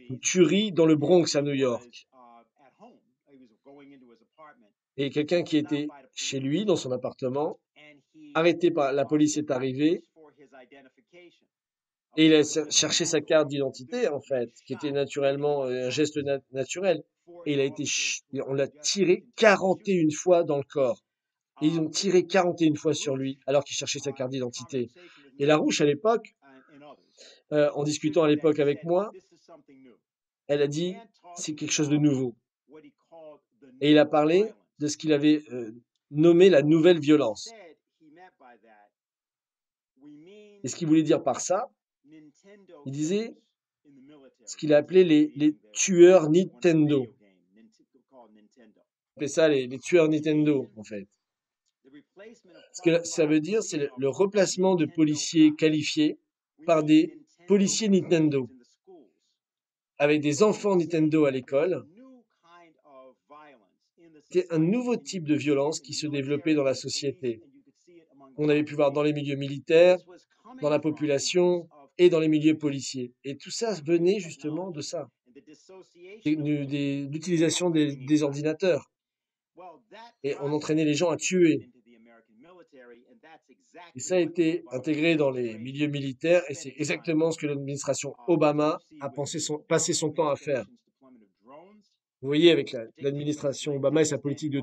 une tuerie dans le Bronx à New York. Et quelqu'un qui était chez lui, dans son appartement, arrêté par la police est arrivée et il a cherché sa carte d'identité, en fait, qui était naturellement un geste naturel. Et il a été on l'a tiré 41 fois dans le corps. Et ils ont tiré 41 fois sur lui, alors qu'il cherchait sa carte d'identité. Et Larouche, à l'époque, en discutant à l'époque avec moi, elle a dit « c'est quelque chose de nouveau ». Et il a parlé de ce qu'il avait nommé la nouvelle violence. Et ce qu'il voulait dire par ça, il disait ce qu'il a appelé les tueurs Nintendo. On appelait ça les tueurs Nintendo, en fait. Ce que ça veut dire, c'est le remplacement de policiers qualifiés par des policiers Nintendo, avec des enfants Nintendo à l'école. C'était un nouveau type de violence qui se développait dans la société. On avait pu voir dans les milieux militaires, dans la population et dans les milieux policiers. Et tout ça venait justement de ça, l'utilisation des ordinateurs. Et on entraînait les gens à tuer. Et ça a été intégré dans les milieux militaires, et c'est exactement ce que l'administration Obama a passé son temps à faire. Vous voyez, avec l'administration Obama et sa politique de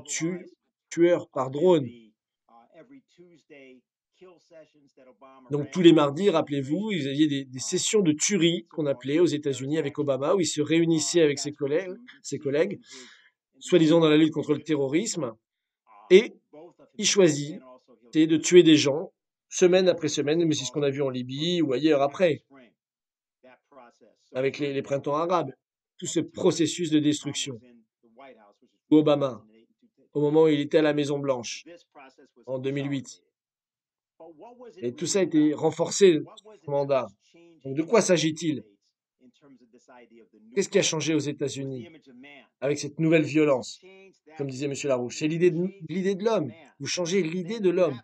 tueur par drone. Donc tous les mardis, rappelez-vous, il y avait des sessions de tuerie qu'on appelait aux États-Unis avec Obama, où il se réunissait avec ses collègues soi-disant dans la lutte contre le terrorisme, et il choisit de tuer des gens semaine après semaine, mais c'est ce qu'on a vu en Libye ou ailleurs après, avec les printemps arabes, tout ce processus de destruction. Obama, au moment où il était à la Maison-Blanche, en 2008. Et tout ça a été renforcé, ce mandat. Donc de quoi s'agit-il? Qu'est-ce qui a changé aux États-Unis avec cette nouvelle violence? Comme disait M. Larouche, c'est l'idée de l'homme. Vous changez l'idée de l'homme.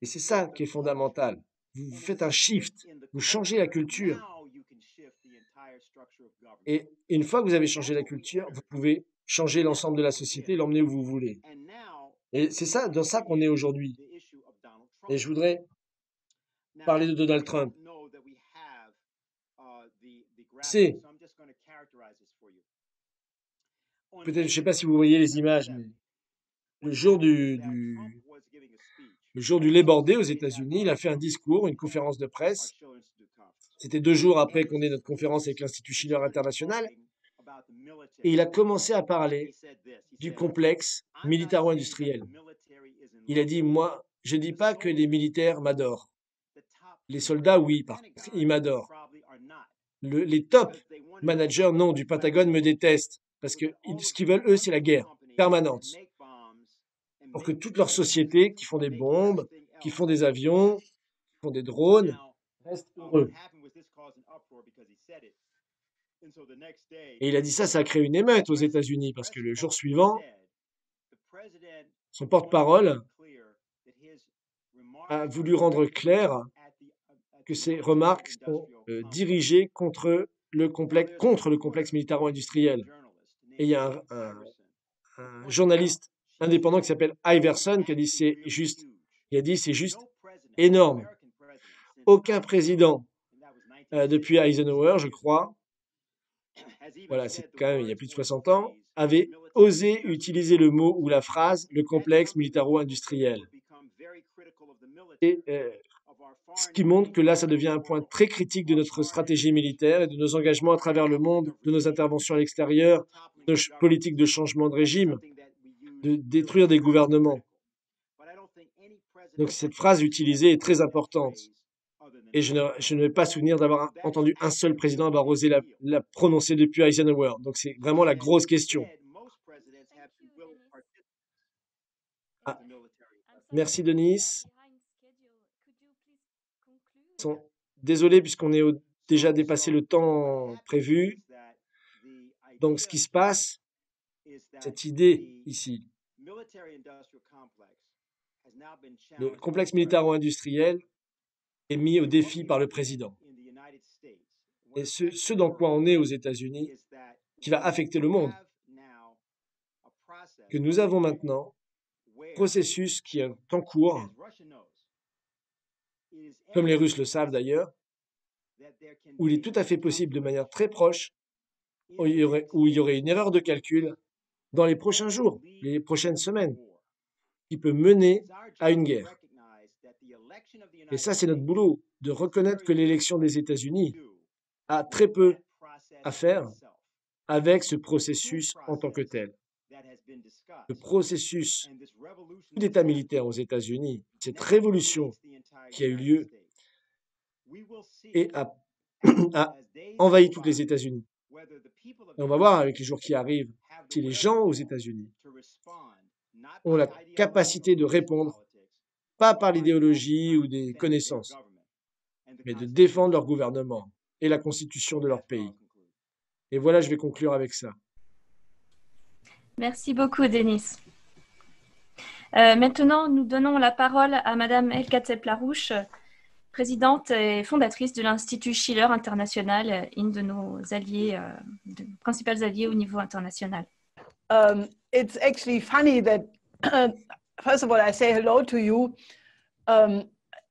Et c'est ça qui est fondamental. Vous faites un shift. Vous changez la culture. Et une fois que vous avez changé la culture, vous pouvez changer l'ensemble de la société et l'emmener où vous voulez. Et c'est ça, dans ça qu'on est aujourd'hui. Et je voudrais parler de Donald Trump. C'est... Peut-être, je ne sais pas si vous voyez les images, mais le jour du Labor Day aux États-Unis, il a fait un discours, une conférence de presse. C'était 2 jours après qu'on ait notre conférence avec l'Institut Schiller International. Et il a commencé à parler du complexe militaro-industriel. Il a dit, moi, je ne dis pas que les militaires m'adorent. Les soldats, oui, par contre, ils m'adorent. Les top managers, non, du Pentagone me détestent. Parce que ce qu'ils veulent, eux, c'est la guerre permanente. Pour que toutes leurs sociétés qui font des bombes, qui font des avions, qui font des drones, restent heureux. Et il a dit ça, ça a créé une émeute aux États-Unis, parce que le jour suivant, son porte-parole a voulu rendre clair que ces remarques sont dirigées contre le complexe militaro-industriel. Et il y a un journaliste indépendant qui s'appelle Iverson qui a dit c'est juste énorme. Aucun président depuis Eisenhower, je crois, voilà, c'est quand même il y a plus de 60 ans, avait osé utiliser le mot ou la phrase le complexe militaro-industriel. Et ce qui montre que là, ça devient un point très critique de notre stratégie militaire et de nos engagements à travers le monde, de nos interventions à l'extérieur, de nos politiques de changement de régime, de détruire des gouvernements. Donc cette phrase utilisée est très importante. Et je ne vais pas souvenir d'avoir entendu un seul président avoir osé la prononcer depuis Eisenhower. Donc c'est vraiment la grosse question. Ah. Merci, Denise. Désolé, puisqu'on est déjà dépassé le temps prévu. Donc, ce qui se passe, cette idée ici, le complexe militaro-industriel est mis au défi par le président. Et ce dans quoi on est aux États-Unis, qui va affecter le monde, que nous avons maintenant processus qui est en cours, comme les Russes le savent d'ailleurs, où il est tout à fait possible de manière très proche, où il y aurait une erreur de calcul dans les prochains jours, les prochaines semaines, qui peut mener à une guerre. Et ça, c'est notre boulot, de reconnaître que l'élection des États-Unis a très peu à faire avec ce processus en tant que tel. Le processus de l'État militaire aux États-Unis, cette révolution qui a eu lieu et a envahi toutes les États-Unis. Et on va voir avec les jours qui arrivent si les gens aux États-Unis ont la capacité de répondre, pas par l'idéologie ou des connaissances, mais de défendre leur gouvernement et la constitution de leur pays. Et voilà, je vais conclure avec ça. Merci beaucoup, Denis. Maintenant, nous donnons la parole à Madame Elkatep-Larouche, présidente et fondatrice de l'Institut Schiller International, une de nos alliés, de nos principales alliés au niveau international. It's actually funny that, first of all, I say hello to you.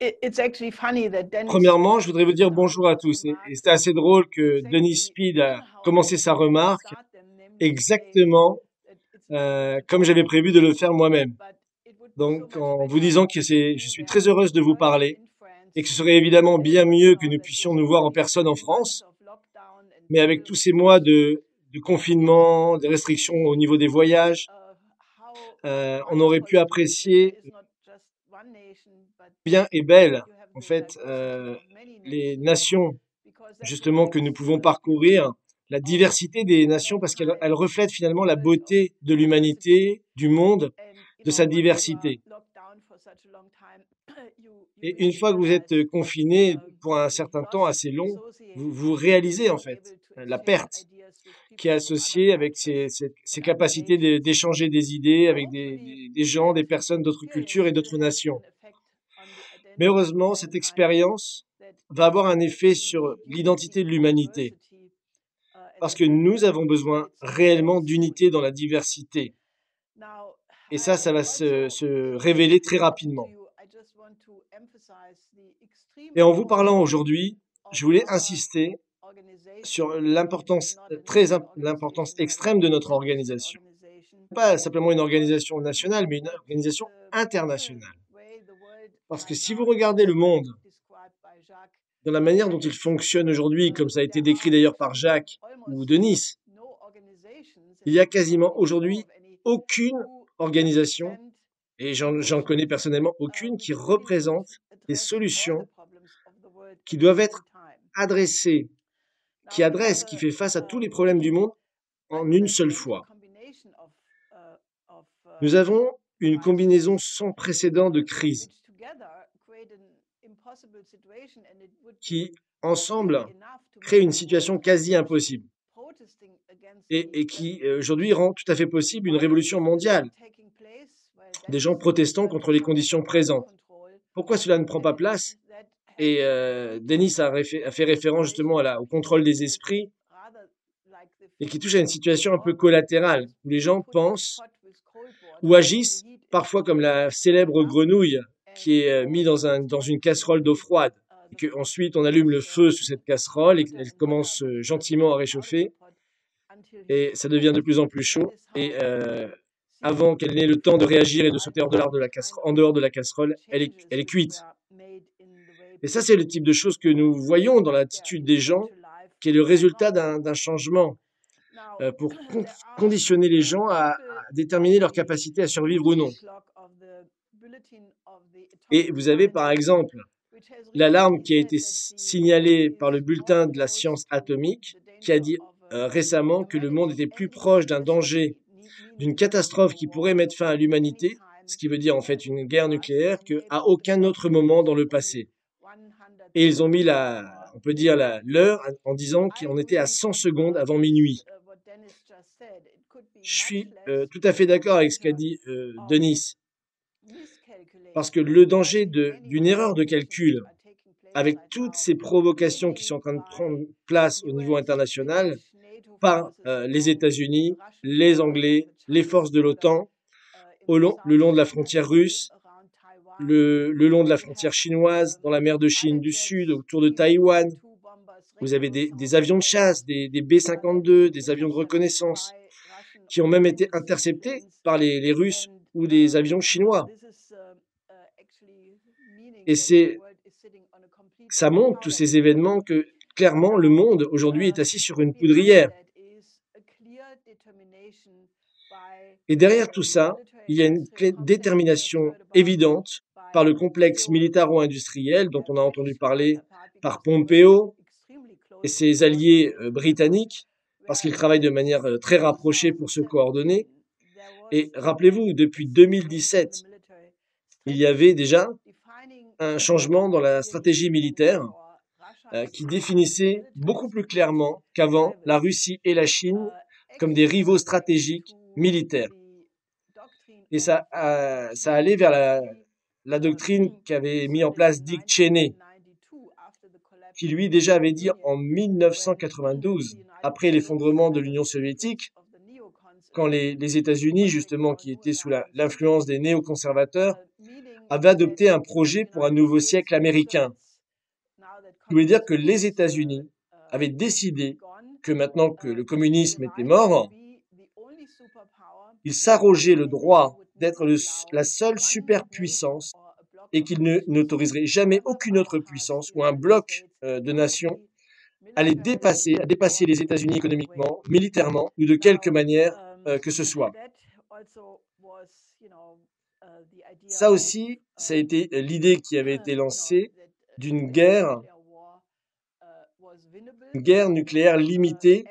It's actually funny that Dennis... Premièrement, je voudrais vous dire bonjour à tous. Et c'est assez drôle que Denis Speed a commencé sa remarque exactement comme j'avais prévu de le faire moi-même. Donc, en vous disant que je suis très heureuse de vous parler et que ce serait évidemment bien mieux que nous puissions nous voir en personne en France, mais avec tous ces mois de confinement, des restrictions au niveau des voyages, on aurait pu apprécier bien et belle, en fait, les nations, justement, que nous pouvons parcourir, la diversité des nations, parce qu'elle reflète finalement la beauté de l'humanité, du monde, de sa diversité. Et une fois que vous êtes confiné pour un certain temps assez long, vous réalisez, en fait, la perte qui est associée avec ces capacités d'échanger des idées avec des gens, des personnes d'autres cultures et d'autres nations. Mais heureusement, cette expérience va avoir un effet sur l'identité de l'humanité, parce que nous avons besoin réellement d'unité dans la diversité. Et ça va se révéler très rapidement. Et en vous parlant aujourd'hui, je voulais insister sur l'importance extrême de notre organisation. Pas simplement une organisation nationale, mais une organisation internationale. Parce que si vous regardez le monde, dans la manière dont il fonctionne aujourd'hui, comme ça a été décrit d'ailleurs par Jacques ou Denis, il y a quasiment aujourd'hui aucune organisation, et j'en connais personnellement aucune, qui représente des solutions qui doivent être adressées, qui fait face à tous les problèmes du monde en une seule fois. Nous avons une combinaison sans précédent de crises qui, ensemble, créent une situation quasi impossible et qui, aujourd'hui, rend tout à fait possible une révolution mondiale des gens protestant contre les conditions présentes. Pourquoi cela ne prend pas place? Et Denis a fait référence justement au contrôle des esprits et qui touche à une situation un peu collatérale où les gens pensent ou agissent parfois comme la célèbre grenouille qui est mise dans une casserole d'eau froide. Et que ensuite, on allume le feu sous cette casserole et elle commence gentiment à réchauffer et ça devient de plus en plus chaud. Et avant qu'elle n'ait le temps de réagir et de sauter en dehors de la casserole, elle est cuite. Et ça, c'est le type de choses que nous voyons dans l'attitude des gens, qui est le résultat d'un changement pour conditionner les gens à déterminer leur capacité à survivre ou non. Et vous avez par exemple l'alarme qui a été signalée par le bulletin de la science atomique, qui a dit récemment que le monde était plus proche d'un danger, d'une catastrophe qui pourrait mettre fin à l'humanité, ce qui veut dire en fait une guerre nucléaire, qu'à aucun autre moment dans le passé. Et ils ont mis on peut dire l'heure en disant qu'on était à 100 secondes avant minuit. Je suis tout à fait d'accord avec ce qu'a dit Denis, parce que le danger d'une erreur de calcul, avec toutes ces provocations qui sont en train de prendre place au niveau international, par les États-Unis, les Anglais, les forces de l'OTAN, le long de la frontière russe, le long de la frontière chinoise, dans la mer de Chine du Sud, autour de Taïwan. Vous avez des avions de chasse, des B-52, des avions de reconnaissance, qui ont même été interceptés par les Russes ou des avions chinois. Et ça montre, tous ces événements, que clairement le monde aujourd'hui est assis sur une poudrière. Et derrière tout ça, il y a une détermination évidente par le complexe militaro-industriel dont on a entendu parler par Pompeo et ses alliés britanniques, parce qu'ils travaillent de manière très rapprochée pour se coordonner. Et rappelez-vous, depuis 2017, il y avait déjà un changement dans la stratégie militaire qui définissait beaucoup plus clairement qu'avant la Russie et la Chine comme des rivaux stratégiques militaires. Et ça allait vers la doctrine qu'avait mis en place Dick Cheney, qui lui déjà avait dit en 1992, après l'effondrement de l'Union soviétique, quand les États-Unis, justement, qui étaient sous l'influence des néoconservateurs, avaient adopté un projet pour un nouveau siècle américain. Je voulais dire que les États-Unis avaient décidé que maintenant que le communisme était mort, ils s'arrogeaient le droit d'être la seule superpuissance et qu'ils n'autoriseraient jamais aucune autre puissance ou un bloc de nations à les dépasser, à dépasser les États-Unis économiquement, militairement ou de quelque manière que ce soit. Ça aussi, ça a été l'idée qui avait été lancée d'une guerre nucléaire limitée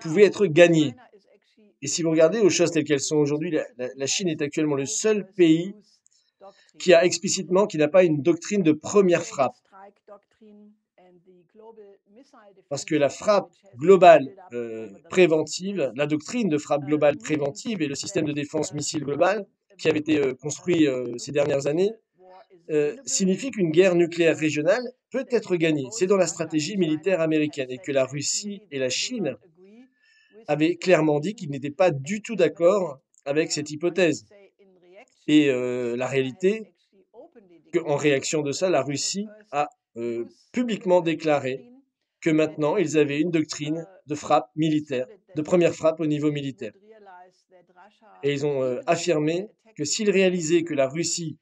pouvait être gagnée. Et si vous regardez aux choses telles qu'elles sont aujourd'hui, la Chine est actuellement le seul pays qui a explicitement, qui n'a pas une doctrine de première frappe. Parce que la frappe globale préventive, la doctrine de frappe globale préventive et le système de défense missile global qui avait été construit ces dernières années, signifie qu'une guerre nucléaire régionale peut être gagnée. C'est dans la stratégie militaire américaine et que la Russie et la Chine avaient clairement dit qu'ils n'étaient pas du tout d'accord avec cette hypothèse. Et la réalité, qu'en réaction de ça, la Russie a publiquement déclaré que maintenant, ils avaient une doctrine de frappe militaire, de première frappe au niveau militaire. Et ils ont affirmé que s'ils réalisaient que la Russie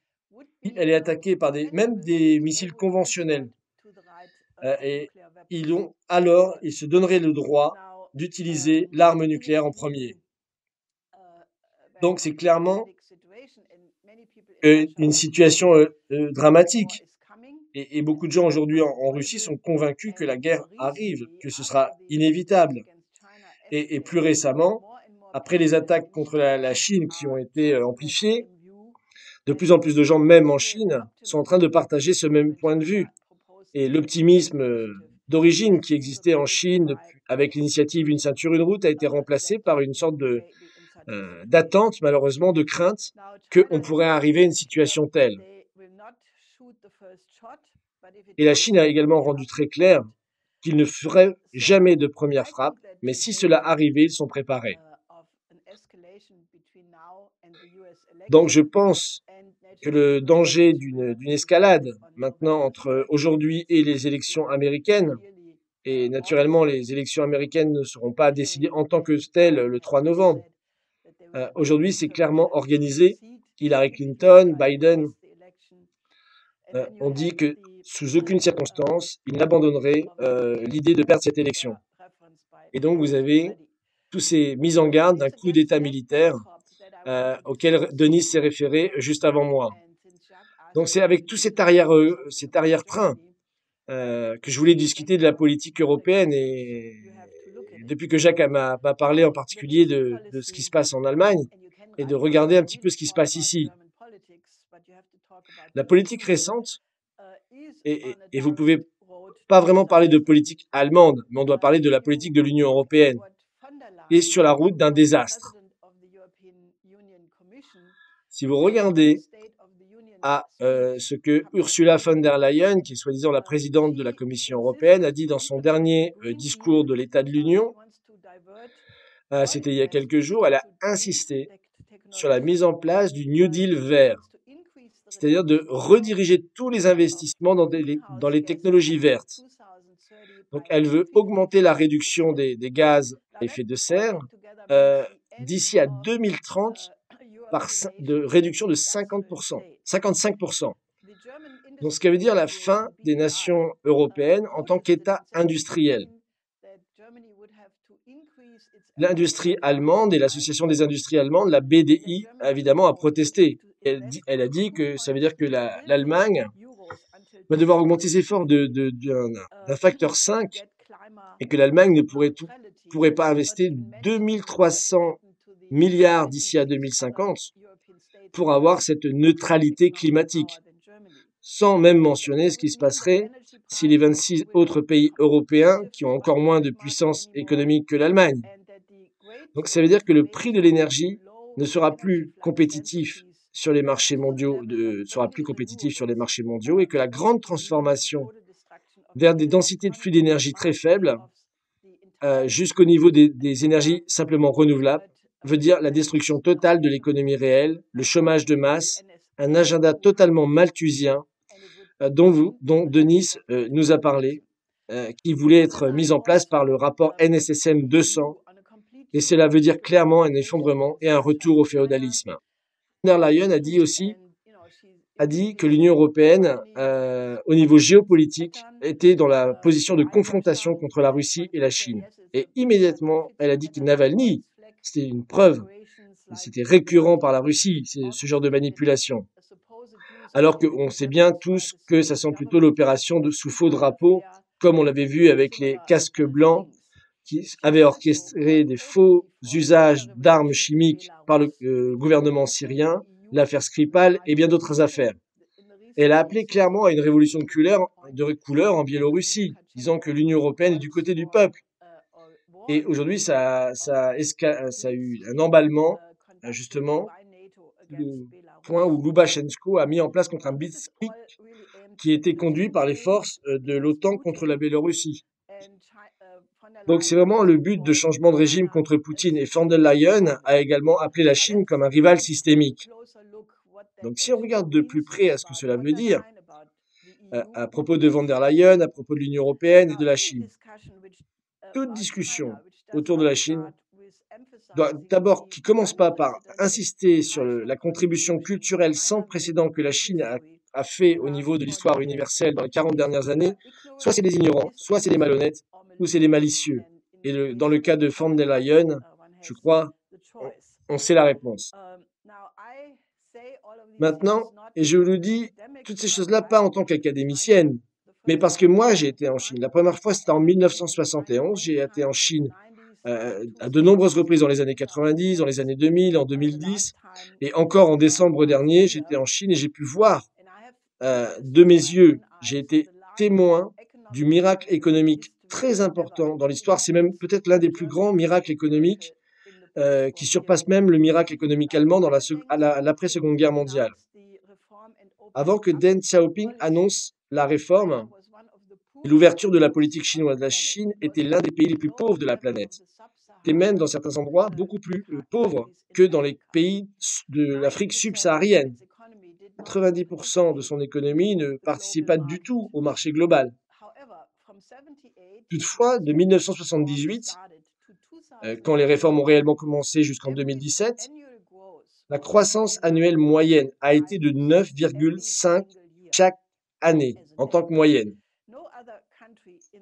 allait attaquer par même des missiles conventionnels, et alors ils se donneraient le droit d'utiliser l'arme nucléaire en premier. Donc c'est clairement une situation dramatique. Et beaucoup de gens aujourd'hui en Russie sont convaincus que la guerre arrive, que ce sera inévitable. Et plus récemment, après les attaques contre la Chine qui ont été amplifiées, de plus en plus de gens, même en Chine, sont en train de partager ce même point de vue. Et l'optimisme d'origine qui existait en Chine avec l'initiative Une ceinture, une route a été remplacé par une sorte d'attente, malheureusement, de crainte qu'on pourrait arriver à une situation telle. Et la Chine a également rendu très clair qu'ils ne feraient jamais de première frappe, mais si cela arrivait, ils sont préparés. Donc je pense que le danger d'une escalade maintenant entre aujourd'hui et les élections américaines, et naturellement les élections américaines ne seront pas décidées en tant que telles le 3 novembre. Aujourd'hui, c'est clairement organisé. Hillary Clinton, Biden ont dit que sous aucune circonstance, ils n'abandonneraient l'idée de perdre cette élection. Et donc vous avez toutes ces mises en garde d'un coup d'État militaire auquel Denis s'est référé juste avant moi. Donc c'est avec tout cet arrière-train que je voulais discuter de la politique européenne et depuis que Jacques m'a parlé en particulier de ce qui se passe en Allemagne et de regarder un petit peu ce qui se passe ici. La politique récente, et vous ne pouvez pas vraiment parler de politique allemande, mais on doit parler de la politique de l'Union européenne, est sur la route d'un désastre. Si vous regardez à ce que Ursula von der Leyen, qui est soi-disant la présidente de la Commission européenne, a dit dans son dernier discours de l'État de l'Union, c'était il y a quelques jours, elle a insisté sur la mise en place du New Deal vert, c'est-à-dire de rediriger tous les investissements dans les technologies vertes. Donc, elle veut augmenter la réduction des gaz à effet de serre d'ici à 2030 par de réduction de 55%. Donc, ce qui veut dire la fin des nations européennes en tant qu'État industriel. L'industrie allemande et l'association des industries allemandes, la BDI, évidemment, a protesté. Elle a dit que ça veut dire que l'Allemagne va devoir augmenter ses efforts d'un facteur 5 et que l'Allemagne ne pourrait pas investir 2300 milliards d'ici à 2050 pour avoir cette neutralité climatique, sans même mentionner ce qui se passerait si les 26 autres pays européens qui ont encore moins de puissance économique que l'Allemagne. Donc ça veut dire que le prix de l'énergie ne sera plus compétitif sur les marchés mondiaux, et que la grande transformation vers des densités de flux d'énergie très faibles, jusqu'au niveau des énergies simplement renouvelables, veut dire la destruction totale de l'économie réelle, le chômage de masse, un agenda totalement malthusien dont Denis nous a parlé, qui voulait être mis en place par le rapport NSSM 200, et cela veut dire clairement un effondrement et un retour au féodalisme. Von der Leyen a dit aussi que l'Union européenne, au niveau géopolitique, était dans la position de confrontation contre la Russie et la Chine. Et immédiatement, elle a dit que Navalny, c'était une preuve, c'était récurrent par la Russie, ce genre de manipulation. Alors qu'on sait bien tous que ça sent plutôt l'opération sous faux drapeau, comme on l'avait vu avec les casques blancs, qui avait orchestré des faux usages d'armes chimiques par le gouvernement syrien, l'affaire Skripal et bien d'autres affaires. Elle a appelé clairement à une révolution de couleur en Biélorussie, disant que l'Union européenne est du côté du peuple. Et aujourd'hui, ça a eu un emballement, justement, le point où Loubachenko a mis en place contre un blitzkrieg qui était conduit par les forces de l'OTAN contre la Biélorussie. Donc c'est vraiment le but de changement de régime contre Poutine. Et von der Leyen a également appelé la Chine comme un rival systémique. Donc si on regarde de plus près à ce que cela veut dire, à propos de von der Leyen, à propos de l'Union européenne et de la Chine, toute discussion autour de la Chine, d'abord qui ne commence pas par insister sur la contribution culturelle sans précédent que la Chine a fait au niveau de l'histoire universelle dans les 40 dernières années, soit c'est des ignorants, soit c'est des malhonnêtes, ou c'est des malicieux. Et dans le cas de von der Leyen, je crois, on sait la réponse. Maintenant, et je vous dis, toutes ces choses-là, pas en tant qu'académicienne, mais parce que moi, j'ai été en Chine. La première fois, c'était en 1971. J'ai été en Chine à de nombreuses reprises dans les années 90, dans les années 2000, en 2010. Et encore en décembre dernier, j'étais en Chine et j'ai pu voir de mes yeux. J'ai été témoin du miracle économique très important dans l'histoire. C'est même peut-être l'un des plus grands miracles économiques qui surpasse même le miracle économique allemand dans l'après-Seconde Guerre mondiale. Avant que Deng Xiaoping annonce la réforme, l'ouverture de la politique chinoise, la Chine était l'un des pays les plus pauvres de la planète, et même dans certains endroits beaucoup plus pauvre que dans les pays de l'Afrique subsaharienne. 90% de son économie ne participe pas du tout au marché global. Toutefois, de 1978, quand les réformes ont réellement commencé jusqu'en 2017, la croissance annuelle moyenne a été de 9,5 chaque année en tant que moyenne.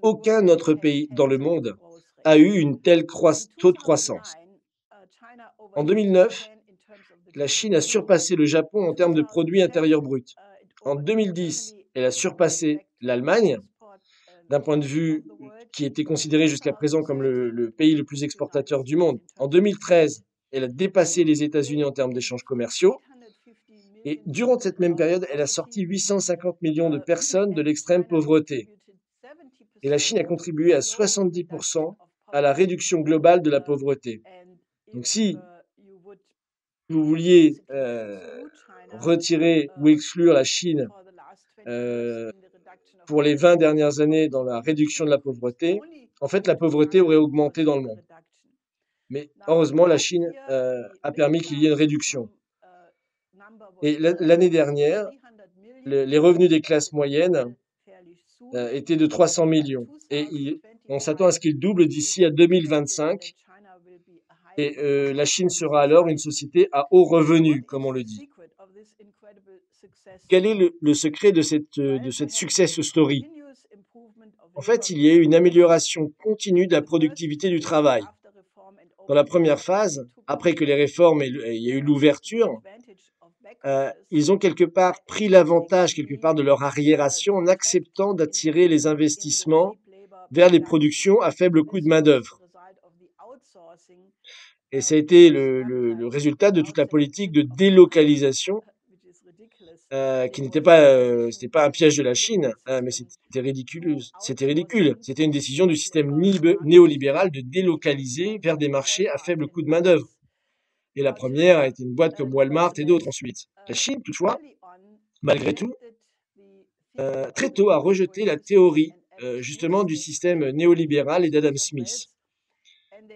Aucun autre pays dans le monde a eu une telle taux de croissance. En 2009, la Chine a surpassé le Japon en termes de produit intérieur brut. En 2010, elle a surpassé l'Allemagne, d'un point de vue qui était considéré jusqu'à présent comme le pays le plus exportateur du monde. En 2013, elle a dépassé les États-Unis en termes d'échanges commerciaux. Et durant cette même période, elle a sorti 850 millions de personnes de l'extrême pauvreté. Et la Chine a contribué à 70% à la réduction globale de la pauvreté. Donc si vous vouliez retirer ou exclure la Chine pour les 20 dernières années dans la réduction de la pauvreté, en fait, la pauvreté aurait augmenté dans le monde. Mais heureusement, la Chine a permis qu'il y ait une réduction. Et l'année dernière, les revenus des classes moyennes étaient de 300 millions. Et on s'attend à ce qu'ils doublent d'ici à 2025. Et la Chine sera alors une société à haut revenu, comme on le dit. Quel est le secret de cette success story? En fait, il y a eu une amélioration continue de la productivité du travail. Dans la première phase, après que les réformes et il y a eu l'ouverture, ils ont quelque part pris l'avantage quelque part de leur arriération en acceptant d'attirer les investissements vers les productions à faible coût de main-d'œuvre. Et ça a été le résultat de toute la politique de délocalisation qui n'était pas, c'était pas un piège de la Chine, mais c'était ridicule. C'était une décision du système néolibéral de délocaliser vers des marchés à faible coût de main-d'œuvre. Et la première a été une boîte comme Walmart et d'autres ensuite. La Chine, toutefois, malgré tout, très tôt a rejeté la théorie justement du système néolibéral et d'Adam Smith,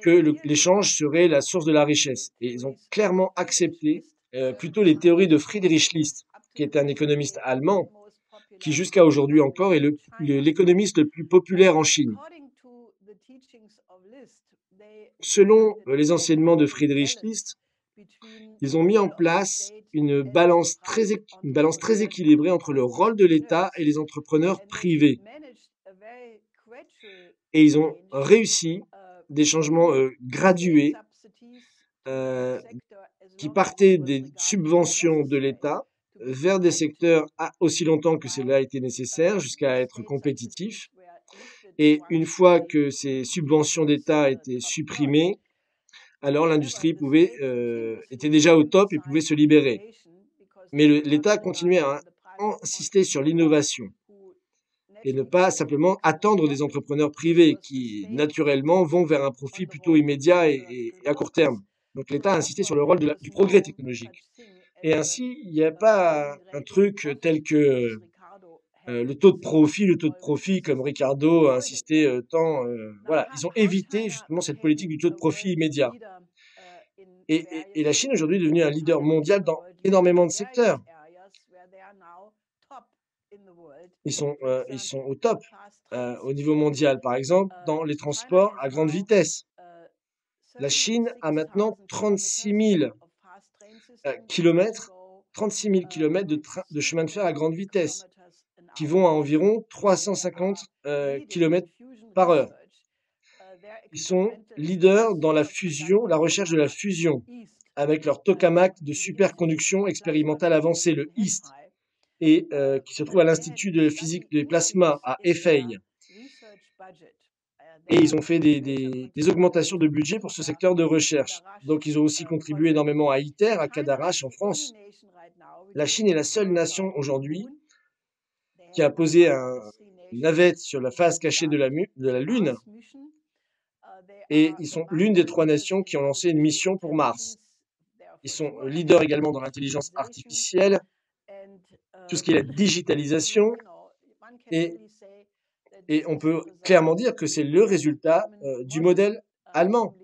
que l'échange serait la source de la richesse. Et ils ont clairement accepté plutôt les théories de Friedrich List, qui est un économiste allemand, qui jusqu'à aujourd'hui encore est l'économiste le plus populaire en Chine. Selon les enseignements de Friedrich List, ils ont mis en place une balance très équilibrée entre le rôle de l'État et les entrepreneurs privés. Et ils ont réussi des changements gradués qui partaient des subventions de l'État vers des secteurs aussi longtemps que cela a été nécessaire, jusqu'à être compétitifs. Et une fois que ces subventions d'État étaient supprimées, alors l'industrie était déjà au top et pouvait se libérer. Mais l'État continuait à insister sur l'innovation et ne pas simplement attendre des entrepreneurs privés qui, naturellement, vont vers un profit plutôt immédiat et à court terme. Donc l'État a insisté sur le rôle du progrès technologique. Et ainsi, il n'y a pas un truc tel que le taux de profit, comme Ricardo a insisté tant. Voilà, ils ont évité justement cette politique du taux de profit immédiat. Et la Chine aujourd'hui est devenue un leader mondial dans énormément de secteurs. Ils sont au top au niveau mondial, par exemple, dans les transports à grande vitesse. La Chine a maintenant 36 000 kilomètres de chemin de fer à grande vitesse, qui vont à environ 350 kilomètres par heure. Ils sont leaders dans la recherche de la fusion, avec leur tokamak de superconduction expérimentale avancée, le HIST, et qui se trouve à l'Institut de physique des plasmas à Hefei. Et ils ont fait des augmentations de budget pour ce secteur de recherche. Donc, ils ont aussi contribué énormément à ITER, à Cadarache, en France. La Chine est la seule nation aujourd'hui qui a posé une navette sur la face cachée de la Lune. Et ils sont l'une des trois nations qui ont lancé une mission pour Mars. Ils sont leaders également dans l'intelligence artificielle, tout ce qui est la digitalisation, et on peut clairement dire que c'est le résultat du modèle allemand,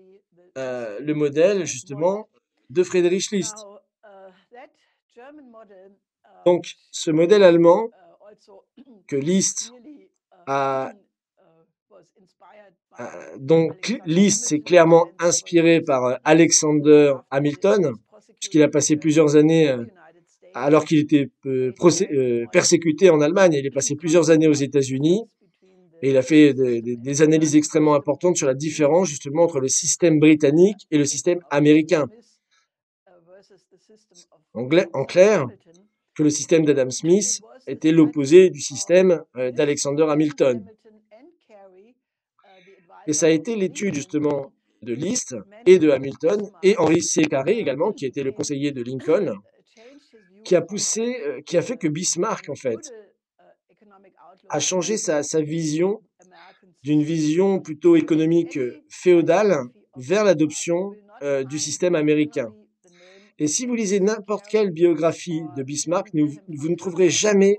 le modèle justement de Friedrich List. Donc ce modèle allemand que List s'est clairement inspiré par Alexander Hamilton, puisqu'il a passé plusieurs années alors qu'il était persécuté en Allemagne. Il est passé plusieurs années aux États-Unis et il a fait des analyses extrêmement importantes sur la différence justement entre le système britannique et le système américain. En clair, que le système d'Adam Smith était l'opposé du système d'Alexander Hamilton. Et ça a été l'étude justement de List et de Hamilton et Henry C. Carré également, qui était le conseiller de Lincoln, qui a fait que Bismarck, en fait, a changé sa vision d'une vision plutôt économique féodale vers l'adoption du système américain. Et si vous lisez n'importe quelle biographie de Bismarck, vous ne trouverez jamais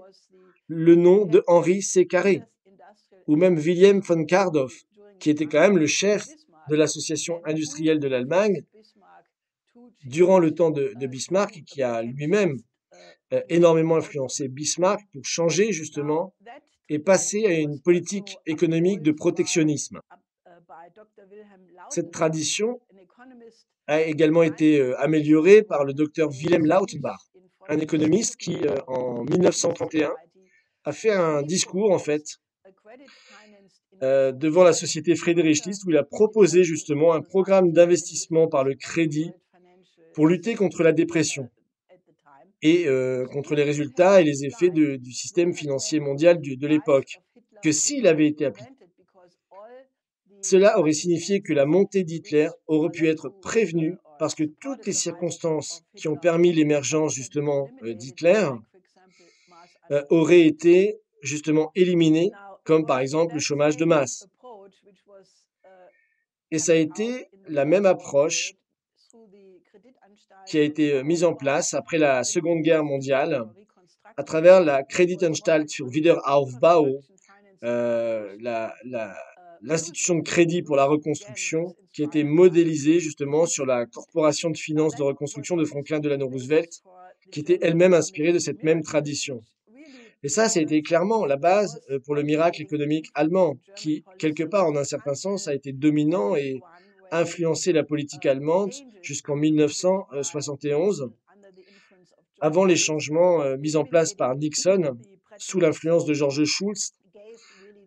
le nom de Henry C. Carré ou même Wilhelm von Kardorff, qui était quand même le chef de l'association industrielle de l'Allemagne durant le temps de Bismarck, qui a lui-même énormément influencé Bismarck pour changer justement et passer à une politique économique de protectionnisme. Cette tradition a également été améliorée par le docteur Wilhelm Lautenbach, un économiste qui, en 1931, a fait un discours, en fait, devant la société Friedrich List, où il a proposé justement un programme d'investissement par le crédit pour lutter contre la dépression et contre les résultats et les effets du système financier mondial de l'époque, que s'il avait été appliqué, cela aurait signifié que la montée d'Hitler aurait pu être prévenue parce que toutes les circonstances qui ont permis l'émergence justement d'Hitler auraient été justement éliminées, comme par exemple le chômage de masse. Et ça a été la même approche qui a été mise en place après la Seconde Guerre mondiale à travers la Kreditanstalt für Wiederaufbau, l'institution de crédit pour la reconstruction, qui était modélisée justement sur la Corporation de finances de reconstruction de Franklin Delano Roosevelt, qui était elle-même inspirée de cette même tradition. Et ça, c'était clairement la base pour le miracle économique allemand, qui, quelque part, en un certain sens, a été dominant et influencé la politique allemande jusqu'en 1971, avant les changements mis en place par Nixon, sous l'influence de George Shultz,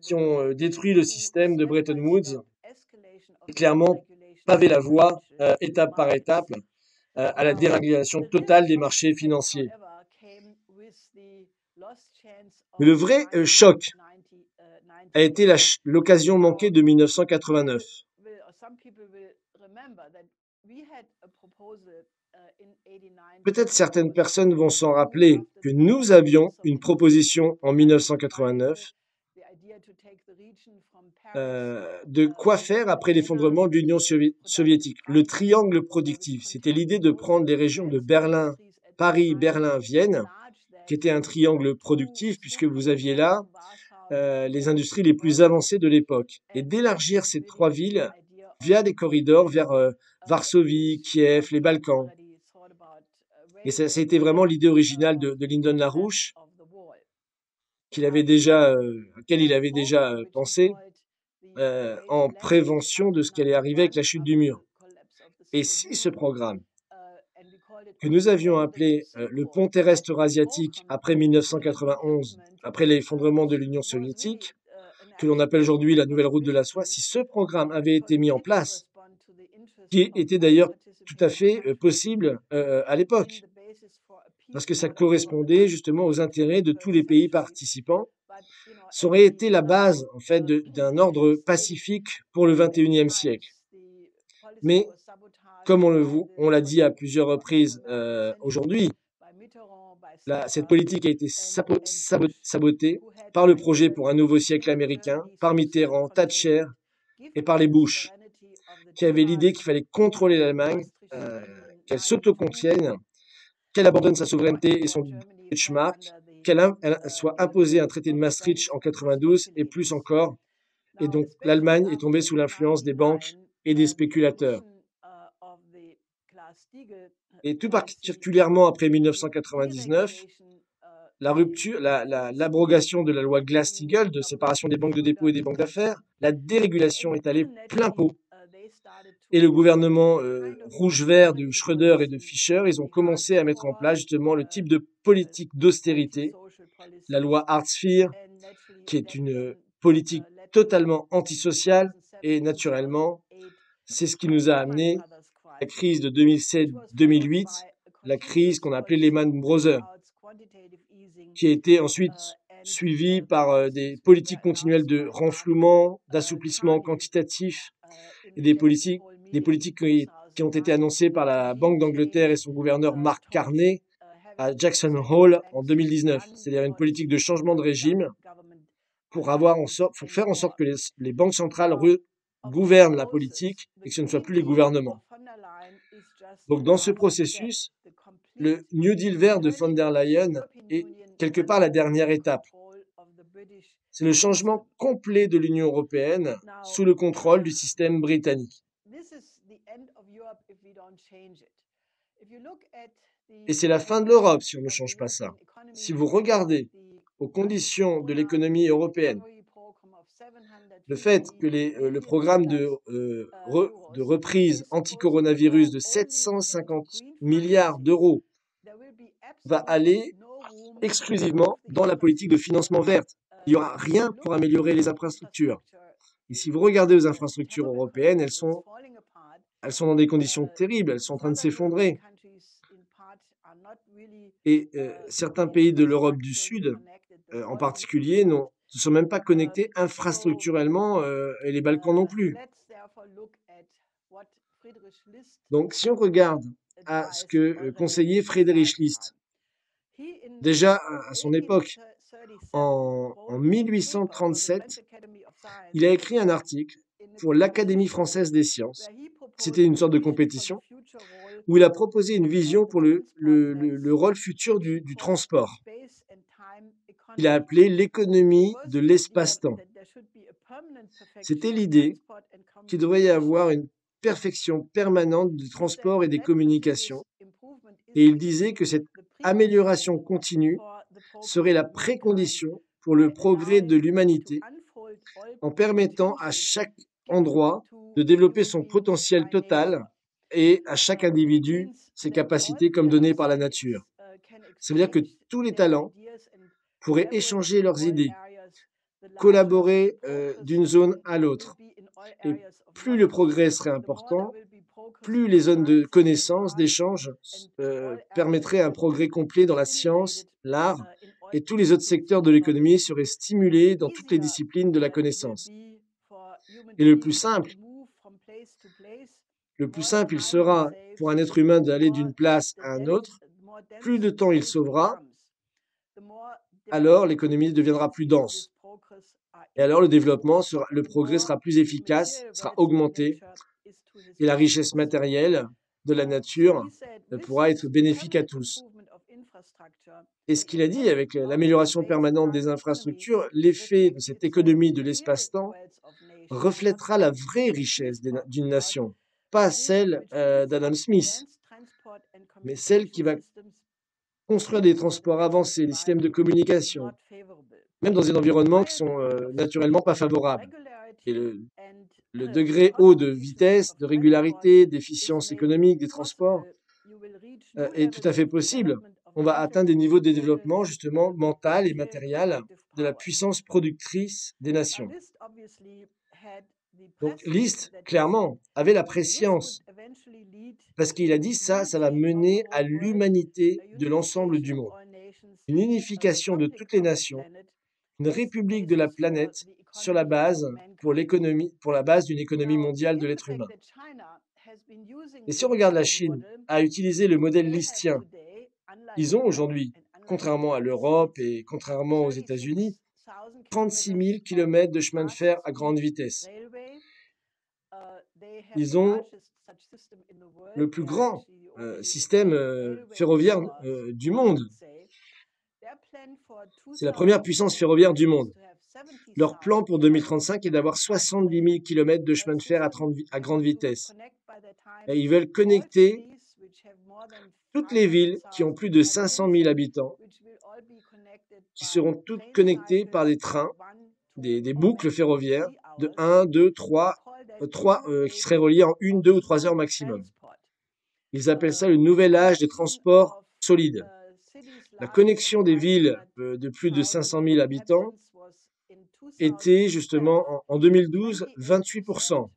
qui ont détruit le système de Bretton Woods et clairement pavé la voie, étape par étape, à la dérégulation totale des marchés financiers. Mais le vrai choc a été l'occasion manquée de 1989. Peut-être certaines personnes vont s'en rappeler que nous avions une proposition en 1989 de quoi faire après l'effondrement de l'Union soviétique. Le triangle productif, c'était l'idée de prendre les régions de Berlin, Paris, Berlin, Vienne, qui était un triangle productif puisque vous aviez là les industries les plus avancées de l'époque, et d'élargir ces trois villes via des corridors vers Varsovie, Kiev, les Balkans. Et ça a été vraiment l'idée originale de Lyndon LaRouche, auquel il avait déjà pensé en prévention de ce qui allait arriver avec la chute du mur. Et si ce programme, que nous avions appelé le pont terrestre eurasiatique après 1991, après l'effondrement de l'Union soviétique, que l'on appelle aujourd'hui la nouvelle route de la soie, si ce programme avait été mis en place, qui était d'ailleurs tout à fait possible à l'époque, parce que ça correspondait justement aux intérêts de tous les pays participants, ça aurait été la base, en fait, d'un ordre pacifique pour le XXIe siècle. Mais, comme on l'a dit à plusieurs reprises aujourd'hui, cette politique a été sabotée par le projet pour un nouveau siècle américain, par Mitterrand, Thatcher et par les Bush, qui avaient l'idée qu'il fallait contrôler l'Allemagne, qu'elle s'autocontienne, qu'elle abandonne sa souveraineté et son Deutschmark, qu'elle soit imposée un traité de Maastricht en 1992 et plus encore. Et donc l'Allemagne est tombée sous l'influence des banques et des spéculateurs. Et tout particulièrement après 1999, l'abrogation de la loi Glass-Steagall de séparation des banques de dépôt et des banques d'affaires, la dérégulation est allée plein pot. Et le gouvernement rouge-vert de Schröder et de Fischer, ils ont commencé à mettre en place justement le type de politique d'austérité, la loi Hartz-IV, qui est une politique totalement antisociale. Et naturellement, c'est ce qui nous a amené à la crise de 2007-2008, la crise qu'on appelait Lehman Brothers, qui a été ensuite suivie par des politiques continuelles de renflouement, d'assouplissement quantitatif, et des politiques qui ont été annoncées par la Banque d'Angleterre et son gouverneur Mark Carney à Jackson Hole en 2019. C'est-à-dire une politique de changement de régime pour faire en sorte que les banques centrales gouvernent la politique et que ce ne soit plus les gouvernements. Donc dans ce processus, le New Deal vert de von der Leyen est quelque part la dernière étape. C'est le changement complet de l'Union européenne sous le contrôle du système britannique. Et c'est la fin de l'Europe si on ne change pas ça. Si vous regardez aux conditions de l'économie européenne, le fait que le programme de reprise anti-coronavirus de 750 milliards d'euros va aller exclusivement dans la politique de financement verte. Il n'y aura rien pour améliorer les infrastructures. Et si vous regardez aux infrastructures européennes, elles sont dans des conditions terribles, elles sont en train de s'effondrer. Et certains pays de l'Europe du Sud, en particulier, ne sont même pas connectés infrastructurellement, et les Balkans non plus. Donc, si on regarde à ce que conseillait Friedrich List, déjà à son époque, en 1837, il a écrit un article pour l'Académie française des sciences. C'était une sorte de compétition où il a proposé une vision pour le rôle futur du transport. Il a appelé l'économie de l'espace-temps. C'était l'idée qu'il devrait y avoir une perfection permanente du transport et des communications. Et il disait que cette amélioration continue serait la précondition pour le progrès de l'humanité en permettant à chaque endroit de développer son potentiel total et à chaque individu ses capacités comme données par la nature. Ça veut dire que tous les talents pourraient échanger leurs idées, collaborer d'une zone à l'autre. Et plus le progrès serait important, plus les zones de connaissance, d'échange permettraient un progrès complet dans la science, l'art et tous les autres secteurs de l'économie seraient stimulés dans toutes les disciplines de la connaissance. Et le plus simple il sera pour un être humain d'aller d'une place à un autre, plus de temps il sauvera, alors l'économie deviendra plus dense. Et alors le progrès sera plus efficace, sera augmenté, et la richesse matérielle de la nature pourra être bénéfique à tous. Et ce qu'il a dit, avec l'amélioration permanente des infrastructures, l'effet de cette économie de l'espace-temps reflètera la vraie richesse d'une nation, pas celle d'Adam Smith, mais celle qui va construire des transports avancés, des systèmes de communication, même dans des environnements qui sont naturellement pas favorables. Et le degré haut de vitesse, de régularité, d'efficience économique des transports est tout à fait possible. On va atteindre des niveaux de développement, justement, mental et matériel de la puissance productrice des nations. Donc, List, clairement, avait la préscience, parce qu'il a dit ça va mener à l'humanité de l'ensemble du monde. Une unification de toutes les nations, une république de la planète sur la base d'une économie mondiale de l'être humain. Et si on regarde la Chine à utiliser le modèle listien, ils ont aujourd'hui, contrairement à l'Europe et contrairement aux États-Unis, 36 000 km de chemin de fer à grande vitesse. Ils ont le plus grand système ferroviaire du monde. C'est la première puissance ferroviaire du monde. Leur plan pour 2035 est d'avoir 70 000 km de chemin de fer à grande vitesse. Et ils veulent connecter toutes les villes qui ont plus de 500 000 habitants, qui seront toutes connectées par des trains, des boucles ferroviaires de 1, 2, 3 qui seraient reliées en 1, 2 ou 3 heures maximum. Ils appellent ça le nouvel âge des transports solides. La connexion des villes de plus de 500 000 habitants était justement en 2012 28%.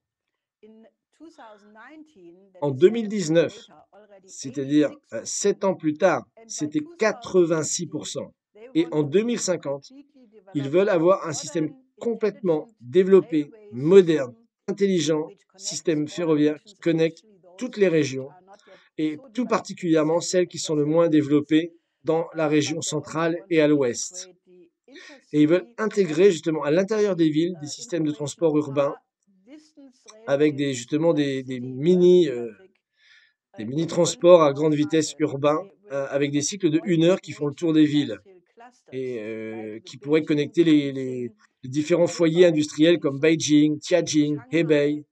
En 2019, c'est-à-dire 7 ans plus tard, c'était 86%. Et en 2050, ils veulent avoir un système complètement développé, moderne, intelligent, système ferroviaire qui connecte toutes les régions et tout particulièrement celles qui sont le moins développées dans la région centrale et à l'ouest. Et ils veulent intégrer justement à l'intérieur des villes des systèmes de transport urbain avec des mini-transports à grande vitesse urbains avec des cycles de 1 heure qui font le tour des villes et qui pourraient connecter les différents foyers industriels comme Beijing, Tianjin, Hebei,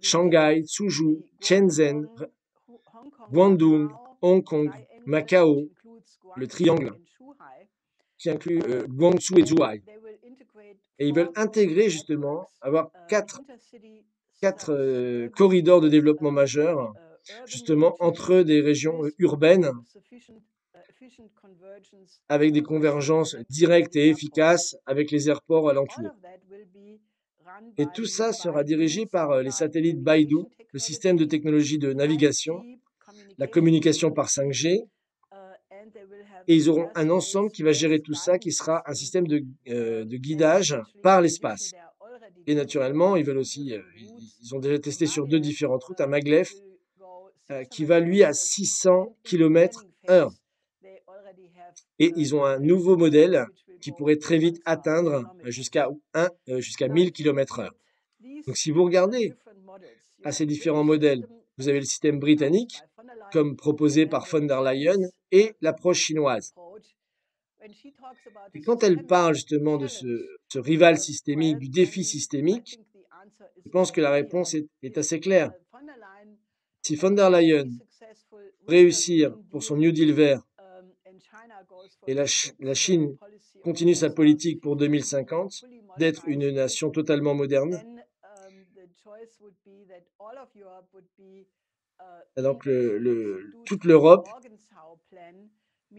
Shanghai, Suzhou, Shenzhen, Guangdong, Hong Kong, Macao, le triangle qui inclut Guangzhou et Zhuhai. Et ils veulent intégrer justement, avoir quatre corridors de développement majeurs, justement entre des régions urbaines, avec des convergences directes et efficaces avec les aéroports alentours. Et tout ça sera dirigé par les satellites Baidu, le système de technologie de navigation, la communication par 5G, et ils auront un ensemble qui va gérer tout ça, qui sera un système de guidage par l'espace. Et naturellement, ils veulent aussi, ils ont déjà testé sur deux différentes routes, un Maglev, qui va lui à 600 km/h. Et ils ont un nouveau modèle qui pourrait très vite atteindre jusqu'à 1000 km/h. Donc si vous regardez à ces différents modèles, vous avez le système britannique, comme proposé par von der Leyen, et l'approche chinoise. Et quand elle parle justement de ce rival systémique, du défi systémique, je pense que la réponse est assez claire. Si von der Leyen réussit pour son New Deal vert et la Chine continue sa politique pour 2050 d'être une nation totalement moderne, donc toute l'Europe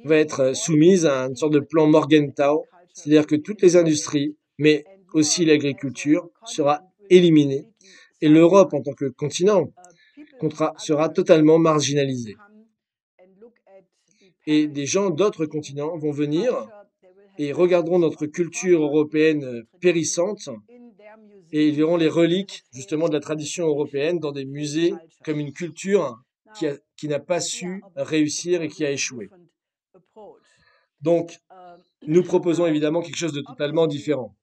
va être soumise à une sorte de plan Morgenthau, c'est-à-dire que toutes les industries, mais aussi l'agriculture, sera éliminée, et l'Europe en tant que continent sera totalement marginalisée. Et des gens d'autres continents vont venir et regarderont notre culture européenne périssante, et ils verront les reliques justement de la tradition européenne dans des musées comme une culture qui n'a pas su réussir et qui a échoué. Donc, nous proposons évidemment quelque chose de totalement différent.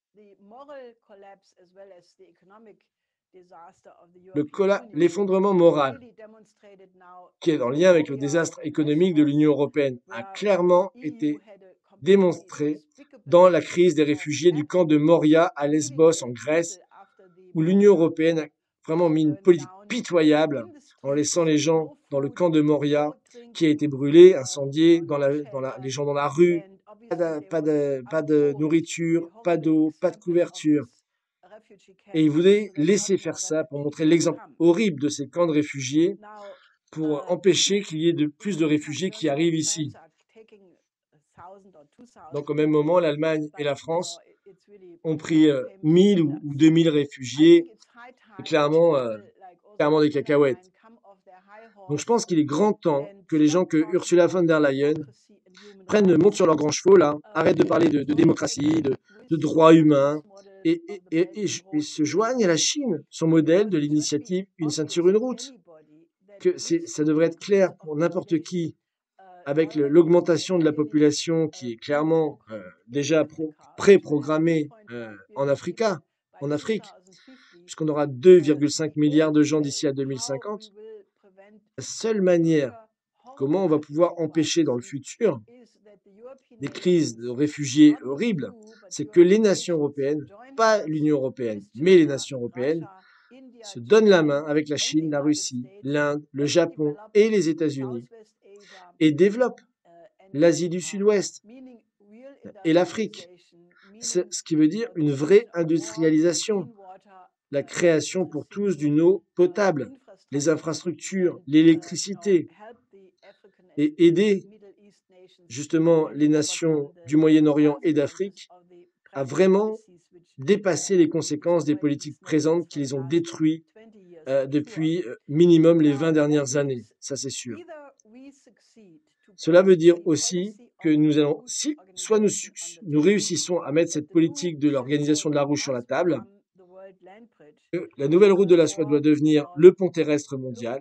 L'effondrement moral, qui est en lien avec le désastre économique de l'Union européenne, a clairement été démontré dans la crise des réfugiés du camp de Moria à Lesbos en Grèce, où l'Union européenne a vraiment mis une politique pitoyable en laissant les gens dans le camp de Moria qui a été brûlé, incendié, les gens dans la rue, pas de nourriture, pas d'eau, pas de couverture. Et ils voulaient laisser faire ça pour montrer l'exemple horrible de ces camps de réfugiés, pour empêcher qu'il y ait plus de réfugiés qui arrivent ici. Donc au même moment, l'Allemagne et la France ont pris 1000 ou 2000 réfugiés, clairement des cacahuètes. Donc je pense qu'il est grand temps que les gens que Ursula von der Leyen montent sur leurs grands chevaux, là, arrêtent de parler de démocratie, de droits humains, et se joignent à la Chine, son modèle de l'initiative Une ceinture, une route. Ça devrait être clair pour n'importe qui, avec l'augmentation de la population qui est clairement déjà préprogrammée en Afrique, puisqu'on aura 2,5 milliards de gens d'ici à 2050. La seule manière comment on va pouvoir empêcher dans le futur des crises de réfugiés horribles, c'est que les nations européennes, pas l'Union européenne, mais les nations européennes, se donnent la main avec la Chine, la Russie, l'Inde, le Japon et les États-Unis, et développent l'Asie du Sud-Ouest et l'Afrique. Ce qui veut dire une vraie industrialisation, la création pour tous d'une eau potable, les infrastructures, l'électricité, et aider justement les nations du Moyen-Orient et d'Afrique à vraiment dépasser les conséquences des politiques présentes qui les ont détruits depuis minimum les 20 dernières années, ça c'est sûr. Cela veut dire aussi que nous allons, soit nous réussissons à mettre cette politique de l'organisation de la route sur la table, la nouvelle route de la soie doit devenir le pont terrestre mondial,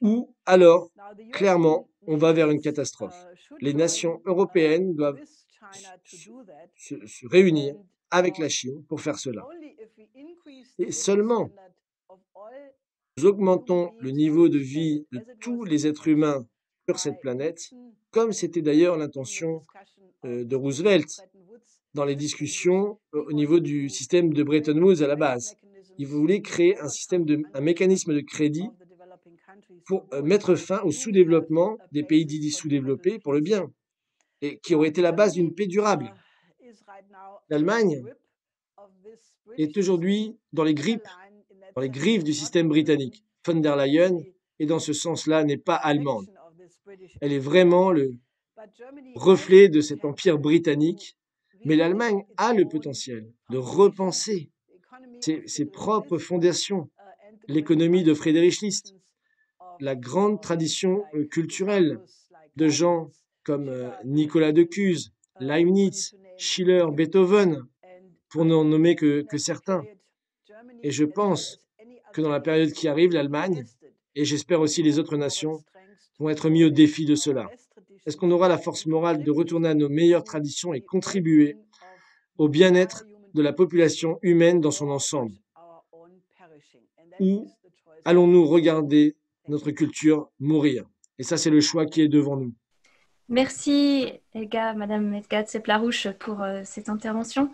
ou alors, clairement, on va vers une catastrophe. Les nations européennes doivent se réunir avec la Chine pour faire cela. Et seulement, nous augmentons le niveau de vie de tous les êtres humains sur cette planète, comme c'était d'ailleurs l'intention de Roosevelt dans les discussions au niveau du système de Bretton Woods à la base. il voulait créer un système, un mécanisme de crédit pour mettre fin au sous-développement des pays dits sous-développés pour le bien, et qui aurait été la base d'une paix durable. L'Allemagne est aujourd'hui dans les griffes du système britannique. Von der Leyen, et dans ce sens-là, n'est pas allemande. Elle est vraiment le reflet de cet empire britannique. Mais l'Allemagne a le potentiel de repenser ses propres fondations. L'économie de Friedrich List, la grande tradition culturelle de gens comme Nicolas de Cuse, Leibniz, Schiller, Beethoven, pour n'en nommer que certains. Et je pense que dans la période qui arrive, l'Allemagne, et j'espère aussi les autres nations, vont être mis au défi de cela. Est-ce qu'on aura la force morale de retourner à nos meilleures traditions et contribuer au bien-être de la population humaine dans son ensemble? Ou allons-nous regarder notre culture mourir? Et ça, c'est le choix qui est devant nous. Merci, Madame Helga Tseplarouche, pour cette intervention.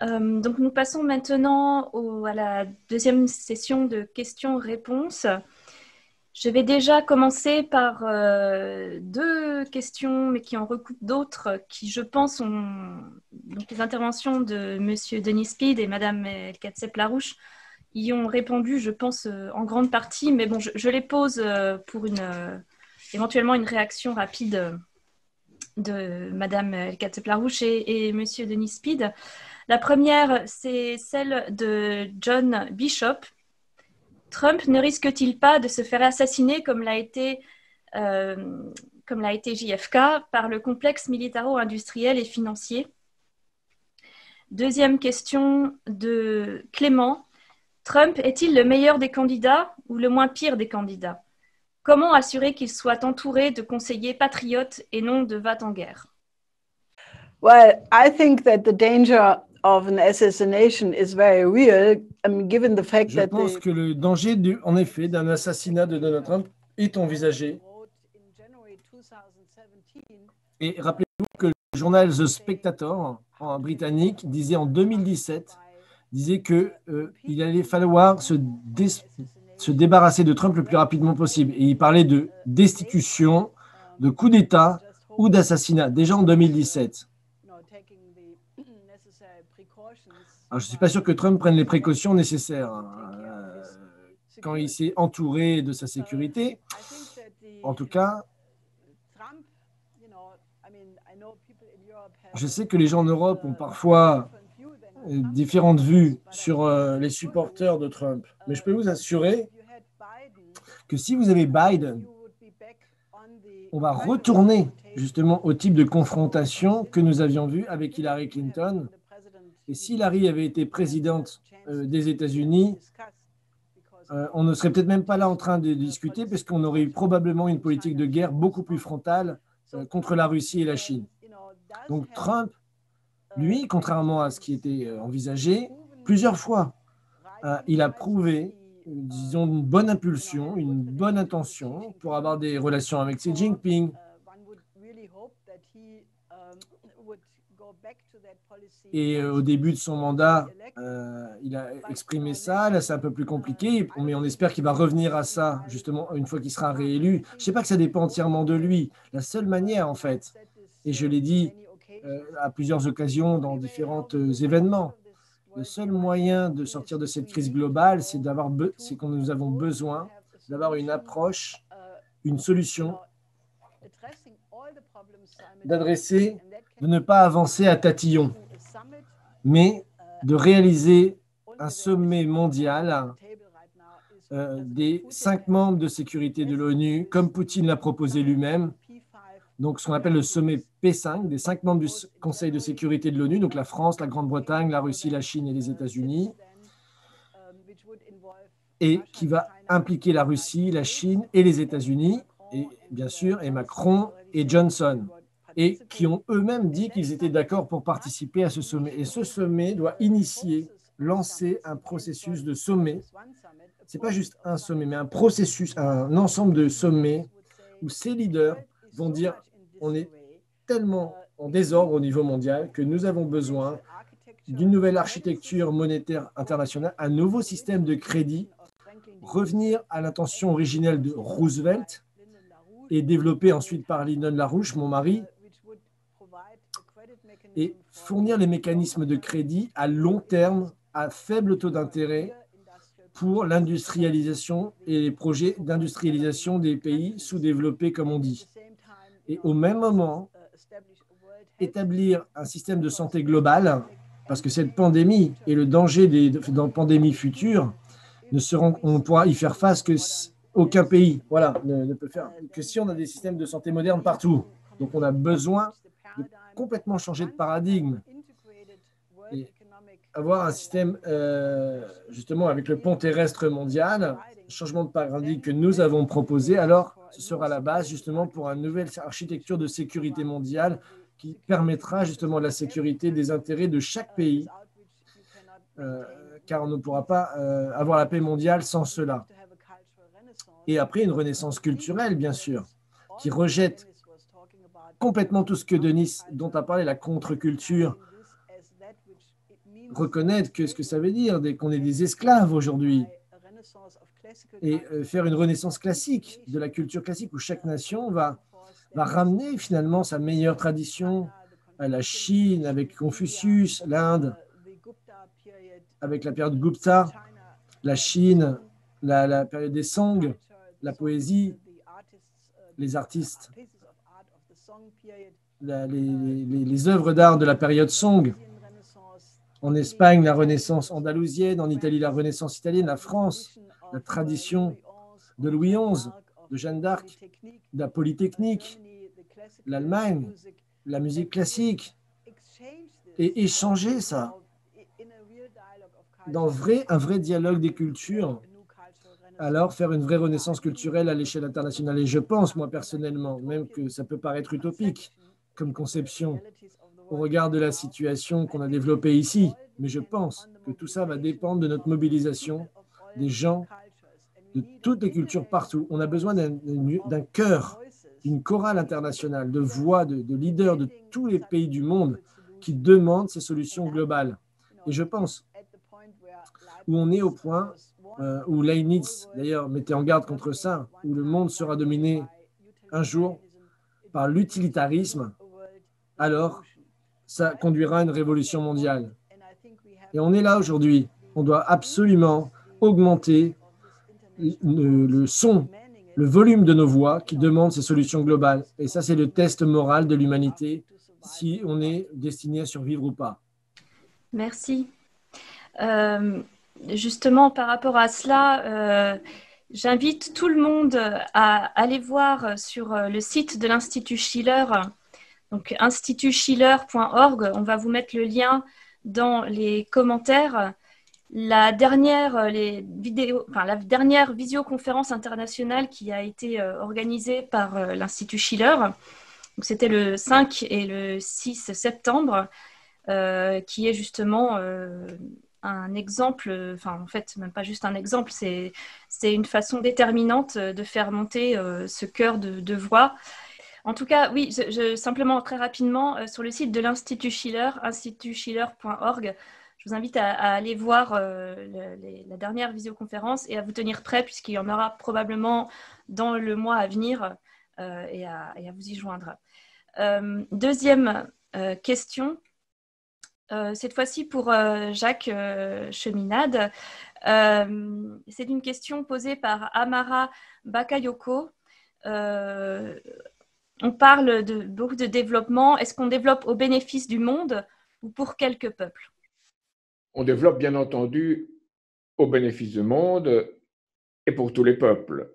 Donc, nous passons maintenant à la deuxième session de questions-réponses. Je vais déjà commencer par deux questions, mais qui en recoupent d'autres, qui, je pense, ont donc les interventions de Monsieur Denis Speed et Madame Helga Tseplarouche y ont répondu, je pense, en grande partie. Mais bon, je les pose pour éventuellement une réaction rapide de Madame Helga Tseplarouche et Monsieur Denis Speed. La première, c'est celle de John Bishop. Trump ne risque-t-il pas de se faire assassiner comme l'a été JFK par le complexe militaro-industriel et financier? Deuxième question de Clément. Trump est-il le meilleur des candidats ou le moins pire des candidats? Comment assurer qu'il soit entouré de conseillers patriotes et non de va-t-en-guerre? Well, I think that the danger of an assassination is very real, given the fact that Je pense que le danger, en effet, d'un assassinat de Donald Trump est envisagé. Et rappelez-vous que le journal The Spectator, en britannique, disait en 2017, disait que il allait falloir se débarrasser de Trump le plus rapidement possible. Et il parlait de destitution, de coup d'État ou d'assassinat, déjà en 2017. Alors, je ne suis pas sûr que Trump prenne les précautions nécessaires quand il s'est entouré de sa sécurité. En tout cas, je sais que les gens en Europe ont parfois différentes vues sur les supporters de Trump. Mais je peux vous assurer que si vous avez Biden, on va retourner justement au type de confrontation que nous avions vu avec Hillary Clinton. Et si Hillary avait été présidente des États-Unis, on ne serait peut-être même pas là en train de discuter, parce qu'on aurait eu probablement une politique de guerre beaucoup plus frontale contre la Russie et la Chine. Donc Trump, lui, contrairement à ce qui était envisagé, plusieurs fois, il a prouvé, disons, une bonne impulsion, une bonne intention pour avoir des relations avec Xi Jinping. Et au début de son mandat, il a exprimé ça. Là, c'est un peu plus compliqué, mais on espère qu'il va revenir à ça, justement, une fois qu'il sera réélu. Je ne sais pas que ça dépend entièrement de lui. La seule manière, en fait, et je l'ai dit à plusieurs occasions dans différents événements, le seul moyen de sortir de cette crise globale, c'est que nous avons besoin d'avoir une approche, une solution, d'adresser, de ne pas avancer à tatillons, mais de réaliser un sommet mondial des 5 membres de sécurité de l'ONU, comme Poutine l'a proposé lui-même, donc ce qu'on appelle le sommet P5, des 5 membres du Conseil de sécurité de l'ONU, donc la France, la Grande-Bretagne, la Russie, la Chine et les États-Unis, et qui va impliquer la Russie, la Chine et les États-Unis, et bien sûr, et Macron et Johnson, et qui ont eux-mêmes dit qu'ils étaient d'accord pour participer à ce sommet. Et ce sommet doit initier, lancer un processus de sommet. Ce n'est pas juste un sommet, mais un processus, un ensemble de sommets où ces leaders vont dire on est tellement en désordre au niveau mondial que nous avons besoin d'une nouvelle architecture monétaire internationale, un nouveau système de crédit, revenir à l'intention originelle de Roosevelt et développée ensuite par Lyndon LaRouche, mon mari, et fournir les mécanismes de crédit à long terme, à faible taux d'intérêt pour l'industrialisation et les projets d'industrialisation des pays sous-développés, comme on dit. Et au même moment, établir un système de santé global, parce que cette pandémie et le danger dans la pandémie future, on ne pourra y faire face que aucun pays. Voilà, ne peut faire que si on a des systèmes de santé modernes partout. Donc on a besoin de complètement changer de paradigme et avoir un système, justement, avec le pont terrestre mondial, changement de paradigme que nous avons proposé, alors ce sera la base, justement, pour une nouvelle architecture de sécurité mondiale qui permettra, justement, la sécurité des intérêts de chaque pays, car on ne pourra pas avoir la paix mondiale sans cela. Et après, une renaissance culturelle, bien sûr, qui rejette complètement tout ce que Denis, dont a parlé, la contre-culture, reconnaître que ce que ça veut dire, qu'on est des esclaves aujourd'hui, et faire une renaissance classique de la culture classique où chaque nation va ramener finalement sa meilleure tradition à la Chine, avec Confucius, l'Inde, avec la période Gupta, la Chine, la période des Song, la poésie, les artistes, les œuvres d'art de la période Song. En Espagne, la Renaissance andalousienne, en Italie, la Renaissance italienne, la France, la tradition de Louis XI, de Jeanne d'Arc, de la Polytechnique, l'Allemagne, la musique classique, et échanger ça dans un vrai dialogue des cultures, alors faire une vraie renaissance culturelle à l'échelle internationale. Et je pense, moi personnellement, même que ça peut paraître utopique comme conception, au regard de la situation qu'on a développée ici. Mais je pense que tout ça va dépendre de notre mobilisation, des gens, de toutes les cultures partout. On a besoin d'un chœur, d'une chorale internationale, de voix, de leaders de tous les pays du monde qui demandent ces solutions globales. Et je pense où on est au point où Leibniz, d'ailleurs, mettait en garde contre ça, où le monde sera dominé un jour par l'utilitarisme, alors ça conduira à une révolution mondiale. Et on est là aujourd'hui. On doit absolument augmenter le son, le volume de nos voix qui demandent ces solutions globales. Et ça, c'est le test moral de l'humanité, si on est destiné à survivre ou pas. Merci. Justement, par rapport à cela, j'invite tout le monde à aller voir sur le site de l'Institut Schiller, donc institutschiller.org, on va vous mettre le lien dans les commentaires. La dernière visioconférence internationale qui a été organisée par l'Institut Schiller, c'était le 5 et le 6 septembre, qui est justement un exemple, enfin en fait même pas juste un exemple, c'est une façon déterminante de faire monter ce cœur de voix. En tout cas, oui, simplement très rapidement, sur le site de l'Institut Schiller, institutschiller.org, je vous invite à aller voir la dernière visioconférence et à vous tenir prêt puisqu'il y en aura probablement dans le mois à venir et à vous y joindre. Deuxième question, cette fois-ci pour Jacques Cheminade. C'est une question posée par Amara Bakayoko. On parle beaucoup de développement. Est-ce qu'on développe au bénéfice du monde ou pour quelques peuples? On développe bien entendu au bénéfice du monde et pour tous les peuples.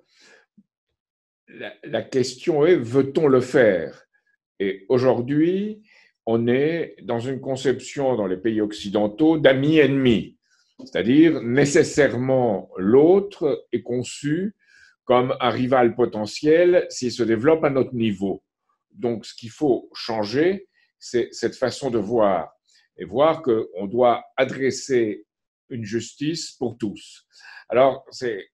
La question est, veut-on le faire? Et aujourd'hui, on est dans une conception dans les pays occidentaux d'amis-ennemis, c'est-à-dire nécessairement l'autre est conçu comme un rival potentiel s'il se développe à notre niveau. Donc, ce qu'il faut changer, c'est cette façon de voir, et voir qu'on doit adresser une justice pour tous. Alors, c'est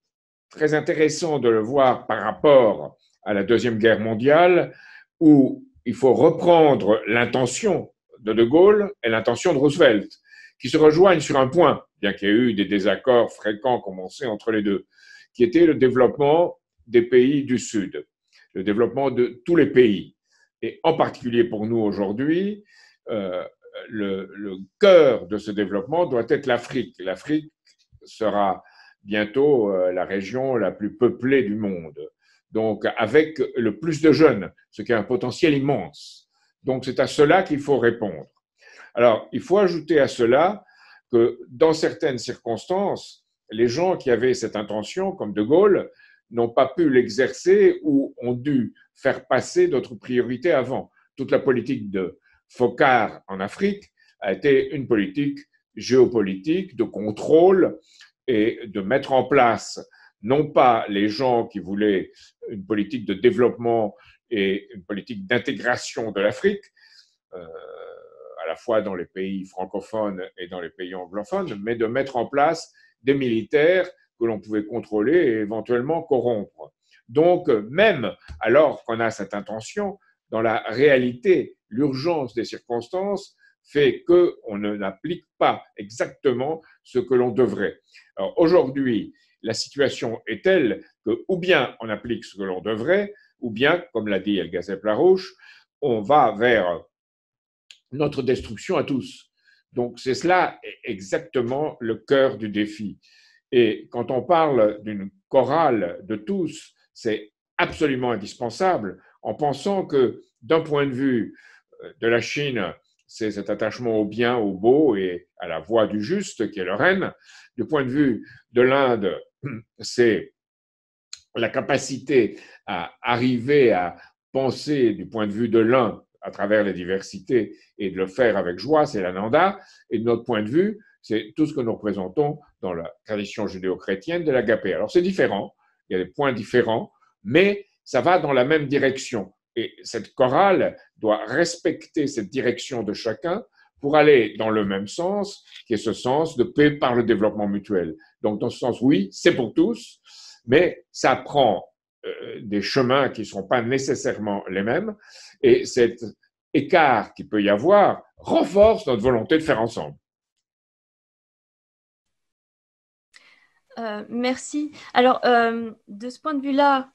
très intéressant de le voir par rapport à la Deuxième Guerre mondiale, où il faut reprendre l'intention de De Gaulle et l'intention de Roosevelt, qui se rejoignent sur un point, bien qu'il y ait eu des désaccords fréquents, comme on sait, entre les deux, qui était le développement des pays du Sud, le développement de tous les pays. Et en particulier pour nous aujourd'hui, le cœur de ce développement doit être l'Afrique. L'Afrique sera bientôt la région la plus peuplée du monde, donc avec le plus de jeunes, ce qui a un potentiel immense. Donc c'est à cela qu'il faut répondre. Alors il faut ajouter à cela que dans certaines circonstances, les gens qui avaient cette intention, comme De Gaulle, n'ont pas pu l'exercer ou ont dû faire passer d'autres priorités avant. Toute la politique de Focard en Afrique a été une politique géopolitique, de contrôle et de mettre en place non pas les gens qui voulaient une politique de développement et une politique d'intégration de l'Afrique, à la fois dans les pays francophones et dans les pays anglophones, mais de mettre en place des militaires que l'on pouvait contrôler et éventuellement corrompre. Donc, même alors qu'on a cette intention, dans la réalité, l'urgence des circonstances fait qu'on n'applique pas exactement ce que l'on devrait. Alors, aujourd'hui, la situation est telle que, ou bien on applique ce que l'on devrait, ou bien, comme l'a dit Elgazep-Larouche, on va vers notre destruction à tous. Donc, c'est cela exactement le cœur du défi. Et quand on parle d'une chorale de tous, c'est absolument indispensable en pensant que, d'un point de vue de la Chine, c'est cet attachement au bien, au beau et à la voie du juste qui est leur reine. Du point de vue de l'Inde, c'est la capacité à arriver à penser du point de vue de l'un à travers les diversités et de le faire avec joie, c'est l'ananda. Et de notre point de vue, c'est tout ce que nous représentons dans la tradition judéo-chrétienne de l'agapé. Alors c'est différent, il y a des points différents, mais ça va dans la même direction. Et cette chorale doit respecter cette direction de chacun pour aller dans le même sens, qui est ce sens de paix par le développement mutuel. Donc dans ce sens, oui, c'est pour tous, mais ça prend des chemins qui ne sont pas nécessairement les mêmes, et cet écart qu'il peut y avoir renforce notre volonté de faire ensemble. Merci. Alors, de ce point de vue-là,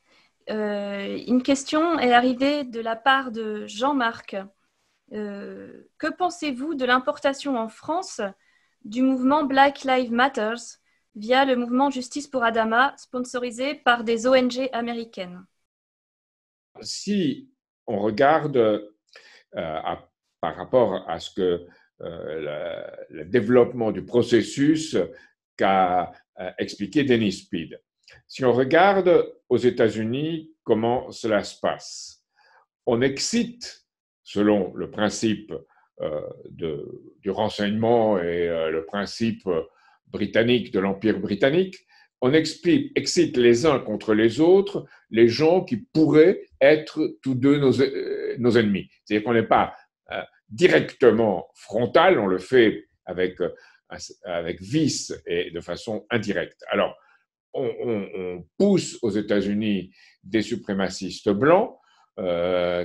une question est arrivée de la part de Jean-Marc. Que pensez-vous de l'importation en France du mouvement Black Lives Matter via le mouvement Justice pour Adama, sponsorisé par des ONG américaines? Si on regarde par rapport à ce que le développement du processus qu'a expliqué Dennis Speed. Si on regarde aux États-Unis comment cela se passe, on excite, selon le principe du renseignement et le principe britannique de l'Empire britannique, on excite les uns contre les autres les gens qui pourraient être tous deux nos ennemis. C'est-à-dire qu'on n'est pas directement frontal, on le fait avec vice et de façon indirecte. Alors, on pousse aux États-Unis des suprémacistes blancs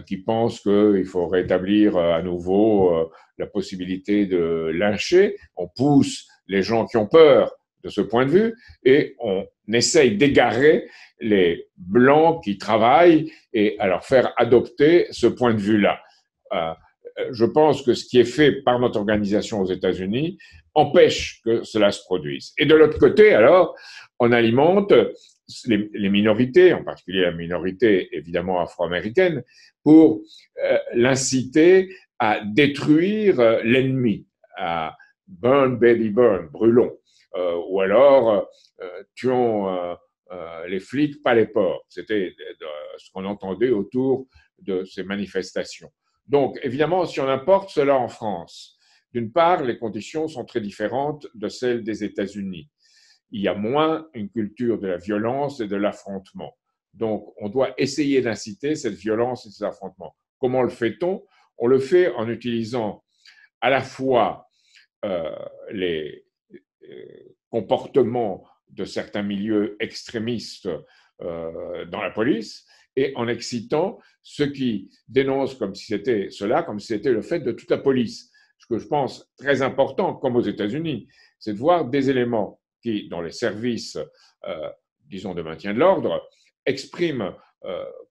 qui pensent qu'il faut rétablir à nouveau la possibilité de lyncher. On pousse les gens qui ont peur de ce point de vue et on essaye d'égarer les blancs qui travaillent et à leur faire adopter ce point de vue-là. Je pense que ce qui est fait par notre organisation aux États-Unis empêche que cela se produise. Et de l'autre côté, alors, on alimente les minorités, en particulier la minorité évidemment afro-américaine, pour l'inciter à détruire l'ennemi, à burn, baby, burn, brûlons, ou alors tuons les flics, pas les porcs. C'était ce qu'on entendait autour de ces manifestations. Donc, évidemment, si on importe cela en France, d'une part, les conditions sont très différentes de celles des États-Unis. Il y a moins une culture de la violence et de l'affrontement. Donc, on doit essayer d'inciter cette violence et ces affrontements. Comment le fait-on? On le fait en utilisant à la fois les comportements de certains milieux extrémistes dans la police, et en excitant ceux qui dénoncent comme si c'était le fait de toute la police. ce que je pense très important, comme aux États-Unis, c'est de voir des éléments qui, dans les services, disons, de maintien de l'ordre, expriment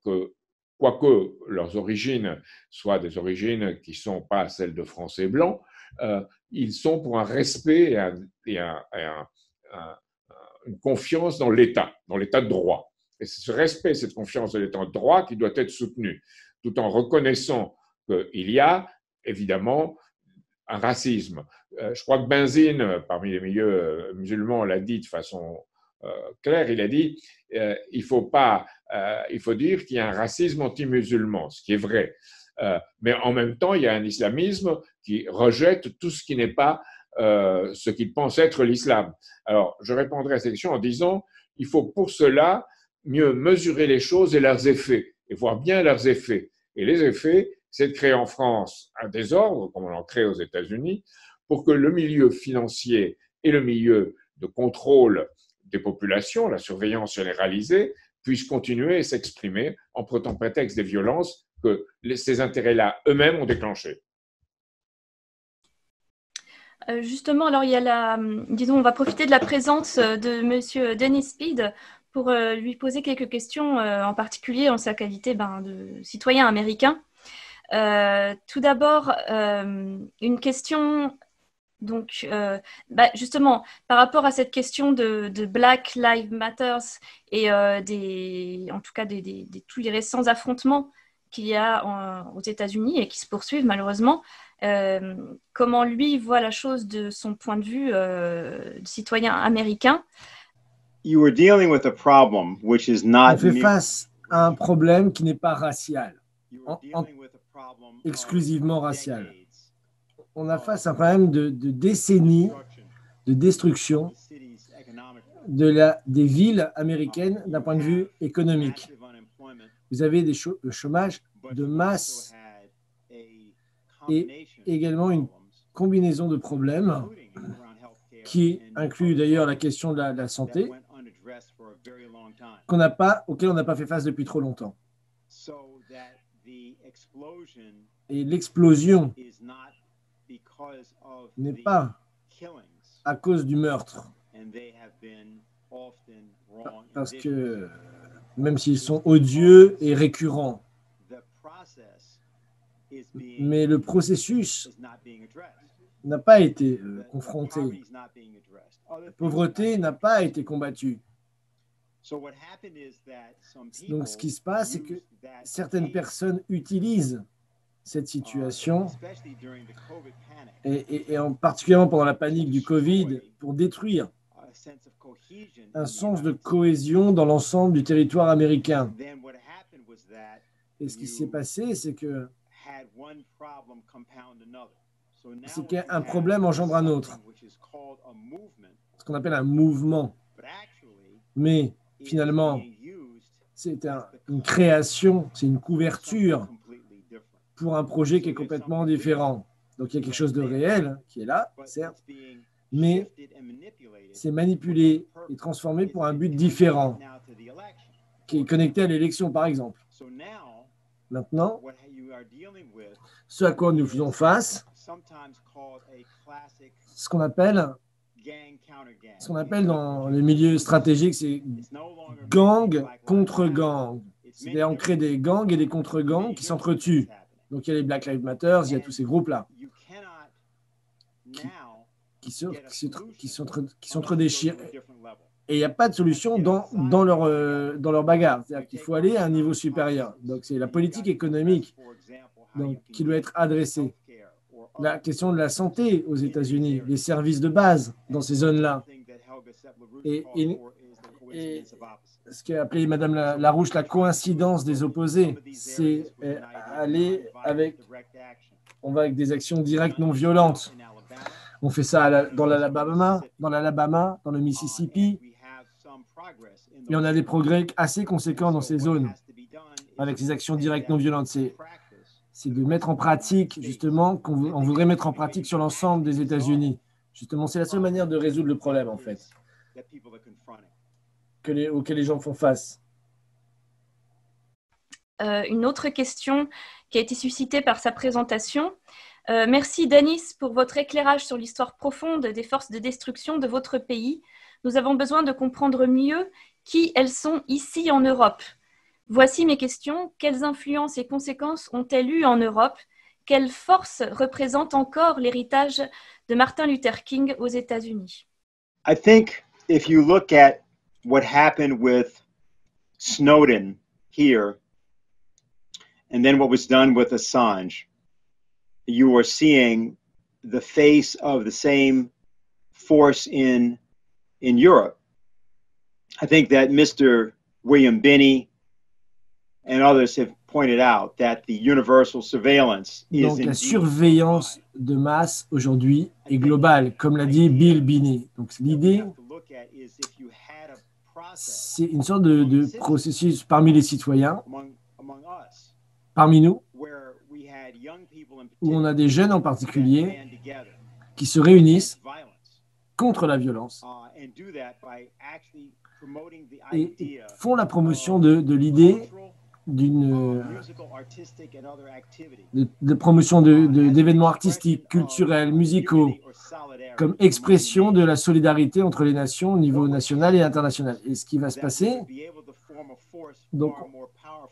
que, quoique leurs origines soient des origines qui ne sont pas celles de Français blancs, ils sont pour un respect et, une confiance dans l'État de droit. Et c'est ce respect, cette confiance de l'État de droit qui doit être soutenue, tout en reconnaissant qu'il y a évidemment un racisme. Je crois que Benzine, parmi les milieux musulmans, l'a dit de façon claire, il a dit il faut dire qu'il y a un racisme anti-musulman, ce qui est vrai. Mais en même temps, il y a un islamisme qui rejette tout ce qui n'est pas ce qu'il pense être l'islam. Alors, je répondrai à cette question en disant il faut pour cela mieux mesurer les choses et leurs effets, et voir bien leurs effets. Et les effets, c'est de créer en France un désordre, comme on en crée aux États-Unis, pour que le milieu financier et le milieu de contrôle des populations, la surveillance généralisée, puissent continuer et s'exprimer en prenant prétexte des violences que ces intérêts-là eux-mêmes ont déclenchées. Justement, alors il y a disons, on va profiter de la présence de Monsieur Denis Speed pour lui poser quelques questions, en particulier en sa qualité de citoyen américain. Tout d'abord, une question, donc, justement, par rapport à cette question de Black Lives Matter et en tout cas tous les récents affrontements qu'il y a aux États-Unis et qui se poursuivent malheureusement, comment lui voit la chose de son point de vue de citoyen américain? On fait face à un problème qui n'est pas racial, exclusivement racial. On a face à un problème de décennies de destruction des villes américaines d'un point de vue économique. Vous avez le chômage de masse et également une combinaison de problèmes qui inclut d'ailleurs la question de la santé, auquel on n'a pas fait face depuis trop longtemps. Et l'explosion n'est pas à cause du meurtre, parce que même s'ils sont odieux et récurrents, mais le processus n'a pas été confronté. La pauvreté n'a pas été combattue. Donc, ce qui se passe, c'est que certaines personnes utilisent cette situation, et en particulièrement pendant la panique du Covid, pour détruire un sens de cohésion dans l'ensemble du territoire américain. Et ce qui s'est passé, c'est que qu'un problème engendre un autre, ce qu'on appelle un mouvement. Mais finalement, c'est une création, c'est une couverture pour un projet qui est complètement différent. Donc il y a quelque chose de réel qui est là, certes, mais c'est manipulé et transformé pour un but différent, qui est connecté à l'élection, par exemple. Maintenant, ce à quoi nous faisons face, ce qu'on appelle dans le milieu stratégique, c'est gang contre gang. C'est-à-dire on crée des gangs et des contre-gangs qui s'entretuent. Donc il y a les Black Lives Matter, il y a tous ces groupes-là qui s'entre-déchirent. Et il n'y a pas de solution dans leur bagarre. C'est-à-dire qu'il faut aller à un niveau supérieur. Donc c'est la politique économique qui doit être adressée. La question de la santé aux États-Unis, les services de base dans ces zones-là. Et ce qu'a appelé Madame Larouche la coïncidence des opposés, c'est aller avec des actions directes non violentes. On fait ça dans l'Alabama, dans le Mississippi. Et on a des progrès assez conséquents dans ces zones avec ces actions directes non violentes. C'est de mettre en pratique, justement, qu'on voudrait mettre en pratique sur l'ensemble des États-Unis. Justement, c'est la seule manière de résoudre le problème, en fait, auquel les gens font face. Une autre question qui a été suscitée par sa présentation, Merci Danis pour votre éclairage sur l'histoire profonde des forces de destruction de votre pays. Nous avons besoin de comprendre mieux qui elles sont ici en Europe. Voici mes questions. Quelles influences et conséquences ont-elles eues en Europe? Quelle force représente encore l'héritage de Martin Luther King aux États-Unis? I think if you look at what happened with Snowden here and then what was done with Assange, you are seeing the face of the same force in Europe. I think that Mr. William Binney and others have pointed out that the universal surveillance is Donc la surveillance de masse aujourd'hui est globale, comme l'a dit Bill Binney. Donc l'idée, c'est une sorte de processus parmi les citoyens, parmi nous, où on a des jeunes en particulier qui se réunissent contre la violence et font la promotion de l'idée de promotion d'événements artistiques, culturels, musicaux, comme expression de la solidarité entre les nations au niveau national et international. Et ce qui va se passer, donc,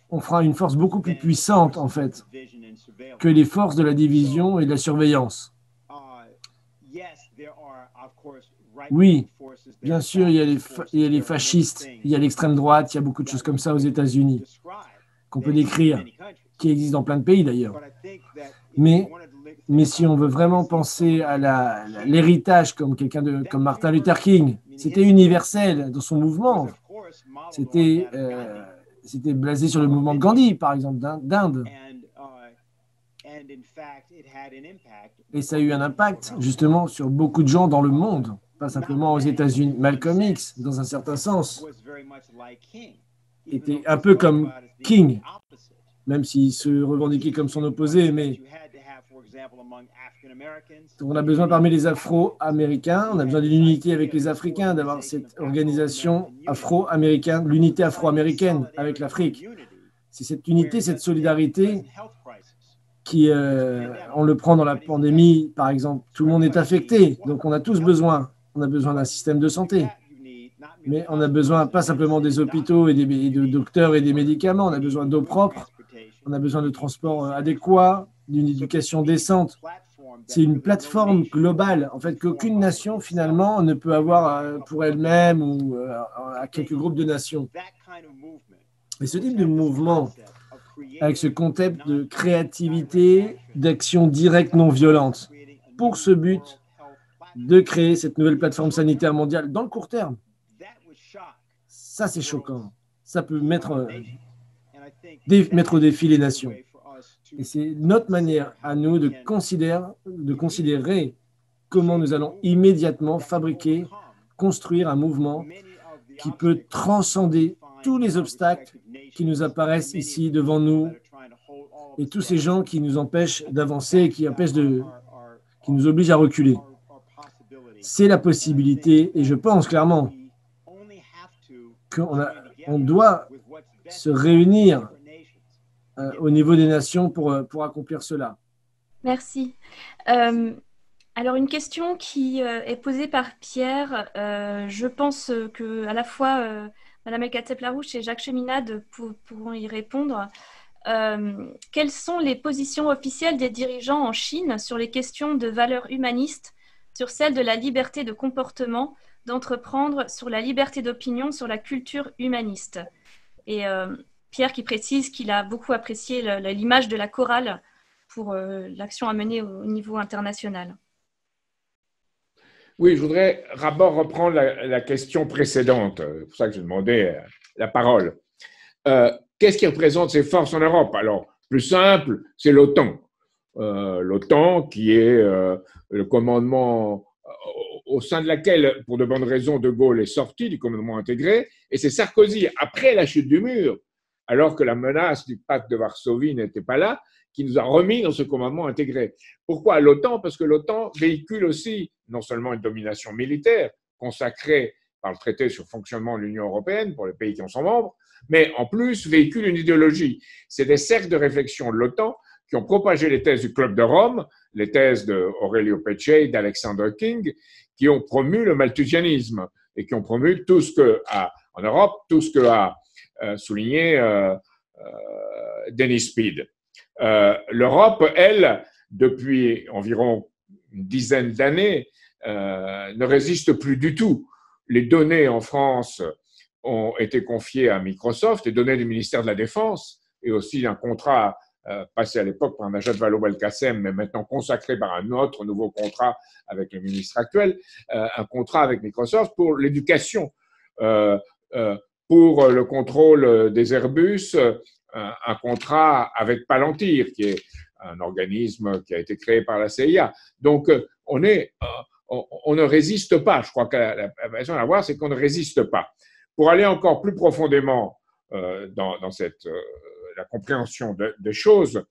on fera une force beaucoup plus puissante, en fait, que les forces de la division et de la surveillance. Oui, bien sûr, il y a les fascistes, il y a l'extrême droite, il y a beaucoup de choses comme ça aux États-Unis, qu'on peut décrire, qui existent dans plein de pays d'ailleurs. Mais si on veut vraiment penser à l'héritage comme Martin Luther King, c'était universel dans son mouvement. C'était basé sur le mouvement de Gandhi, par exemple, d'Inde. Et ça a eu un impact, justement, sur beaucoup de gens dans le monde, pas simplement aux États-Unis. Malcolm X, dans un certain sens, était un peu comme King, même s'il se revendiquait comme son opposé, mais on a besoin parmi les Afro-Américains, on a besoin d'une unité avec les Africains, d'avoir cette organisation afro-américaine, l'unité afro-américaine avec l'Afrique. C'est cette unité, cette solidarité qui, on le prend dans la pandémie, par exemple, tout le monde est affecté, donc on a tous besoin. On a besoin d'un système de santé, mais on a besoin pas simplement des hôpitaux et de docteurs et des médicaments, on a besoin d'eau propre, on a besoin de transports adéquats, d'une éducation décente. C'est une plateforme globale, en fait, qu'aucune nation, finalement, ne peut avoir pour elle-même ou à quelques groupes de nations. Et ce type de mouvement, avec ce concept de créativité, d'action directe non violente, pour ce but de créer cette nouvelle plateforme sanitaire mondiale dans le court terme, ça, c'est choquant. Ça peut mettre au défi les nations. Et c'est notre manière à nous de considérer comment nous allons immédiatement fabriquer, construire un mouvement qui peut transcender tous les obstacles qui nous apparaissent ici devant nous et tous ces gens qui nous empêchent d'avancer, qui nous obligent à reculer. C'est la possibilité, et je pense clairement qu'on doit se réunir au niveau des nations pour accomplir cela. Merci. Alors, une question qui est posée par Pierre. Je pense que à la fois Mme Elkatsep-Larouche et Jacques Cheminade pourront y répondre. Quelles sont les positions officielles des dirigeants en Chine sur les questions de valeurs humanistes, sur celles de la liberté de comportement, d'entreprendre, sur la liberté d'opinion, sur la culture humaniste? Et Pierre qui précise qu'il a beaucoup apprécié l'image de la chorale pour l'action à mener au niveau international. Oui, je voudrais d'abord reprendre la question précédente. C'est pour ça que je demandais la parole. Qu'est-ce qui représente ces forces en Europe? Alors, plus simple, c'est l'OTAN. L'OTAN qui est le commandement au sein de laquelle, pour de bonnes raisons, De Gaulle est sorti du commandement intégré. Et c'est Sarkozy, après la chute du mur, alors que la menace du pacte de Varsovie n'était pas là, qui nous a remis dans ce commandement intégré. Pourquoi l'OTAN? Parce que l'OTAN véhicule aussi non seulement une domination militaire consacrée par le traité sur le fonctionnement de l'Union européenne pour les pays qui en sont membres, mais en plus véhicule une idéologie. C'est des cercles de réflexion de l'OTAN qui ont propagé les thèses du Club de Rome, les thèses d'Aurelio Peccei, d'Alexander King, qui ont promu le malthusianisme et qui ont promu tout ce que, en Europe, tout ce que a souligné Dennis Speed. L'Europe, elle, depuis environ une dizaine d'années, ne résiste plus du tout. Les données en France ont été confiées à Microsoft, les données du ministère de la Défense, et aussi un contrat passé à l'époque par Najat Vallaud-Belkacem, mais maintenant consacré par un autre nouveau contrat avec le ministre actuel, un contrat avec Microsoft pour l'éducation, pour le contrôle des Airbus, un contrat avec Palantir, qui est un organisme qui a été créé par la CIA. Donc, on ne résiste pas. Je crois que la façon à voir, c'est qu'on ne résiste pas. Pour aller encore plus profondément dans la compréhension des choses,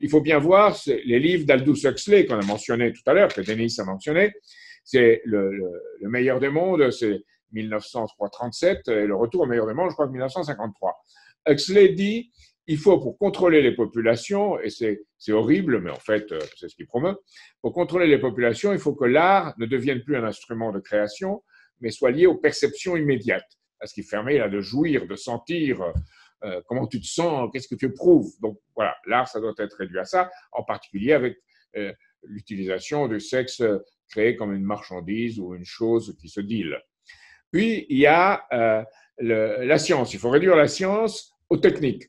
il faut bien voir les livres d'Aldous Huxley qu'on a mentionné tout à l'heure, que Denis a mentionné. C'est le meilleur des mondes, c'est 1937, et le retour au meilleur des mondes, je crois que 1953. Huxley dit, il faut, pour contrôler les populations, et c'est horrible, mais en fait, c'est ce qu'il promeut, pour contrôler les populations, il faut que l'art ne devienne plus un instrument de création, mais soit lié aux perceptions immédiates, à ce qui permet là, de jouir, de sentir, comment tu te sens, qu'est-ce que tu éprouves. Donc voilà, l'art, ça doit être réduit à ça, en particulier avec l'utilisation du sexe créé comme une marchandise ou une chose qui se deal. Puis, il y a la science. Il faut réduire la science aux techniques,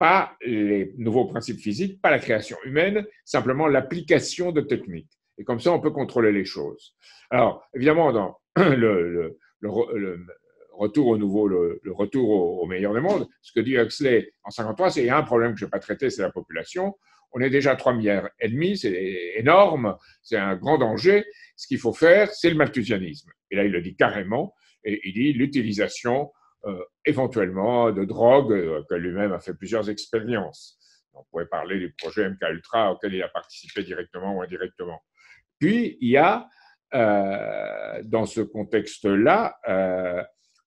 pas les nouveaux principes physiques, pas la création humaine, simplement l'application de techniques. Et comme ça, on peut contrôler les choses. Alors, évidemment, dans le retour au nouveau, le retour au meilleur des mondes, ce que dit Huxley en 1953, c'est qu'il y a un problème que je n'ai pas traité, c'est la population. On est déjà 3,5 milliards, c'est énorme, c'est un grand danger. Ce qu'il faut faire, c'est le malthusianisme. Et là, il le dit carrément. Et il dit l'utilisation éventuellement de drogue, que lui-même a fait plusieurs expériences. On pourrait parler du projet MKUltra auquel il a participé directement ou indirectement. Puis, il y a, dans ce contexte-là,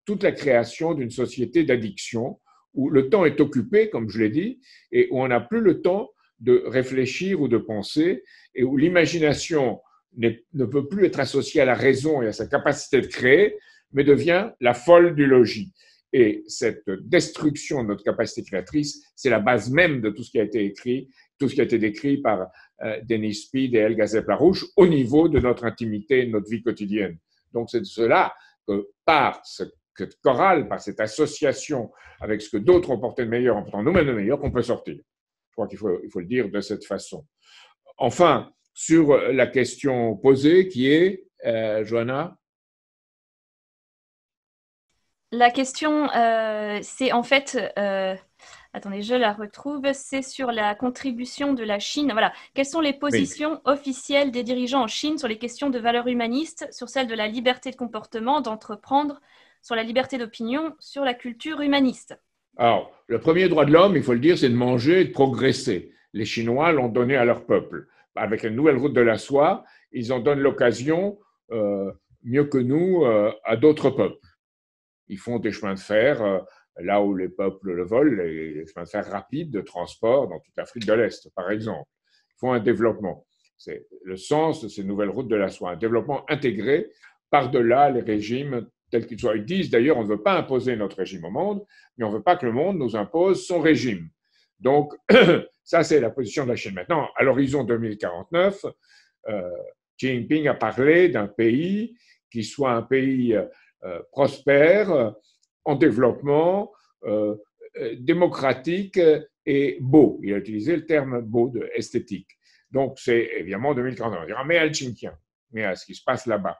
toute la création d'une société d'addiction où le temps est occupé, comme je l'ai dit, et où on n'a plus le temps de réfléchir ou de penser, et où l'imagination ne peut plus être associée à la raison et à sa capacité de créer, mais devient la folle du logis. Et cette destruction de notre capacité créatrice, c'est la base même de tout ce qui a été écrit, tout ce qui a été décrit par Denis Speed et Helga Sepp-LaRouche au niveau de notre intimité et de notre vie quotidienne. Donc c'est de cela que par cette chorale, par cette association avec ce que d'autres ont porté de meilleur, en portant nous-mêmes de meilleur, qu'on peut sortir. Je crois qu'il faut le dire de cette façon. Enfin, sur la question posée qui est, Johanna? La question, c'est en fait, attendez, je la retrouve, c'est sur la contribution de la Chine. Voilà. Quelles sont les positions officielles des dirigeants en Chine sur les questions de valeurs humanistes, sur celles de la liberté de comportement, d'entreprendre, sur la liberté d'opinion, sur la culture humaniste? Alors, le premier droit de l'homme, il faut le dire, c'est de manger et de progresser. Les Chinois l'ont donné à leur peuple. Avec la nouvelle route de la soie, ils en donnent l'occasion, mieux que nous, à d'autres peuples. Ils font des chemins de fer là où les peuples le veulent, les chemins de fer rapides de transport dans toute l'Afrique de l'Est, par exemple. Ils font un développement. C'est le sens de ces nouvelles routes de la soie, un développement intégré par-delà les régimes tels qu'ils soient. Ils disent d'ailleurs, on ne veut pas imposer notre régime au monde, mais on ne veut pas que le monde nous impose son régime. Donc, ça, c'est la position de la Chine. Maintenant, à l'horizon 2049, Xi Jinping a parlé d'un pays qui soit un pays prospère, en développement, démocratique et beau. Il a utilisé le terme beau, de esthétique. Donc, c'est évidemment 2049. On dira, mais à Xinjiang, mais à ce qui se passe là-bas.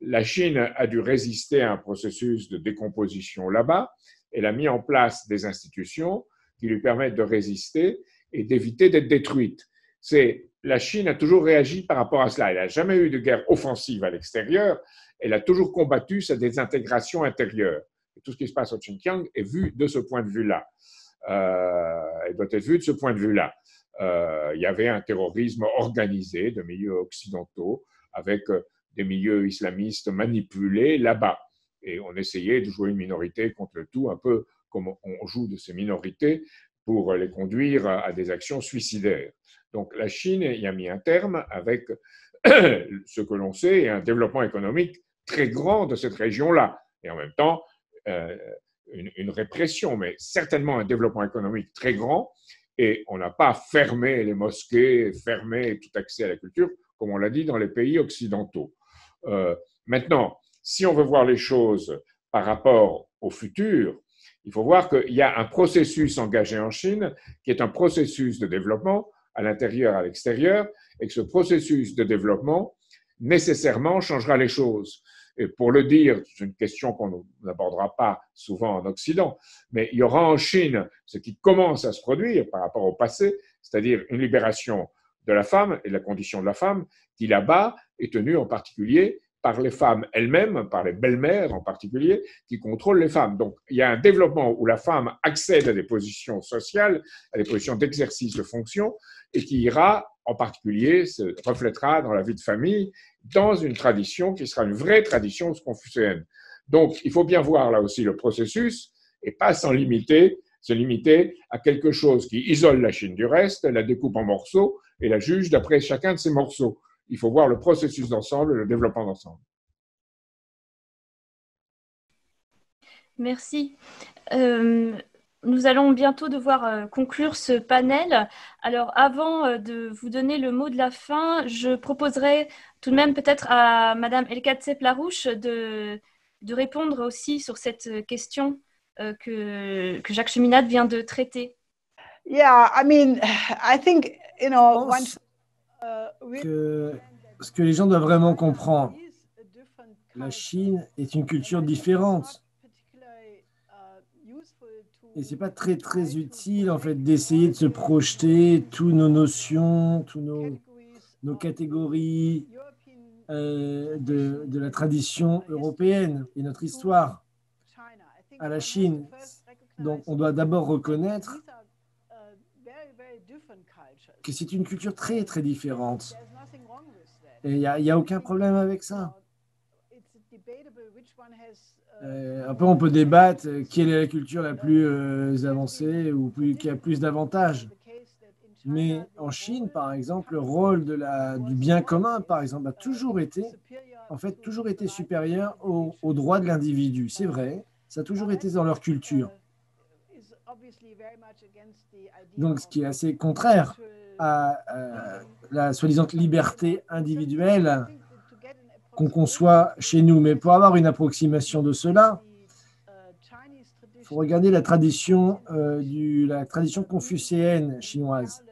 La Chine a dû résister à un processus de décomposition là-bas. Elle a mis en place des institutions qui lui permettent de résister et d'éviter d'être détruite. La Chine a toujours réagi par rapport à cela. Elle n'a jamais eu de guerre offensive à l'extérieur. Elle a toujours combattu sa désintégration intérieure. Et tout ce qui se passe au Xinjiang est vu de ce point de vue-là. Elle doit être vue de ce point de vue-là. Il y avait un terrorisme organisé de milieux occidentaux avec des milieux islamistes manipulés là-bas. Et on essayait de jouer une minorité contre le tout, un peu comme on joue de ces minorités pour les conduire à des actions suicidaires. Donc la Chine y a mis un terme avec ce que l'on sait, un développement économique très grand de cette région-là, et en même temps une répression, mais certainement un développement économique très grand, et on n'a pas fermé les mosquées, fermé tout accès à la culture, comme on l'a dit dans les pays occidentaux. Maintenant, si on veut voir les choses par rapport au futur, il faut voir qu'il y a un processus engagé en Chine qui est un processus de développement à l'intérieur, à l'extérieur, et que ce processus de développement nécessairement changera les choses. Et pour le dire, c'est une question qu'on n'abordera pas souvent en Occident, mais il y aura en Chine ce qui commence à se produire par rapport au passé, c'est-à-dire une libération de la femme et de la condition de la femme, qui là-bas est tenue en particulier par les femmes elles-mêmes, par les belles-mères en particulier, qui contrôlent les femmes. Donc, il y a un développement où la femme accède à des positions sociales, à des positions d'exercice de fonction, et qui ira, en particulier, se reflètera dans la vie de famille, dans une tradition qui sera une vraie tradition confucéenne. Donc, il faut bien voir là aussi le processus, et pas s'en limiter, se limiter à quelque chose qui isole la Chine du reste, la découpe en morceaux, et la juge d'après chacun de ces morceaux. Il faut voir le processus d'ensemble, le développement d'ensemble. Merci. Nous allons bientôt devoir conclure ce panel. Alors, avant de vous donner le mot de la fin, je proposerai tout de même peut-être à Madame Elka Tsep-Larouche de répondre aussi sur cette question que Jacques Cheminade vient de traiter. Yeah, I mean, I think, you know, once... Que ce que les gens doivent vraiment comprendre, la Chine est une culture différente et c'est pas très utile en fait d'essayer de se projeter toutes nos notions, toutes nos catégories de la tradition européenne et notre histoire à la Chine. Donc on doit d'abord reconnaître que c'est une culture très différente. Et il n'y a aucun problème avec ça. Après, on peut débattre quelle est la culture la plus avancée ou qui a plus d'avantages. Mais en Chine, par exemple, le rôle du bien commun, par exemple, a toujours été supérieur aux droits de l'individu. C'est vrai, ça a toujours été dans leur culture. Donc, ce qui est assez contraire à la soi-disant liberté individuelle qu'on conçoit chez nous. Mais pour avoir une approximation de cela, il faut regarder la tradition confucéenne chinoise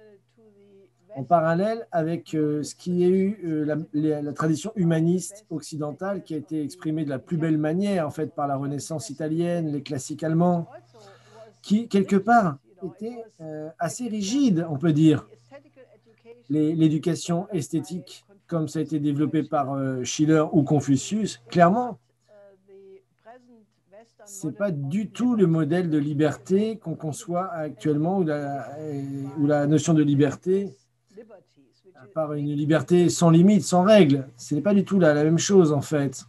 en parallèle avec ce qui est la tradition humaniste occidentale qui a été exprimée de la plus belle manière en fait par la Renaissance italienne, les classiques allemands, qui, quelque part, était assez rigide, on peut dire. L'éducation esthétique, comme ça a été développé par Schiller ou Confucius, clairement, ce n'est pas du tout le modèle de liberté qu'on conçoit actuellement, ou la notion de liberté, à part une liberté sans limite, sans règles. Ce n'est pas du tout la même chose, en fait.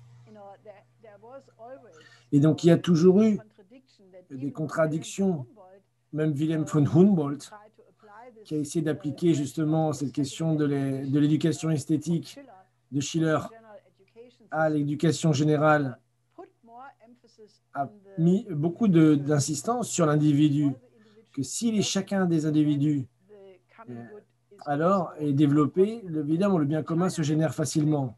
Et donc, il y a toujours eu des contradictions, même Wilhelm von Humboldt, qui a essayé d'appliquer justement cette question de l'éducation esthétique de Schiller à l'éducation générale, a mis beaucoup d'insistance sur l'individu, que si chacun des individus alors est développé, évidemment le bien commun se génère facilement.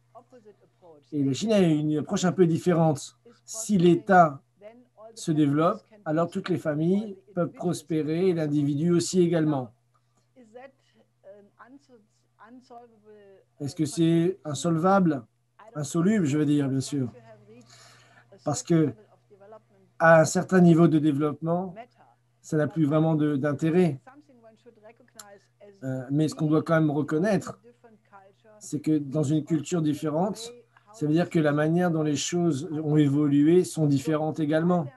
Et la Chine a une approche un peu différente. Si l'État se développe, alors toutes les familles peuvent prospérer et l'individu aussi également. Est-ce que c'est insoluble, je veux dire, bien sûr. Parce que à un certain niveau de développement, ça n'a plus vraiment d'intérêt. Mais ce qu'on doit quand même reconnaître, c'est que dans une culture différente, ça veut dire que la manière dont les choses ont évolué sont différentes également.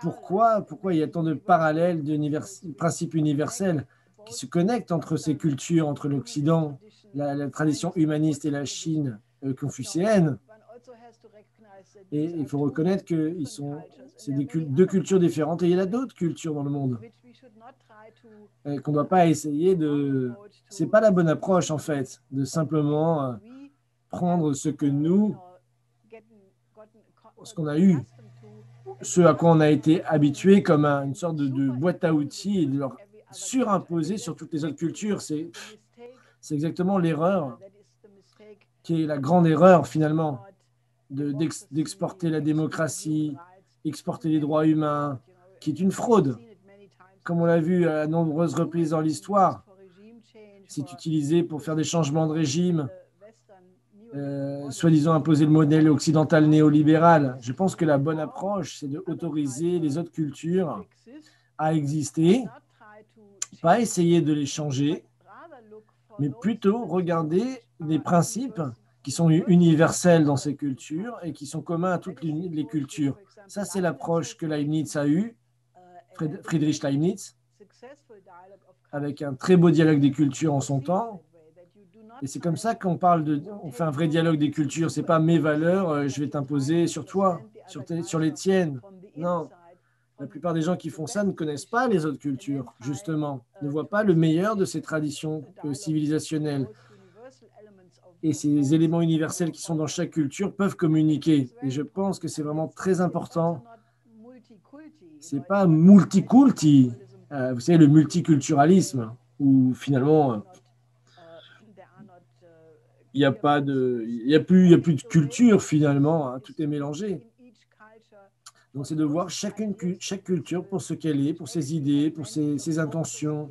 Pourquoi il y a tant de parallèles, de principes universels qui se connectent entre ces cultures, entre l'Occident, la tradition humaniste et la Chine confucéenne? Et il faut reconnaître que c'est deux cultures différentes et il y a d'autres cultures dans le monde qu'on ne doit pas essayer de... Ce n'est pas la bonne approche, en fait, de simplement prendre ce que nous, ce qu'on a eu, ce à quoi on a été habitué comme une sorte de boîte à outils et de leur surimposer sur toutes les autres cultures. C'est exactement l'erreur qui est la grande erreur, finalement. D'exporter la démocratie, exporter les droits humains, qui est une fraude, comme on l'a vu à nombreuses reprises dans l'histoire. C'est utilisé pour faire des changements de régime, soi-disant imposer le modèle occidental néolibéral. Je pense que la bonne approche, c'est d'autoriser les autres cultures à exister, pas essayer de les changer, mais plutôt regarder des principes qui sont universels dans ces cultures et qui sont communs à toutes les cultures. Ça, c'est l'approche que Leibniz a eue, Friedrich Leibniz, avec un très beau dialogue des cultures en son temps. Et c'est comme ça qu'on parle on fait un vrai dialogue des cultures. C'est pas mes valeurs, je vais t'imposer sur toi, sur les tiennes. Non, la plupart des gens qui font ça ne connaissent pas les autres cultures, justement, ne voient pas le meilleur de ces traditions civilisationnelles. Et ces éléments universels qui sont dans chaque culture peuvent communiquer. Et je pense que c'est vraiment très important. Ce n'est pas multiculti, vous savez, le multiculturalisme, où finalement, il n'y a plus de culture, finalement, hein, tout est mélangé. Donc, c'est de voir chaque culture pour ce qu'elle est, pour ses idées, pour ses intentions,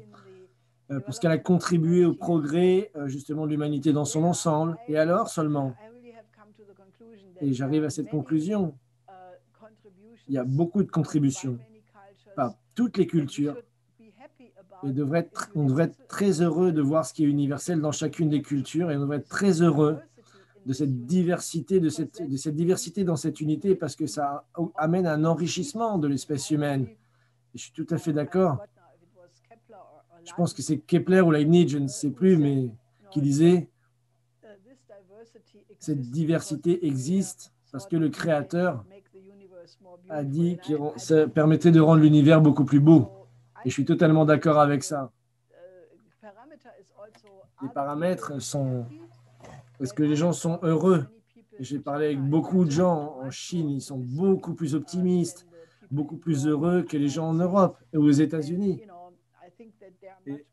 pour ce qu'elle a contribué au progrès, justement, de l'humanité dans son ensemble, et alors seulement. Et j'arrive à cette conclusion. Il y a beaucoup de contributions par toutes les cultures. Et on devrait être très heureux de voir ce qui est universel dans chacune des cultures, et on devrait être très heureux de cette diversité, de cette diversité dans cette unité, parce que ça amène un enrichissement de l'espèce humaine. Et je suis tout à fait d'accord. Je pense que c'est Kepler ou Leibniz, je ne sais plus, mais qui disait « Cette diversité existe parce que le Créateur a dit que ça permettait de rendre l'univers beaucoup plus beau. » Et je suis totalement d'accord avec ça. Les paramètres sont… Est-ce que les gens sont heureux? J'ai parlé avec beaucoup de gens en Chine, ils sont beaucoup plus optimistes, beaucoup plus heureux que les gens en Europe et aux États-Unis. Et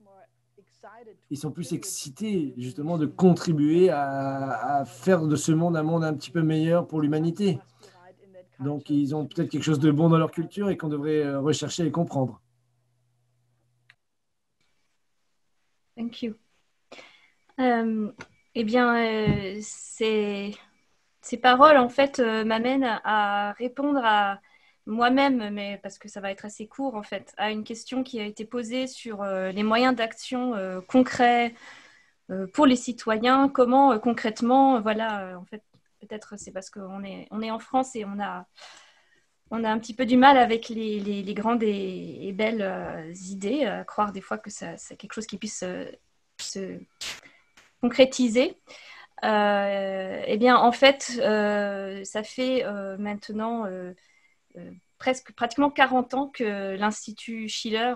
ils sont plus excités, justement, de contribuer à faire de ce monde un monde un petit peu meilleur pour l'humanité. Donc, ils ont peut-être quelque chose de bon dans leur culture et qu'on devrait rechercher et comprendre. Thank you. Eh bien, ces paroles, en fait, m'amènent à répondre à moi-même, mais parce que ça va être assez court en fait, à une question qui a été posée sur les moyens d'action concrets pour les citoyens, comment concrètement, voilà, en fait, peut-être c'est parce qu'on est en France et on a un petit peu du mal avec les grandes et belles idées, à croire des fois que c'est quelque chose qui puisse se concrétiser. Eh bien, en fait, ça fait maintenant... pratiquement 40 ans que l'Institut Schiller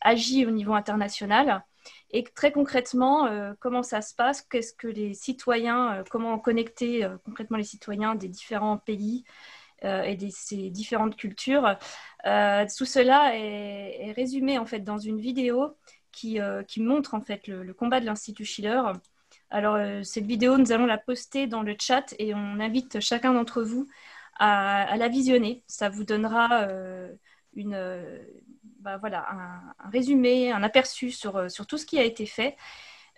agit au niveau international. Et très concrètement, comment ça se passe? Qu'est-ce que les citoyens, comment connecter concrètement les citoyens des différents pays et de ces différentes cultures? Tout cela est résumé en fait dans une vidéo qui montre en fait le combat de l'Institut Schiller. Alors cette vidéo, nous allons la poster dans le chat et on invite chacun d'entre vous à la visionner. Ça vous donnera voilà, un résumé, un aperçu sur tout ce qui a été fait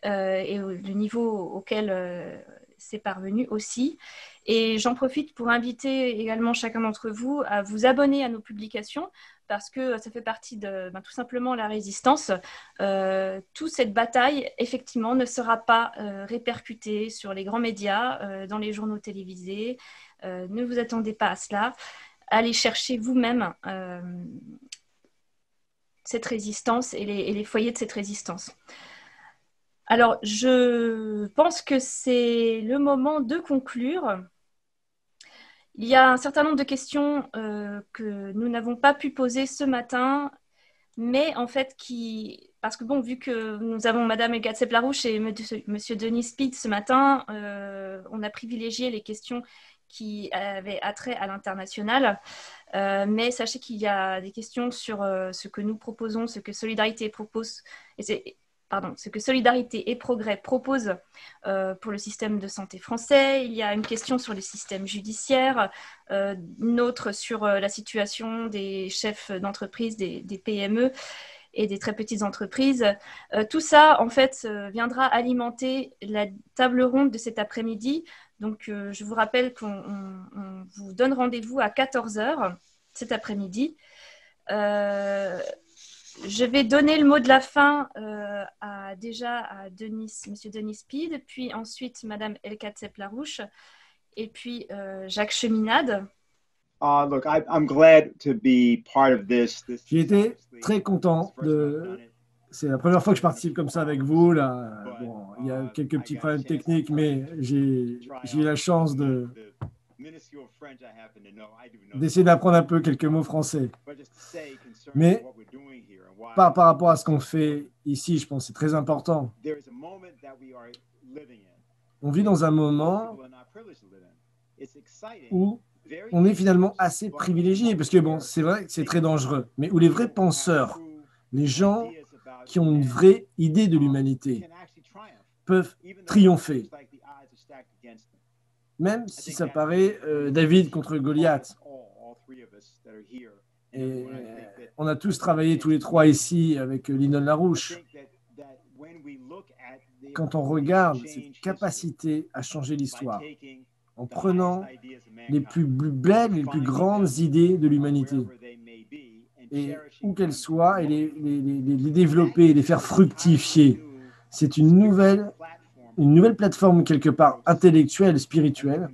et le niveau auquel c'est parvenu aussi. Et j'en profite pour inviter également chacun d'entre vous à vous abonner à nos publications parce que ça fait partie de tout simplement la résistance. Toute cette bataille, effectivement, ne sera pas répercutée sur les grands médias, dans les journaux télévisés. Ne vous attendez pas à cela. Allez chercher vous-même cette résistance et les foyers de cette résistance. Alors, je pense que c'est le moment de conclure. Il y a un certain nombre de questions que nous n'avons pas pu poser ce matin, mais en fait, parce que bon, vu que nous avons Madame Elgatsep Larouche et Monsieur Denis Speed ce matin, on a privilégié les questions qui avaient attrait à l'international. Mais sachez qu'il y a des questions sur ce que nous proposons, ce que Solidarité propose, ce que Solidarité et Progrès proposent pour le système de santé français. Il y a une question sur les systèmes judiciaires, une autre sur la situation des chefs d'entreprise, des PME et des très petites entreprises. Tout ça, en fait, viendra alimenter la table ronde de cet après-midi. Donc, je vous rappelle qu'on vous donne rendez-vous à 14h cet après-midi. Je vais donner le mot de la fin à Denis, Monsieur Denis Speed, puis ensuite Madame Elgatsep Larouche, et puis Jacques Cheminade. J'étais très content de... C'est la première fois que je participe comme ça avec vous. Là. Bon, il y a quelques petits problèmes techniques, mais j'ai eu la chance d'essayer d'apprendre un peu quelques mots français. Mais par rapport à ce qu'on fait ici, je pense que c'est très important. On vit dans un moment où on est finalement assez privilégié, parce que bon, c'est vrai que c'est très dangereux, mais où les vrais penseurs, les gens qui ont une vraie idée de l'humanité, peuvent triompher. Même si ça paraît David contre Goliath. Et on a tous travaillé tous les trois ici avec Lyndon LaRouche. Quand on regarde cette capacité à changer l'histoire, en prenant les plus belles, les plus grandes idées de l'humanité, et où qu'elles soient, et les développer, les faire fructifier. C'est une nouvelle plateforme quelque part intellectuelle, spirituelle,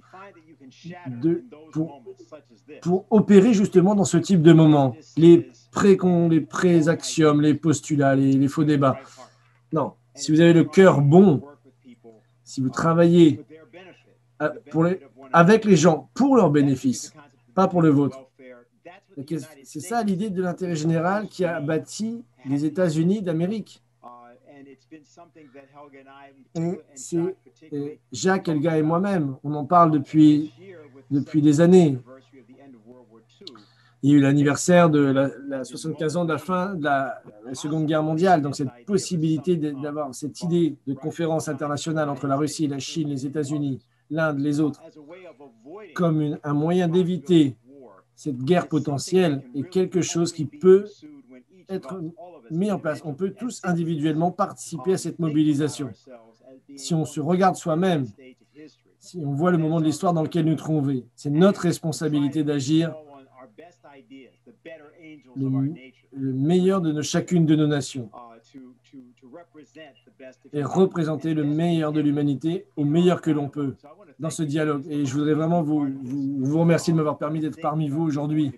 pour opérer justement dans ce type de moment. Les pré-axiomes, les postulats, les faux débats. Non, si vous avez le cœur bon, si vous travaillez avec les gens pour leur bénéfice, pas pour le vôtre. C'est ça l'idée de l'intérêt général qui a bâti les États-Unis d'Amérique. Et Jacques, Helga et moi-même, on en parle depuis des années. Il y a eu l'anniversaire de la 75 ans de la fin de la Seconde Guerre mondiale, donc cette possibilité d'avoir cette idée de conférence internationale entre la Russie, la Chine, les États-Unis, l'Inde, les autres, comme un moyen d'éviter cette guerre potentielle est quelque chose qui peut être mis en place. On peut tous individuellement participer à cette mobilisation. Si on se regarde soi-même, si on voit le moment de l'histoire dans lequel nous trouver, c'est notre responsabilité d'agir le meilleur de chacune de nos nations et représenter le meilleur de l'humanité au meilleur que l'on peut dans ce dialogue. Et je voudrais vraiment vous remercier de m'avoir permis d'être parmi vous aujourd'hui.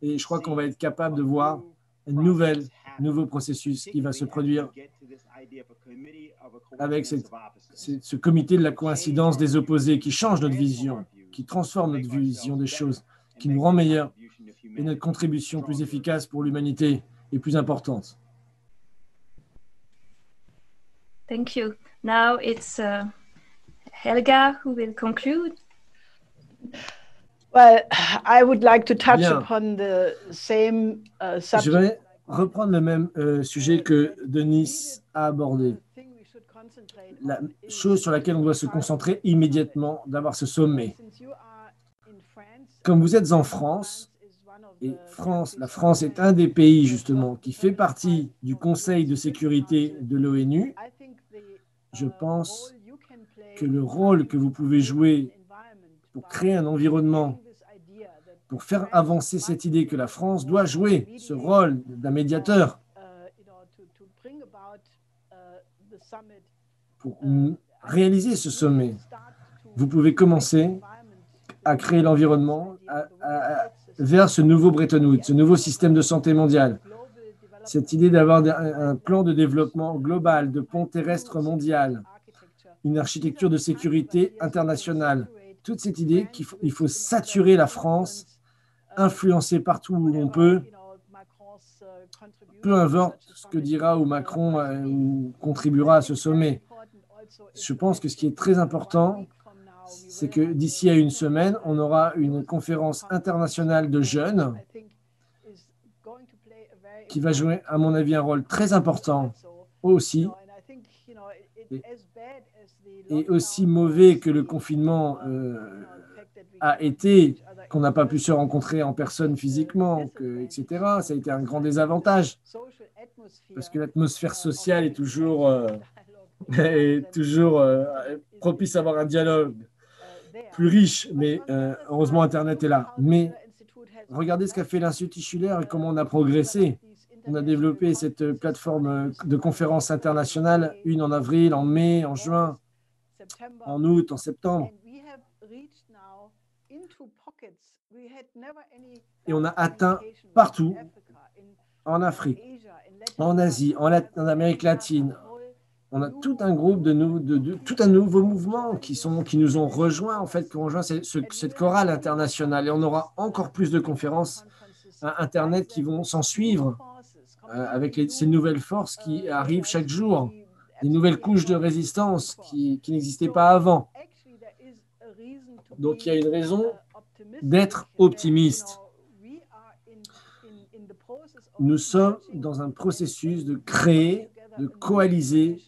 Et je crois qu'on va être capable de voir un nouveau processus qui va se produire avec ce comité de la coïncidence des opposés qui change notre vision, qui transforme notre vision des choses, qui nous rend meilleurs et notre contribution plus efficace pour l'humanité est plus importante. Thank you. Now it's Helga who will conclude. Well, I would like to touch upon the same subject. Je vais reprendre le même sujet que Denis a abordé. La chose sur laquelle on doit se concentrer immédiatement d'avoir ce sommet. Comme vous êtes en France, et la France est un des pays justement qui fait partie du Conseil de sécurité de l'ONU, je pense que le rôle que vous pouvez jouer pour créer un environnement, pour faire avancer cette idée que la France doit jouer ce rôle d'un médiateur, pour réaliser ce sommet, vous pouvez commencer à créer l'environnement vers ce nouveau Bretton Woods, ce nouveau système de santé mondial. Cette idée d'avoir un plan de développement global, de pont terrestre mondial, une architecture de sécurité internationale toute cette idée qu'il faut saturer la France, influencer partout où l'on peut, peu importe ce que dira ou Macron ou contribuera à ce sommet. Je pense que ce qui est très important, c'est que d'ici à une semaine, on aura une conférence internationale de jeunes qui va jouer, à mon avis, un rôle très important aussi. Et aussi mauvais que le confinement a été, qu'on n'a pas pu se rencontrer en personne physiquement, etc., ça a été un grand désavantage. Parce que l'atmosphère sociale est toujours, propice à avoir un dialogue plus riche, mais heureusement Internet est là. Mais regardez ce qu'a fait l'Institut Schiller et comment on a progressé. On a développé cette plateforme de conférences internationales, une en avril, en mai, en juin, en août, en septembre. Et on a atteint partout, en Afrique, en Asie, en Amérique latine. On a tout un groupe tout un nouveau mouvement qui nous ont rejoints, en fait, qui ont rejoint cette chorale internationale. Et on aura encore plus de conférences à Internet qui vont s'en suivre. Avec ces nouvelles forces qui arrivent chaque jour, des nouvelles couches de résistance qui n'existaient pas avant. Donc, il y a une raison d'être optimiste. Nous sommes dans un processus de créer, de coaliser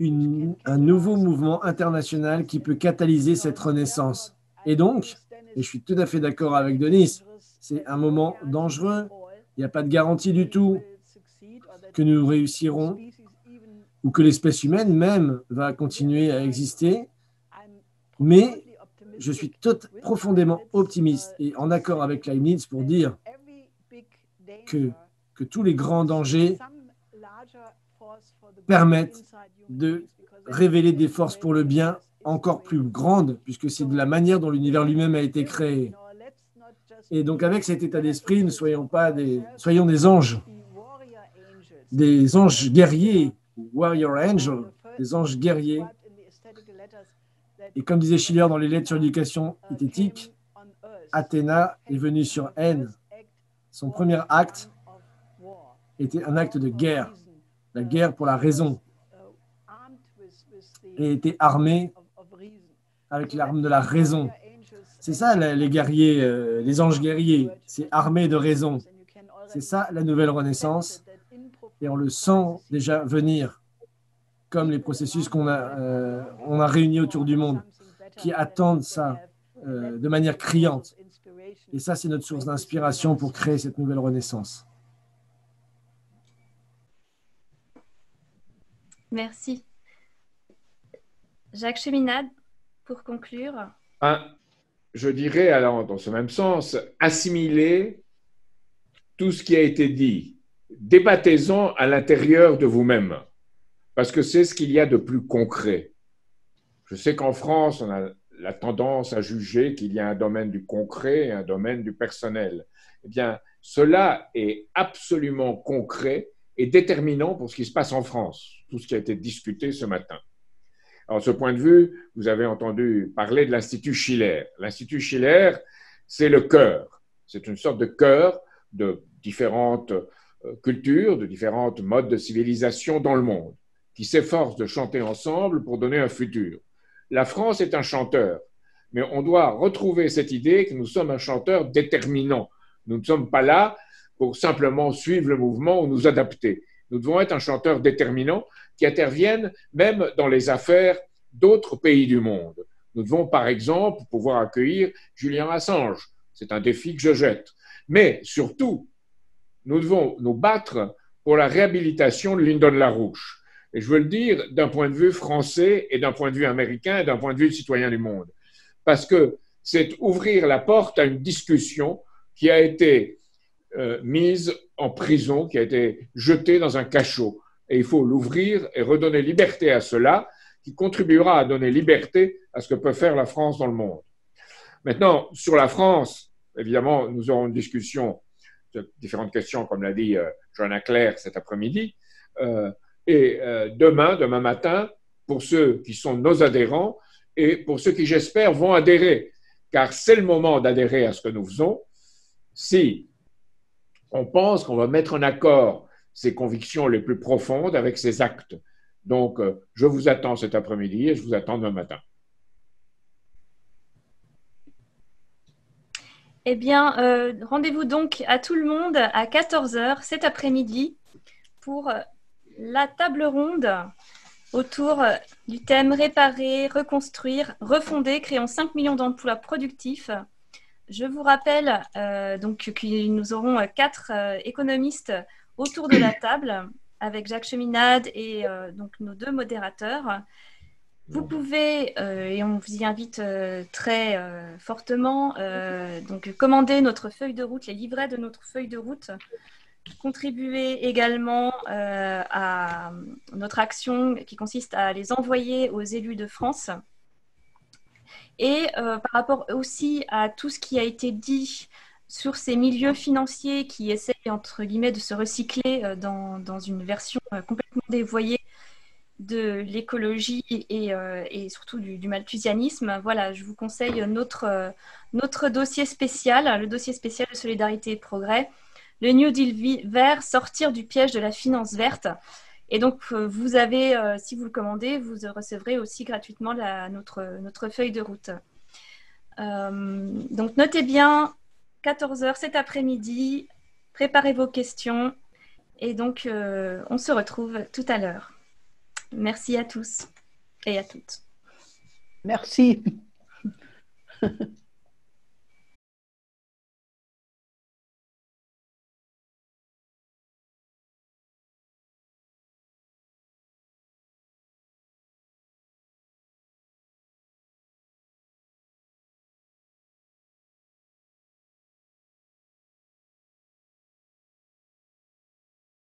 un nouveau mouvement international qui peut catalyser cette renaissance. Et donc, et je suis tout à fait d'accord avec Denis, c'est un moment dangereux, il n'y a pas de garantie du tout que nous réussirons ou que l'espèce humaine même va continuer à exister, mais je suis profondément optimiste et en accord avec Leibniz pour dire que tous les grands dangers permettent de révéler des forces pour le bien encore plus grandes, puisque c'est de la manière dont l'univers lui-même a été créé. Et donc avec cet état d'esprit, ne soyons pas soyons des anges guerriers, warrior angels, des anges guerriers. Et comme disait Schiller dans les lettres sur l'éducation éthique, Athéna est venue sur N. Son premier acte était un acte de guerre, la guerre pour la raison, et était armée avec l'arme de la raison. C'est ça les guerriers, les anges guerriers, c'est armé de raison. C'est ça la nouvelle renaissance. Et on le sent déjà venir, comme les processus qu'on a réunis autour du monde, qui attendent ça de manière criante. Et ça, c'est notre source d'inspiration pour créer cette nouvelle renaissance. Merci. Jacques Cheminade, pour conclure. Je dirais, alors, dans ce même sens, assimiler tout ce qui a été dit. Débattez-en à l'intérieur de vous-même, parce que c'est ce qu'il y a de plus concret. Je sais qu'en France, on a la tendance à juger qu'il y a un domaine du concret et un domaine du personnel. Eh bien, cela est absolument concret et déterminant pour ce qui se passe en France, tout ce qui a été discuté ce matin. Alors, de ce point de vue, vous avez entendu parler de l'Institut Schiller. L'Institut Schiller, c'est le cœur. C'est une sorte de cœur de différentes cultures, de différentes modes de civilisation dans le monde, qui s'efforcent de chanter ensemble pour donner un futur. La France est un chanteur, mais on doit retrouver cette idée que nous sommes un chanteur déterminant. Nous ne sommes pas là pour simplement suivre le mouvement ou nous adapter. Nous devons être un chanteur déterminant qui intervienne même dans les affaires d'autres pays du monde. Nous devons, par exemple, pouvoir accueillir Julian Assange. C'est un défi que je jette. Mais surtout, nous devons nous battre pour la réhabilitation de Lyndon LaRouche. Et je veux le dire d'un point de vue français et d'un point de vue américain et d'un point de vue citoyen du monde. Parce que c'est ouvrir la porte à une discussion qui a été mise en prison, qui a été jetée dans un cachot. Et il faut l'ouvrir et redonner liberté à cela, qui contribuera à donner liberté à ce que peut faire la France dans le monde. Maintenant, sur la France, évidemment, nous aurons une discussion de différentes questions, comme l'a dit Joanna Claire cet après-midi. Et demain matin, pour ceux qui sont nos adhérents, et pour ceux qui, j'espère, vont adhérer, car c'est le moment d'adhérer à ce que nous faisons. Si on pense qu'on va mettre en accord ses convictions les plus profondes avec ses actes. Donc, je vous attends cet après-midi et je vous attends demain matin. Eh bien, rendez-vous donc à tout le monde à 14h cet après-midi pour la table ronde autour du thème « Réparer, reconstruire, refonder, créons 5 millions d'emplois productifs ». Je vous rappelle donc que nous aurons 4 économistes autour de la table avec Jacques Cheminade et donc nos 2 modérateurs. Vous pouvez, et on vous y invite très fortement, donc commander notre feuille de route, les livrets de notre feuille de route, contribuer également à notre action qui consiste à les envoyer aux élus de France. Et par rapport aussi à tout ce qui a été dit sur ces milieux financiers qui essayent, entre guillemets, de se recycler dans une version complètement dévoyée de l'écologie et surtout du malthusianisme. Voilà, je vous conseille notre dossier spécial, le dossier spécial de Solidarité et Progrès, le New Deal vert, sortir du piège de la finance verte. Et donc, vous avez, si vous le commandez, vous recevrez aussi gratuitement notre feuille de route. Donc, notez bien, 14h cet après-midi, préparez vos questions et donc, on se retrouve tout à l'heure. Merci à tous et à toutes. Merci.